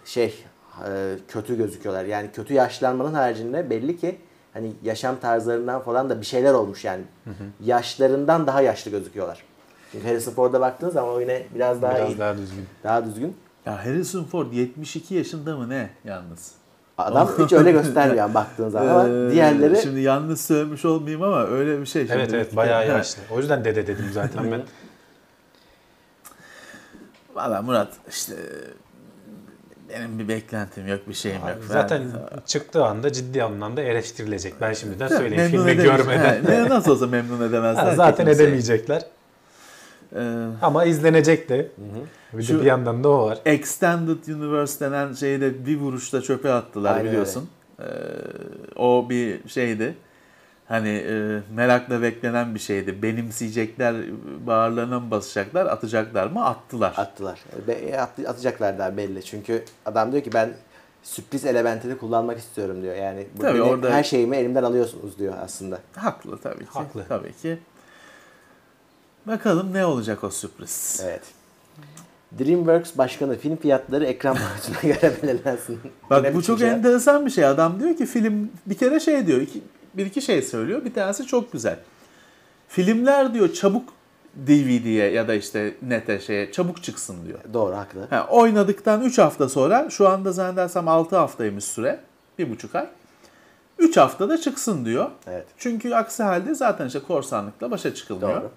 şey e, kötü gözüküyorlar. Yani kötü yaşlanmanın haricinde belli ki hani yaşam tarzlarından falan da bir şeyler olmuş yani. Hı hı. Yaşlarından daha yaşlı gözüküyorlar. Çünkü Harrison Ford'a baktığınız zaman o yine biraz daha biraz iyi. Daha düzgün. Daha düzgün. Ya Harrison Ford yetmiş iki yaşında mı ne yalnız? Adam hiç öyle göstermiyor yani baktığınız zaman ama diğerleri... Şimdi yanlış söylemiş olmayayım ama öyle bir şey. Şimdi evet evet bayağı yaşlı. O yüzden dede dedim zaten ben. Valla Murat işte... Benim bir beklentim yok, bir şeyim abi yok. Zaten ben... çıktığı anda ciddi anlamda eleştirilecek. Ben şimdiden söyleyeyim filmi görmeden. He, nasıl olsa memnun edemezler. Ha, zaten edemeyecekler. Ee... Ama izlenecek de. Hı-hı. Bir, de bir yandan da o var. Extended Universe denen şeyi de bir vuruşta çöpe attılar aynen biliyorsun. Ee, o bir şeydi. Hani e, merakla beklenen bir şeydi. Benimseyecekler, bağırlarına mı basacaklar, atacaklar mı? Attılar. Attılar. Be- at- atacaklar daha belli. Çünkü adam diyor ki ben sürpriz elementini kullanmak istiyorum diyor. Yani tabii orada... her şeyimi elimden alıyorsunuz diyor aslında. Haklı tabii ki. Haklı. Tabii ki. Bakalım ne olacak o sürpriz. Evet. DreamWorks Başkanı film fiyatları ekran maaşına göre belirlensin. Bak bu çok enteresan bir şey. Adam diyor ki film bir kere şey diyor ki bir iki şey söylüyor. Bir tanesi çok güzel. Filmler diyor çabuk D V D'ye ya da işte nete şeye çabuk çıksın diyor. Doğru haklı. Ha, oynadıktan üç hafta sonra şu anda zannedersem altı haftaymış süre. bir buçuk ay. üç haftada çıksın diyor. Evet. Çünkü aksi halde zaten işte korsanlıkla başa çıkılmıyor. Doğru.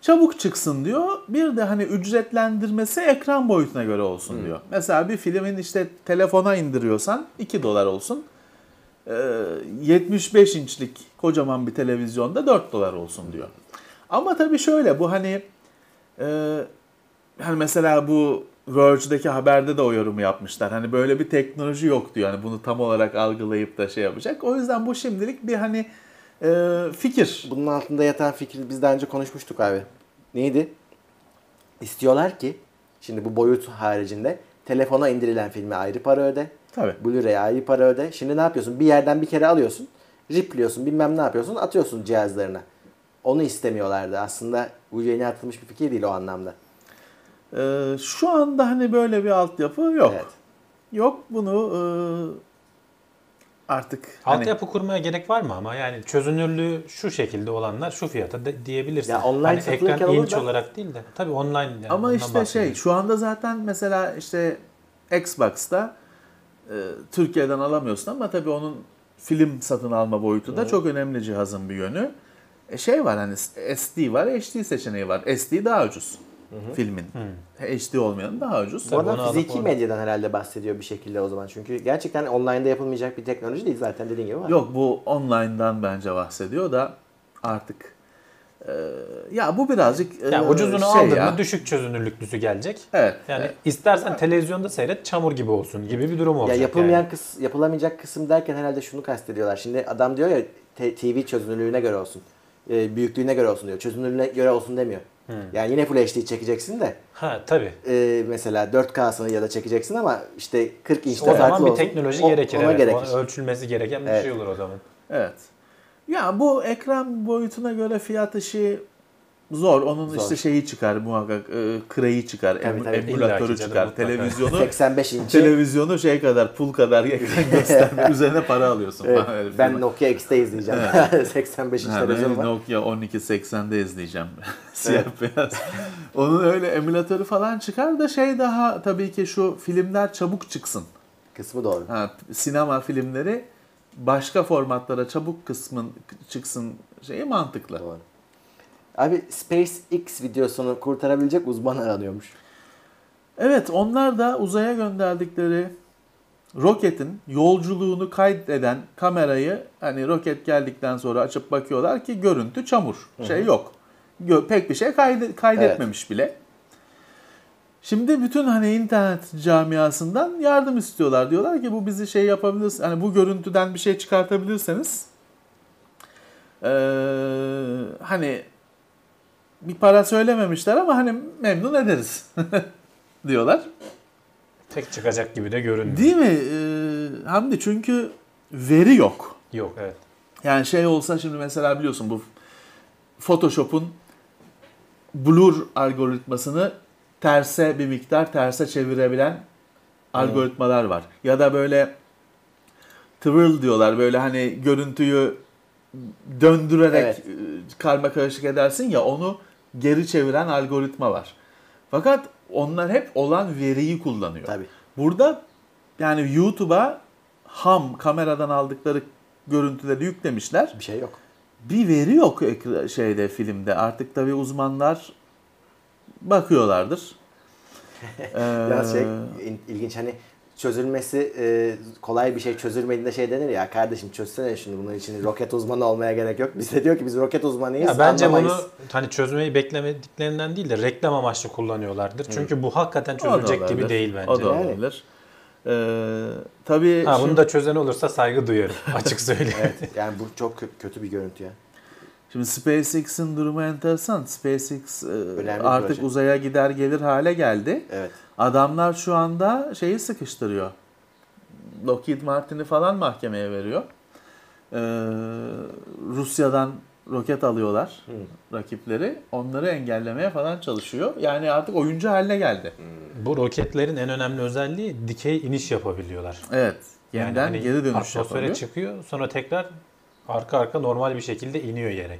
Çabuk çıksın diyor. Bir de hani ücretlendirmesi ekran boyutuna göre olsun hmm. diyor. Mesela bir filmin işte telefona indiriyorsan iki dolar olsun. Ee, yetmiş beş inçlik kocaman bir televizyonda dört dolar olsun diyor. Ama tabii şöyle bu hani e, hani mesela bu Verge'deki haberde de o yorumu yapmışlar. Hani böyle bir teknoloji yok diyor. Hani bunu tam olarak algılayıp da şey yapacak. O yüzden bu şimdilik bir hani e, fikir. Bunun altında yatan fikir biz daha önce konuşmuştuk abi. Neydi? İstiyorlar ki şimdi bu boyut haricinde telefona indirilen filme ayrı para öde. Tabii. Blu-ray'e ayrı para öde. Şimdi ne yapıyorsun? Bir yerden bir kere alıyorsun. Ripliyorsun. Bilmem ne yapıyorsun. Atıyorsun cihazlarına. Onu istemiyorlardı. Aslında bu yeni atılmış bir fikir değil o anlamda. Ee, şu anda hani böyle bir altyapı yok. Evet. Yok bunu e, artık... Altyapı hani... kurmaya gerek var mı ama? Yani çözünürlüğü şu şekilde olanlar şu fiyata de, diyebilirsin. Ya online hani ekran inç da... olarak değil de. Tabii online. Yani ama işte şey şu anda zaten mesela işte Xbox'ta e, Türkiye'den alamıyorsun ama tabii onun film satın alma boyutu da evet. çok önemli cihazın bir yönü. E, şey var hani S D var, H D seçeneği var. S D daha ucuz. Hı-hı. Filmin. Hı. H D olmayanın daha ucuz. Bu arada fiziki medyadan herhalde bahsediyor bir şekilde o zaman. Çünkü gerçekten online'da yapılmayacak bir teknoloji değil zaten dediğin gibi var. Yok bu online'dan bence bahsediyor da artık e, ya bu birazcık e, yani ucuzunu şey aldın ya. Mı düşük çözünürlüklüsü gelecek. Evet. Yani evet. istersen evet. televizyonda seyret çamur gibi olsun gibi bir durum olacak. Ya yapılmayan yani. Kıs, yapılamayacak kısım derken herhalde şunu kastediyorlar. Şimdi adam diyor ya T V çözünürlüğüne göre olsun. E, büyüklüğüne göre olsun diyor. Çözünürlüğüne göre olsun demiyor. Hmm. Yani yine Full H D çekeceksin de. Ha tabii. E, mesela dört K'sını ya da çekeceksin ama işte kırk inçte farklı olsun. O zaman bir teknoloji o, gerekir. Evet. gerekir. Ölçülmesi gereken evet. bir şey olur o zaman. Evet. Ya bu ekran boyutuna göre fiyat işi zor. Onun zor. işte şeyi çıkar muhakkak e, kırayı çıkar, tabii, tabii. emülatörü çıkar, televizyonu seksen beş inç televizyonu şey kadar pul kadar ekran göstermek üzerine para alıyorsun. Evet. Falan, ben Nokia X'te izleyeceğim. Evet. seksen beş inç yani televizyon var. Nokia on iki seksende izleyeceğim. Siyah evet. beyaz. Onun öyle emülatörü falan çıkar da şey daha tabii ki şu filmler çabuk çıksın. Kısmı doğru. Ha, sinema filmleri başka formatlara çabuk kısmın çıksın şeyi mantıklı. Doğru. Abi SpaceX videosunu kurtarabilecek uzman aranıyormuş. Evet onlar da uzaya gönderdikleri roketin yolculuğunu kaydeden kamerayı hani roket geldikten sonra açıp bakıyorlar ki görüntü çamur. Hı-hı. Şey yok. Gö- pek bir şey kayde- kaydetmemiş evet. bile. Şimdi bütün hani internet camiasından yardım istiyorlar. Diyorlar ki bu bizi şey yapabilirsiniz. Hani bu görüntüden bir şey çıkartabilirseniz ee, hani bir para söylememişler ama hani memnun ederiz diyorlar. Tek çıkacak gibi de görünüyor. Değil mi ee, Hamdi? Çünkü veri yok. Yok evet. Yani şey olsa şimdi mesela biliyorsun bu Photoshop'un blur algoritmasını terse bir miktar terse çevirebilen hmm. algoritmalar var. Ya da böyle twirl diyorlar böyle hani görüntüyü döndürerek evet. karma karışık edersin ya onu geri çeviren algoritma var. Fakat onlar hep olan veriyi kullanıyor. Tabii. Burada yani YouTube'a ham kameradan aldıkları görüntüleri yüklemişler. Bir şey yok. Bir veri yok şeyde filmde. Artık tabii uzmanlar bakıyorlardır. Biraz ee... şey ilginç hani çözülmesi e, kolay bir şey çözülmediğinde şey denir ya kardeşim çözsene şunu bunun için roket uzmanı olmaya gerek yok. Biz de diyor ki biz roket uzmanıyız. Ya bence anlamayız. Bunu hani çözmeyi beklemediklerinden değil de reklam amaçlı kullanıyorlardır. Hı. Çünkü bu hakikaten çözülecek gibi değil bence. O da olabilir. Yani. Ee, tabii ha, şimdi... Bunu da çözen olursa saygı duyarım. Açık söyleyeyim. Evet, yani bu çok kötü bir görüntü ya. Şimdi SpaceX'in durumu enteresan. SpaceX önemli artık proje. Uzaya gider gelir hale geldi. Evet. Adamlar şu anda şeyi sıkıştırıyor. Lockheed Martin'i falan mahkemeye veriyor. Ee, Rusya'dan roket alıyorlar hmm. rakipleri. Onları engellemeye falan çalışıyor. Yani artık oyuncu haline geldi. Hmm. Bu roketlerin en önemli özelliği dikey iniş yapabiliyorlar. Evet. Yeniden yani hani geri dönüş atmosfere yapabiliyor. Atmosfere çıkıyor sonra tekrar arka arka normal bir şekilde iniyor yere.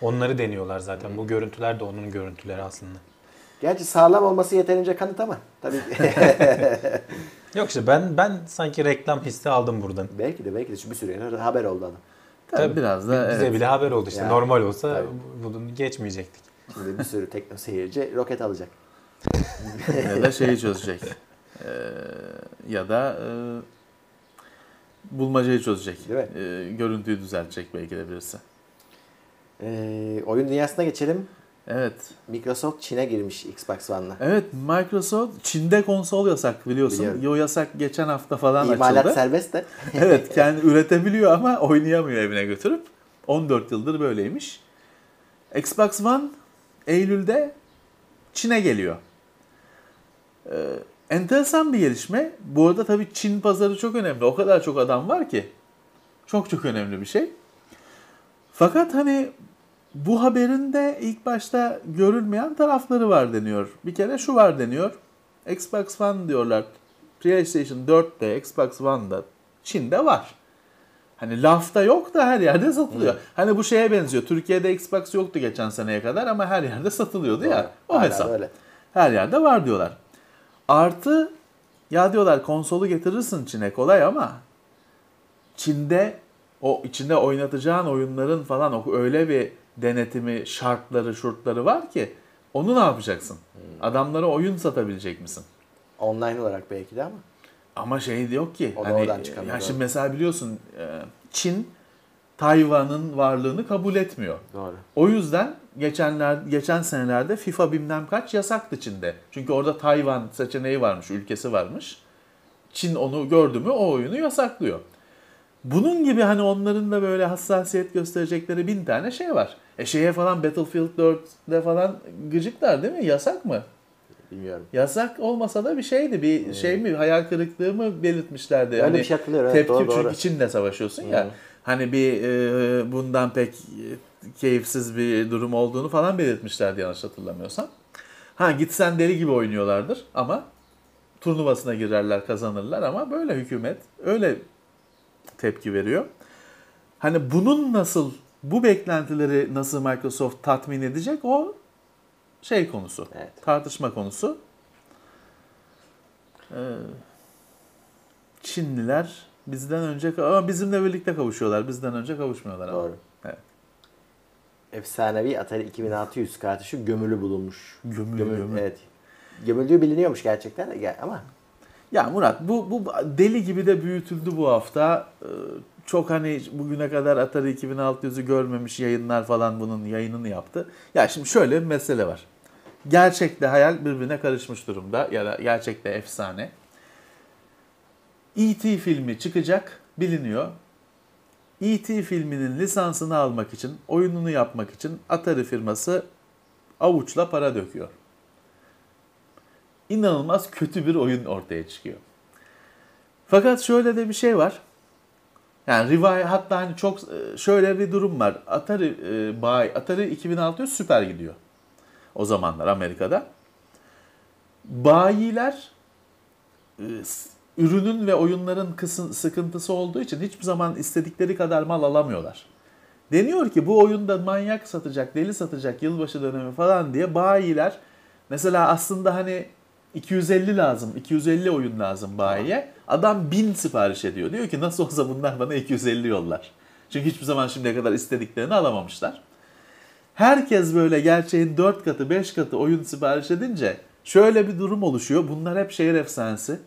Onları deniyorlar zaten. Hmm. Bu görüntüler de onun görüntüleri aslında. Gerçi sağlam olması yeterince kanıt ama tabii. Yok işte ben ben sanki reklam hissi aldım buradan. Belki de belki de bir sürü haber oldu adam. Tabii, Tabii biraz da bize evet. bile haber oldu işte. Yani, normal olsa tabii. bunu geçmeyecektik. Şimdi bir sürü tekno seyirci roket alacak. ya da şeyi çözecek. Ee, ya da e, bulmacayı çözecek. Değil mi? Ee, görüntüyü düzeltecek belki de birisi. Ee, oyun dünyasına geçelim. Evet. Microsoft Çin'e girmiş Xbox One'la. Evet, Microsoft Çin'de konsol yasak biliyorsun. Biliyorum. O yasak geçen hafta falan İmalat açıldı. İmalat serbest de. evet, kendi üretebiliyor ama oynayamıyor evine götürüp. on dört yıldır böyleymiş. Xbox One Eylül'de Çin'e geliyor. Ee, enteresan bir gelişme. Bu arada tabii Çin pazarı çok önemli. O kadar çok adam var ki. Çok çok önemli bir şey. Fakat hani bu haberin de ilk başta görülmeyen tarafları var deniyor. Bir kere şu var deniyor. Xbox One diyorlar. PlayStation dörtte, Xbox One'da, Çin'de var. Hani lafta yok da her yerde satılıyor. Hmm. Hani bu şeye benziyor. Türkiye'de Xbox yoktu geçen seneye kadar ama her yerde satılıyordu ya. O Hala hesap. Öyle. Her yerde var diyorlar. Artı ya diyorlar konsolu getirirsin Çin'e kolay ama Çin'de o içinde oynatacağın oyunların falan öyle bir denetimi, şartları, şurtları var ki onu ne yapacaksın? Hmm. Adamlara oyun satabilecek misin? Online olarak belki de ama. Ama şey de yok ki. O hani, da oradan ya şimdi mesela biliyorsun Çin Tayvan'ın varlığını kabul etmiyor. Doğru. O yüzden geçenler geçen senelerde FIFA bilmem kaç yasaktı Çin'de. Çünkü orada Tayvan seçeneği varmış, ülkesi varmış. Çin onu gördü mü o oyunu yasaklıyor. Bunun gibi hani onların da böyle hassasiyet gösterecekleri bin tane şey var. E şeye falan Battlefield dörtte falan gıcıklar değil mi? Yasak mı? Bilmiyorum. Yasak olmasa da bir şeydi. Bir hmm. şey mi hayal kırıklığı mı belirtmişlerdi. Öyle hani bir şey hatırlıyorum. Tepki doğru, çünkü doğru. Çin'le savaşıyorsun hmm. ya. Hani bir e, bundan pek keyifsiz bir durum olduğunu falan belirtmişlerdi yanlış hatırlamıyorsam. Ha gitsen deli gibi oynuyorlardır ama turnuvasına girerler kazanırlar ama böyle hükümet öyle tepki veriyor. Hani bunun nasıl, bu beklentileri nasıl Microsoft tatmin edecek o şey konusu, evet. tartışma konusu. Ee, Çinliler bizden önce ama bizimle birlikte kavuşuyorlar, bizden önce kavuşmuyorlar ama. Doğru. Evet. Efsanevi Atari iki bin altı yüz kartuşu gömülü bulunmuş. Gömülü, gömülü. gömülü. Evet. Gömüldüğü biliniyormuş gerçekten ama. Ya Murat bu, bu deli gibi de büyütüldü bu hafta. Ee, çok hani bugüne kadar Atari iki bin altı yüzü görmemiş yayınlar falan bunun yayınını yaptı. Ya şimdi şöyle bir mesele var. Gerçekle hayal birbirine karışmış durumda. Ya da gerçekle efsane. E T filmi çıkacak biliniyor. E T filminin lisansını almak için, oyununu yapmak için Atari firması avuçla para döküyor. İnanılmaz kötü bir oyun ortaya çıkıyor. Fakat şöyle de bir şey var. Yani rivayet hatta hani çok şöyle bir durum var. Atari e, Bay Atari iki bin altı yüz süper gidiyor. O zamanlar Amerika'da. Bayiler e, ürünün ve oyunların kısın, sıkıntısı olduğu için hiçbir zaman istedikleri kadar mal alamıyorlar. Deniyor ki bu oyunda manyak satacak, deli satacak, yılbaşı dönemi falan diye bayiler mesela aslında hani iki yüz elli lazım, iki yüz elli oyun lazım bayiye. Adam bin sipariş ediyor. Diyor ki nasıl olsa bunlar bana iki yüz elli yollar. Çünkü hiçbir zaman şimdiye kadar istediklerini alamamışlar. Herkes böyle gerçeğin dört katı, beş katı oyun sipariş edince şöyle bir durum oluşuyor. Bunlar hep şehir efsanesi.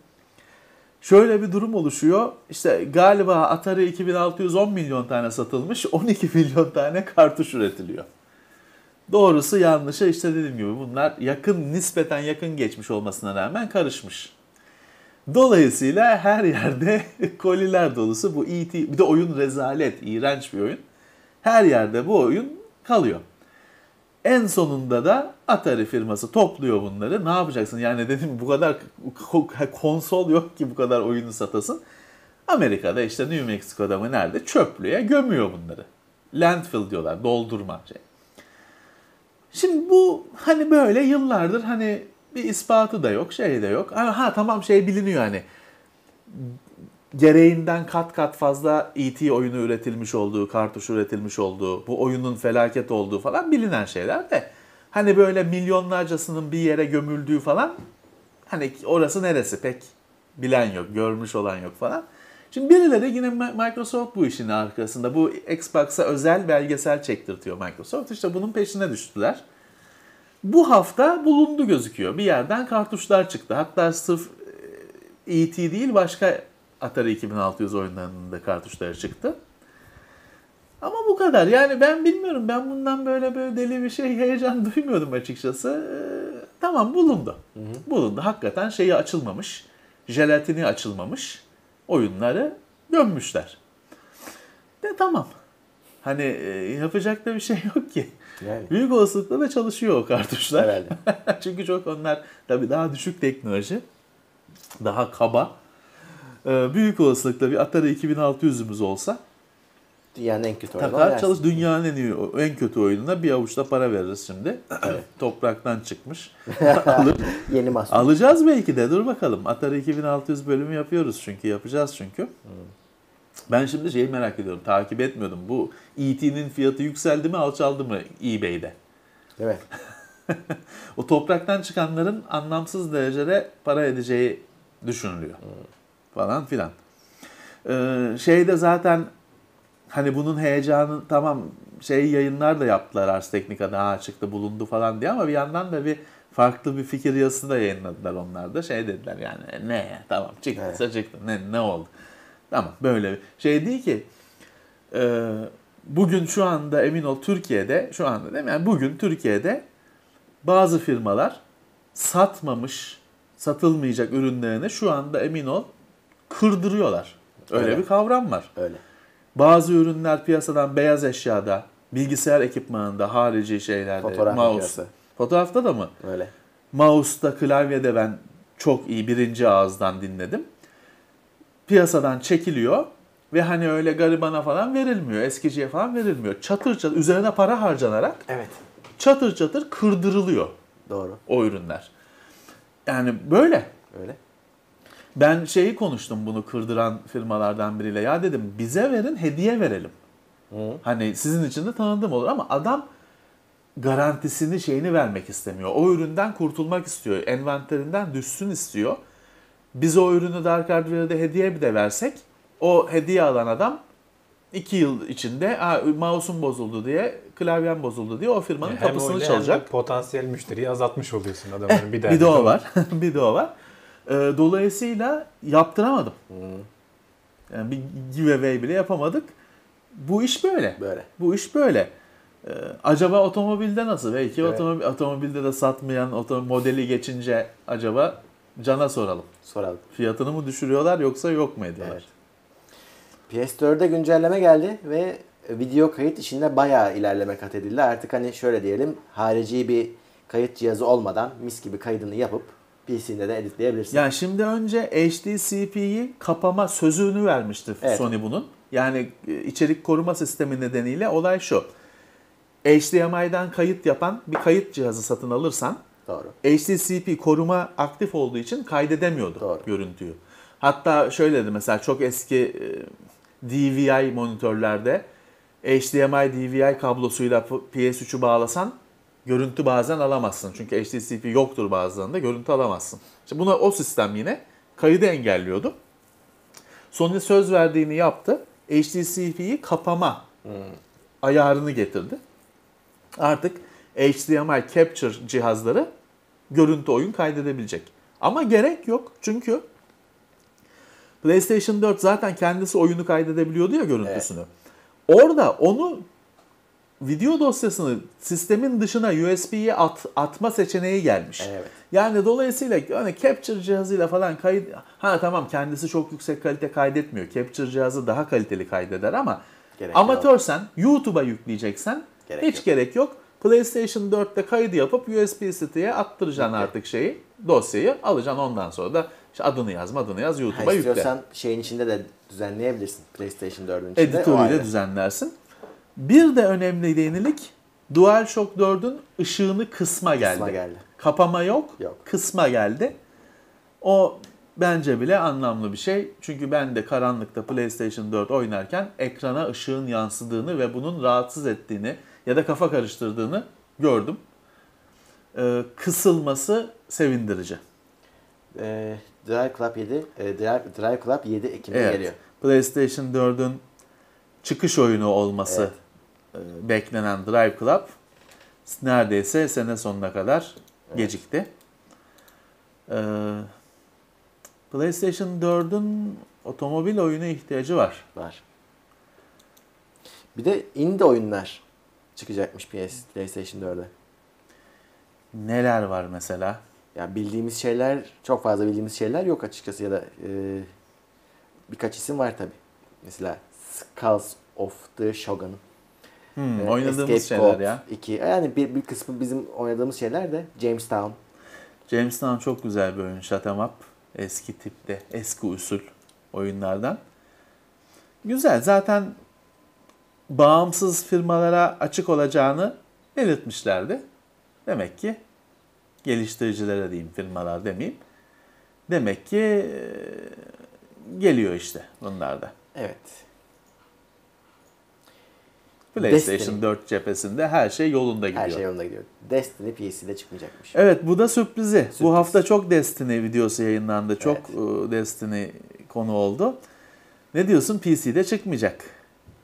Şöyle bir durum oluşuyor. İşte galiba Atari iki bin altı yüz on milyon tane satılmış, on iki milyon tane kartuş üretiliyor. Doğrusu yanlışı işte dediğim gibi bunlar yakın nispeten yakın geçmiş olmasına rağmen karışmış. Dolayısıyla her yerde koliler dolusu bu E T bir de oyun rezalet, iğrenç bir oyun. Her yerde bu oyun kalıyor. En sonunda da Atari firması topluyor bunları. Ne yapacaksın? Yani dedim bu kadar konsol yok ki bu kadar oyunu satasın. Amerika'da işte New Mexico'da mı nerede çöplüğe gömüyor bunları. Landfill diyorlar, doldurma şey. Şimdi bu hani böyle yıllardır hani bir ispatı da yok, şey de yok. Ha tamam şey biliniyor hani gereğinden kat kat fazla E T oyunu üretilmiş olduğu, kartuş üretilmiş olduğu, bu oyunun felaket olduğu falan bilinen şeyler de hani böyle milyonlarcasının bir yere gömüldüğü falan hani orası neresi pek bilen yok, görmüş olan yok falan. Şimdi birileri yine Microsoft bu işin arkasında. Bu Xbox'a özel belgesel çektirtiyor Microsoft. İşte bunun peşine düştüler. Bu hafta bulundu gözüküyor. Bir yerden kartuşlar çıktı. Hatta sırf E T değil başka Atari iki bin altı yüz oyunlarının da kartuşları çıktı. Ama bu kadar. Yani ben bilmiyorum. Ben bundan böyle böyle deli bir şey, heyecan duymuyordum açıkçası. Ee, tamam bulundu. Hı hı. Bulundu. Hakikaten şeyi açılmamış. Jelatini açılmamış. Oyunları gömmüşler. De tamam. Hani e, yapacak da bir şey yok ki. Yani. Büyük olasılıkla da çalışıyor o kartuşlar. Herhalde. Çünkü çok onlar tabii daha düşük teknoloji. Daha kaba. Ee, büyük olasılıkla bir Atari iki bin altı yüzümüz olsa dünyanın en kötü oyunu takar çalış dünyanın en, iyi, en kötü oyununa bir avuçta para veririz şimdi. Evet. Topraktan çıkmış. Alır. Yeni mahsul. Alacağız belki de, dur bakalım. Atari iki bin altı yüz bölümü yapıyoruz çünkü yapacağız çünkü. Hmm. Ben şimdi şeyi merak ediyorum, takip etmiyordum. Bu E T'nin fiyatı yükseldi mi alçaldı mı eBay'de? Evet. O topraktan çıkanların anlamsız derecede para edeceği düşünülüyor. Hmm. Falan filan. Ee, şeyde zaten hani bunun heyecanı tamam şey yayınlar da yaptılar Ars Technica'da, ha çıktı bulundu falan diye, ama bir yandan da bir farklı bir fikir yazısı da yayınladılar onlar da. Şey dediler yani ne tamam çıktıysa evet. çıktı ne, ne oldu. Tamam böyle bir şey değil ki e, bugün şu anda emin ol Türkiye'de şu anda değil mi? Yani bugün Türkiye'de bazı firmalar satmamış satılmayacak ürünlerini şu anda emin ol kırdırıyorlar. Öyle, Öyle bir kavram var. Öyle. Bazı ürünler piyasadan beyaz eşyada, bilgisayar ekipmanında, harici şeylerde, fotoğraf mouse. Fotoğrafta da mı? Öyle. Mouse'da, klavyede ben çok iyi birinci ağızdan dinledim. Piyasadan çekiliyor ve hani öyle garibana falan verilmiyor, eskiciye falan verilmiyor. Çatır çatır, üzerine para harcanarak evet. çatır çatır kırdırılıyor. Doğru. O ürünler. Yani böyle. Öyle. Ben şeyi konuştum bunu kırdıran firmalardan biriyle. Ya dedim bize verin hediye verelim. Hı. Hani sizin için de tanıdığım olur ama adam garantisini şeyini vermek istemiyor. O üründen kurtulmak istiyor. Envanterinden düşsün istiyor. Biz o ürünü Dark Hardware'de hediye bir de versek o hediye alan adam iki yıl içinde mouse'um bozuldu diye, klavyem bozuldu diye o firmanın yani kapısını çalacak. Hem potansiyel müşteriyi azaltmış oluyorsun adamların bir, bir de o var. Bir de o var. Dolayısıyla yaptıramadım. Yani bir giveaway bile yapamadık. Bu iş böyle. böyle. Bu iş böyle. Ee, acaba otomobilde nasıl? Belki evet. otomob- otomobilde de satmayan otom- modeli geçince acaba Can'a soralım. Soralım. Fiyatını mı düşürüyorlar yoksa yok mu ediyorlar? Evet. P S dört'e güncelleme geldi ve video kayıt işinde bayağı ilerleme kat edildi. Artık hani şöyle diyelim, harici bir kayıt cihazı olmadan mis gibi kaydını yapıp P C'nde de editleyebilirsin. Yani şimdi önce H D C P'yi kapama sözünü vermişti evet. Sony bunun. Yani içerik koruma sistemi nedeniyle olay şu. H D M I'den kayıt yapan bir kayıt cihazı satın alırsan doğru. H D C P koruma aktif olduğu için kaydedemiyordu doğru. görüntüyü. Hatta şöyle de mesela çok eski D V I monitörlerde H D M I D V I kablosuyla P S üç'ü bağlasan görüntü bazen alamazsın. Çünkü H D C P yoktur bazılarında. Görüntü alamazsın. İşte buna o sistem yine kaydı engelliyordu. Sony söz verdiğini yaptı. H D C P'yi kapama hmm. ayarını getirdi. Artık H D M I Capture cihazları görüntü oyun kaydedebilecek. Ama gerek yok. Çünkü PlayStation dört zaten kendisi oyunu kaydedebiliyordu ya görüntüsünü. Evet. Orada onu video dosyasını sistemin dışına U S B'ye at, atma seçeneği gelmiş. Evet. Yani dolayısıyla hani capture cihazıyla falan kayıt... Ha tamam kendisi çok yüksek kalite kaydetmiyor. Capture cihazı daha kaliteli kaydeder ama gerek amatörsen, yok. YouTube'a yükleyeceksen gerek hiç yok. gerek yok. PlayStation dört'te kaydı yapıp U S B siteye attıracaksın okay. artık şeyi, dosyayı alacaksın. Ondan sonra da işte adını yazma, adını yaz YouTube'a ha, yükle. İstiyorsan şeyin içinde de düzenleyebilirsin. PlayStation dört'ün içinde. Editörüyle düzenlersin. Bir de önemli yenilik DualShock dört'ün ışığını kısma geldi. Kısma geldi. Kapama yok, yok, kısma geldi. O bence bile anlamlı bir şey. Çünkü ben de karanlıkta PlayStation dört oynarken ekrana ışığın yansıdığını ve bunun rahatsız ettiğini ya da kafa karıştırdığını gördüm. Ee, kısılması sevindirici. e, Drive Club yedi, e, Drive, Drive Club yedi Ekim'de evet, geliyor. PlayStation dördün çıkış oyunu olması evet, e, beklenen Drive Club neredeyse sene sonuna kadar evet, gecikti. E, PlayStation dördün otomobil oyunu ihtiyacı var. Var. Bir de indie oyunlar çıkacakmış PlayStation dörde. Neler var mesela? Ya bildiğimiz şeyler, çok fazla bildiğimiz şeyler yok açıkçası ya da e, birkaç isim var tabii. Mesela Skulls of the Shogun. Hmm, e, oynadığımız Escape şeyler Code ya. iki. Yani bir, bir kısmı bizim oynadığımız şeyler de Jamestown. Jamestown çok güzel bir oyun. Shut 'em up. Eski tipte, eski usul oyunlardan. Güzel. Zaten bağımsız firmalara açık olacağını belirtmişlerdi. Demek ki geliştiricilere diyeyim, firmalar demeyeyim. Demek ki e, geliyor işte bunlar da. Evet. PlayStation Destiny dört cephesinde her şey yolunda gidiyor. Her şey yolunda gidiyor. Destiny P C'de çıkmayacakmış. Evet, bu da sürprizi. Sürpriz. Bu hafta çok Destiny videosu yayınlandı. Çok evet, Destiny konu oldu. Ne diyorsun, P C'de çıkmayacak.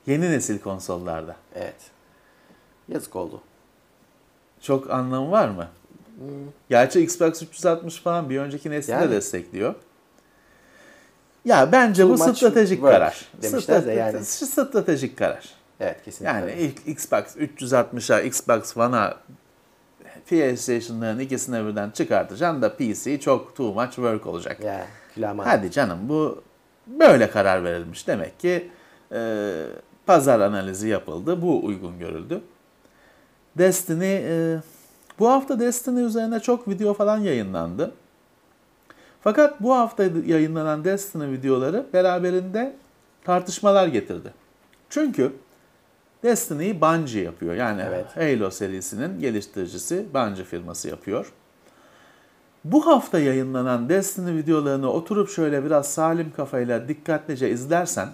Yeni nesil konsollarda. Evet. Yazık oldu. Çok anlamı var mı? Hmm. Gerçi Xbox üç yüz altmış falan bir önceki nesli yani de destekliyor. Ya bence bu stratejik karar. Demişler de yani. Stratejik karar. Evet, kesinlikle. Yani ilk Xbox üç yüz altmışa, Xbox One'a, PlayStation'ların ikisine birden çıkartacaksın da P C çok too much work olacak. Ya, hadi canım, bu böyle karar verilmiş. Demek ki e, pazar analizi yapıldı. Bu uygun görüldü. Destiny, e, bu hafta Destiny üzerine çok video falan yayınlandı. Fakat bu hafta yayınlanan Destiny videoları beraberinde tartışmalar getirdi. Çünkü Destiny'yi Bungie yapıyor. Yani evet, Halo serisinin geliştiricisi Bungie firması yapıyor. Bu hafta yayınlanan Destiny videolarını oturup şöyle biraz salim kafayla dikkatlice izlersen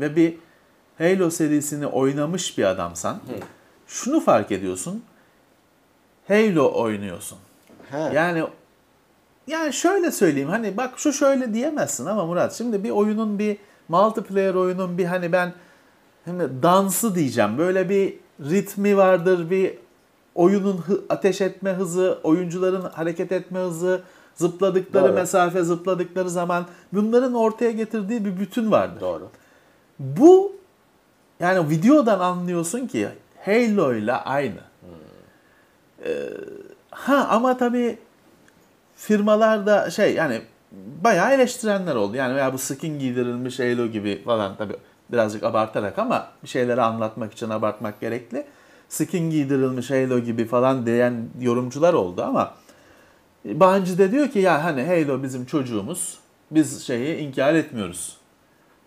ve bir Halo serisini oynamış bir adamsan, hmm, şunu fark ediyorsun. Halo oynuyorsun. He. Yani yani şöyle söyleyeyim, hani bak şu şöyle diyemezsin ama Murat, şimdi bir oyunun, bir multiplayer oyunun bir hani ben hani dansı diyeceğim. Böyle bir ritmi vardır, bir oyunun hı, ateş etme hızı, oyuncuların hareket etme hızı, zıpladıkları doğru, mesafe, zıpladıkları zaman, bunların ortaya getirdiği bir bütün vardır. Doğru. Bu yani videodan anlıyorsun ki Halo ile aynı. Hmm. Ee, ha ama tabii firmalarda şey yani bayağı eleştirenler oldu. Yani ya bu skin giydirilmiş Halo gibi falan tabii. Birazcık abartarak ama bir şeyleri anlatmak için abartmak gerekli. Skin giydirilmiş Halo gibi falan diyen yorumcular oldu ama Bungie de diyor ki ya hani Halo bizim çocuğumuz. Biz şeyi inkar etmiyoruz.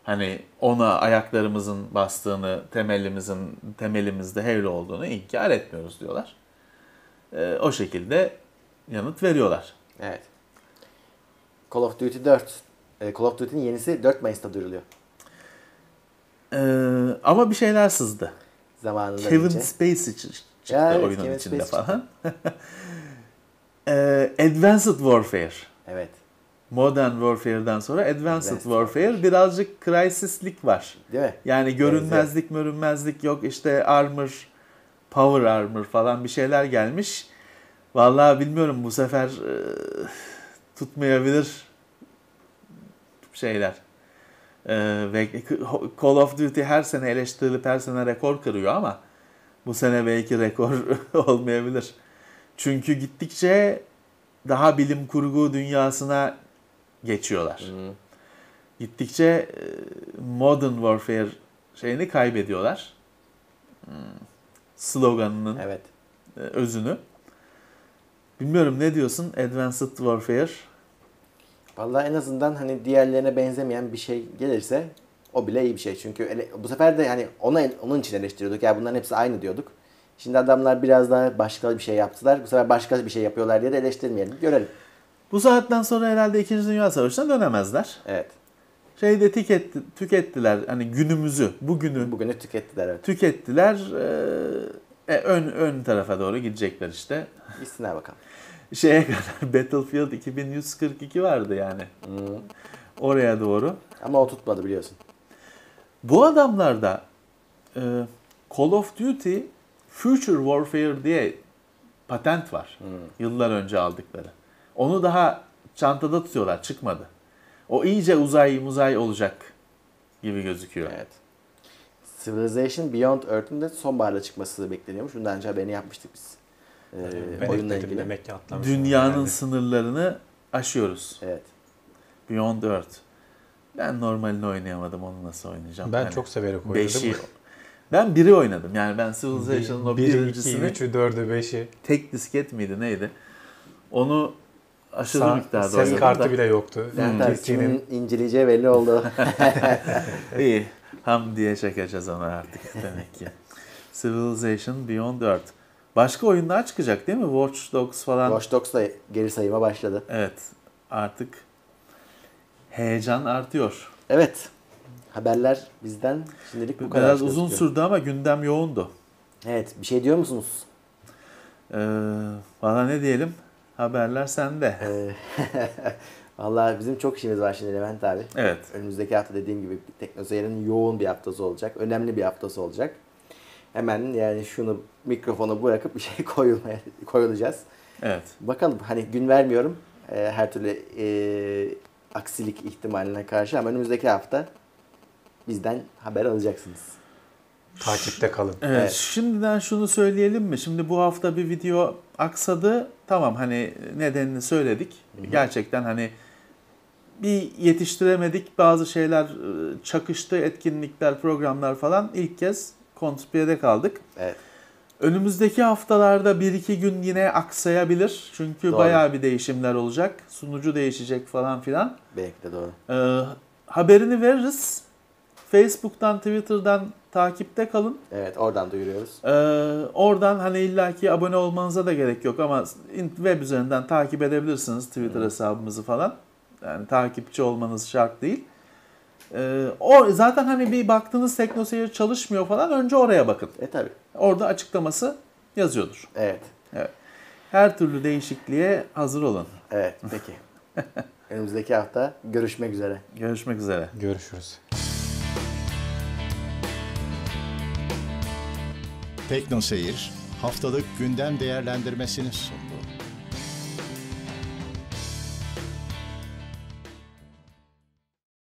Hani ona ayaklarımızın bastığını, temelimizin temelimizde Halo olduğunu inkar etmiyoruz diyorlar. E, o şekilde yanıt veriyorlar. Evet. Call of Duty dört. Call of Duty'nin yenisi dört Mayıs'ta duyuruluyor. Ee, ama bir şeyler sızdı. Zamanında Kevin Spacey çıktı ya, oyunun Kevin içinde Space falan. ee, Advanced Warfare. Evet. Modern Warfare'dan sonra Advanced, Advanced Warfare. Warfare birazcık crisislik var. Değil mi? Yani görünmezlik, evet, mörünmezlik yok. İşte armor, power armor falan bir şeyler gelmiş. Vallahi bilmiyorum, bu sefer e, tutmayabilir şeyler. Ve Call of Duty her sene eleştirilip her sene rekor kırıyor ama bu sene belki rekor olmayabilir. Çünkü gittikçe daha bilim kurgu dünyasına geçiyorlar. Hmm. Gittikçe Modern Warfare şeyini kaybediyorlar. Sloganının evet, özünü. Bilmiyorum, ne diyorsun Advanced Warfare? Vallahi en azından hani diğerlerine benzemeyen bir şey gelirse o bile iyi bir şey. Çünkü ele, bu sefer de yani ona, onun için eleştiriyorduk. Ya bunların hepsi aynı diyorduk. Şimdi adamlar biraz daha başka bir şey yaptılar. Bu sefer başka bir şey yapıyorlar diye de eleştirmeyelim. Görelim. Bu saatten sonra herhalde ikinci. Dünya Savaşı'na dönemezler. Evet. Şeyde tüketti, tükettiler hani günümüzü, bugünü. Bugünü tükettiler, evet. Tükettiler. Ee, E, ön ön tarafa doğru gidecekler işte. Gitsinler bakalım. Şeye kadar Battlefield iki bin yüz kırk iki vardı yani. Hmm. Oraya doğru. Ama o tutmadı biliyorsun. Bu adamlar da e, Call of Duty Future Warfare diye patent var. Hmm. Yıllar önce aldıkları. Onu daha çantada tutuyorlar. Çıkmadı. O iyice uzay muzay olacak gibi gözüküyor. Evet. Civilization Beyond Earth'ın da sonbaharda çıkması bekleniyormuş. Bundan önce haberini yapmıştık biz. Ee, oyunla ilgili. Demek ki dünyanın herhalde sınırlarını aşıyoruz. Evet. Beyond Earth. Ben normalini oynayamadım. Onu nasıl oynayacağım? Ben yani çok severek oynadım. Beşi. Ben biri oynadım. Yani ben Civilization'ın o birincisini. bir, iki, üçü, dördü, beşi. Tek disket miydi neydi? Onu aşırı San, miktarda oynadım. Ses kartı da bile yoktu. Yani kimin inceleyeceği belli oldu. İyi. Hamdi'ye çekeceğiz onu artık demek ki. Civilization Beyond Earth. Başka oyunlar çıkacak değil mi? Watch Dogs falan. Watch Dogs da geri sayıma başladı. Evet. Artık heyecan artıyor. Evet. Haberler bizden şimdilik bu kadar. Biraz uzun gözüküyor. Sürdü ama gündem yoğundu. Evet. Bir şey diyor musunuz? Ee, bana ne diyelim? Haberler sende. Vallahi bizim çok işimiz var şimdi Levent abi. Evet. Önümüzdeki hafta dediğim gibi TeknoSeyir'in yoğun bir haftası olacak. Önemli bir haftası olacak. Hemen yani şunu mikrofonu bırakıp bir şey koyulmaya, koyulacağız. Evet. Bakalım hani gün vermiyorum e, her türlü e, aksilik ihtimaline karşı ama önümüzdeki hafta bizden haber alacaksınız. Takipte kalın. Evet, evet. Şimdiden şunu söyleyelim mi? Şimdi bu hafta bir video aksadı. Tamam hani nedenini söyledik. Hı-hı. Gerçekten hani bir yetiştiremedik. Bazı şeyler çakıştı. Etkinlikler, programlar falan ilk kez kontrpiyede kaldık. Evet. Önümüzdeki haftalarda bir iki gün yine aksayabilir. Çünkü doğru, bayağı bir değişimler olacak. Sunucu değişecek falan filan. Belki de doğru. Ee, haberini veririz. Facebook'tan, Twitter'dan takipte kalın. Evet, oradan duyuruyoruz. Ee, oradan hani illaki abone olmanıza da gerek yok ama web üzerinden takip edebilirsiniz Twitter hmm. hesabımızı falan. Yani takipçi olmanız şart değil. Ee, o zaten hani bir baktınız TeknoSeyir çalışmıyor falan, önce oraya bakın. E tabii. Orada açıklaması yazıyordur. Evet. Evet. Her türlü değişikliğe hazır olun. Evet, peki. Önümüzdeki hafta görüşmek üzere. Görüşmek üzere. Görüşürüz. TeknoSeyir haftalık gündem değerlendirmesini sundu.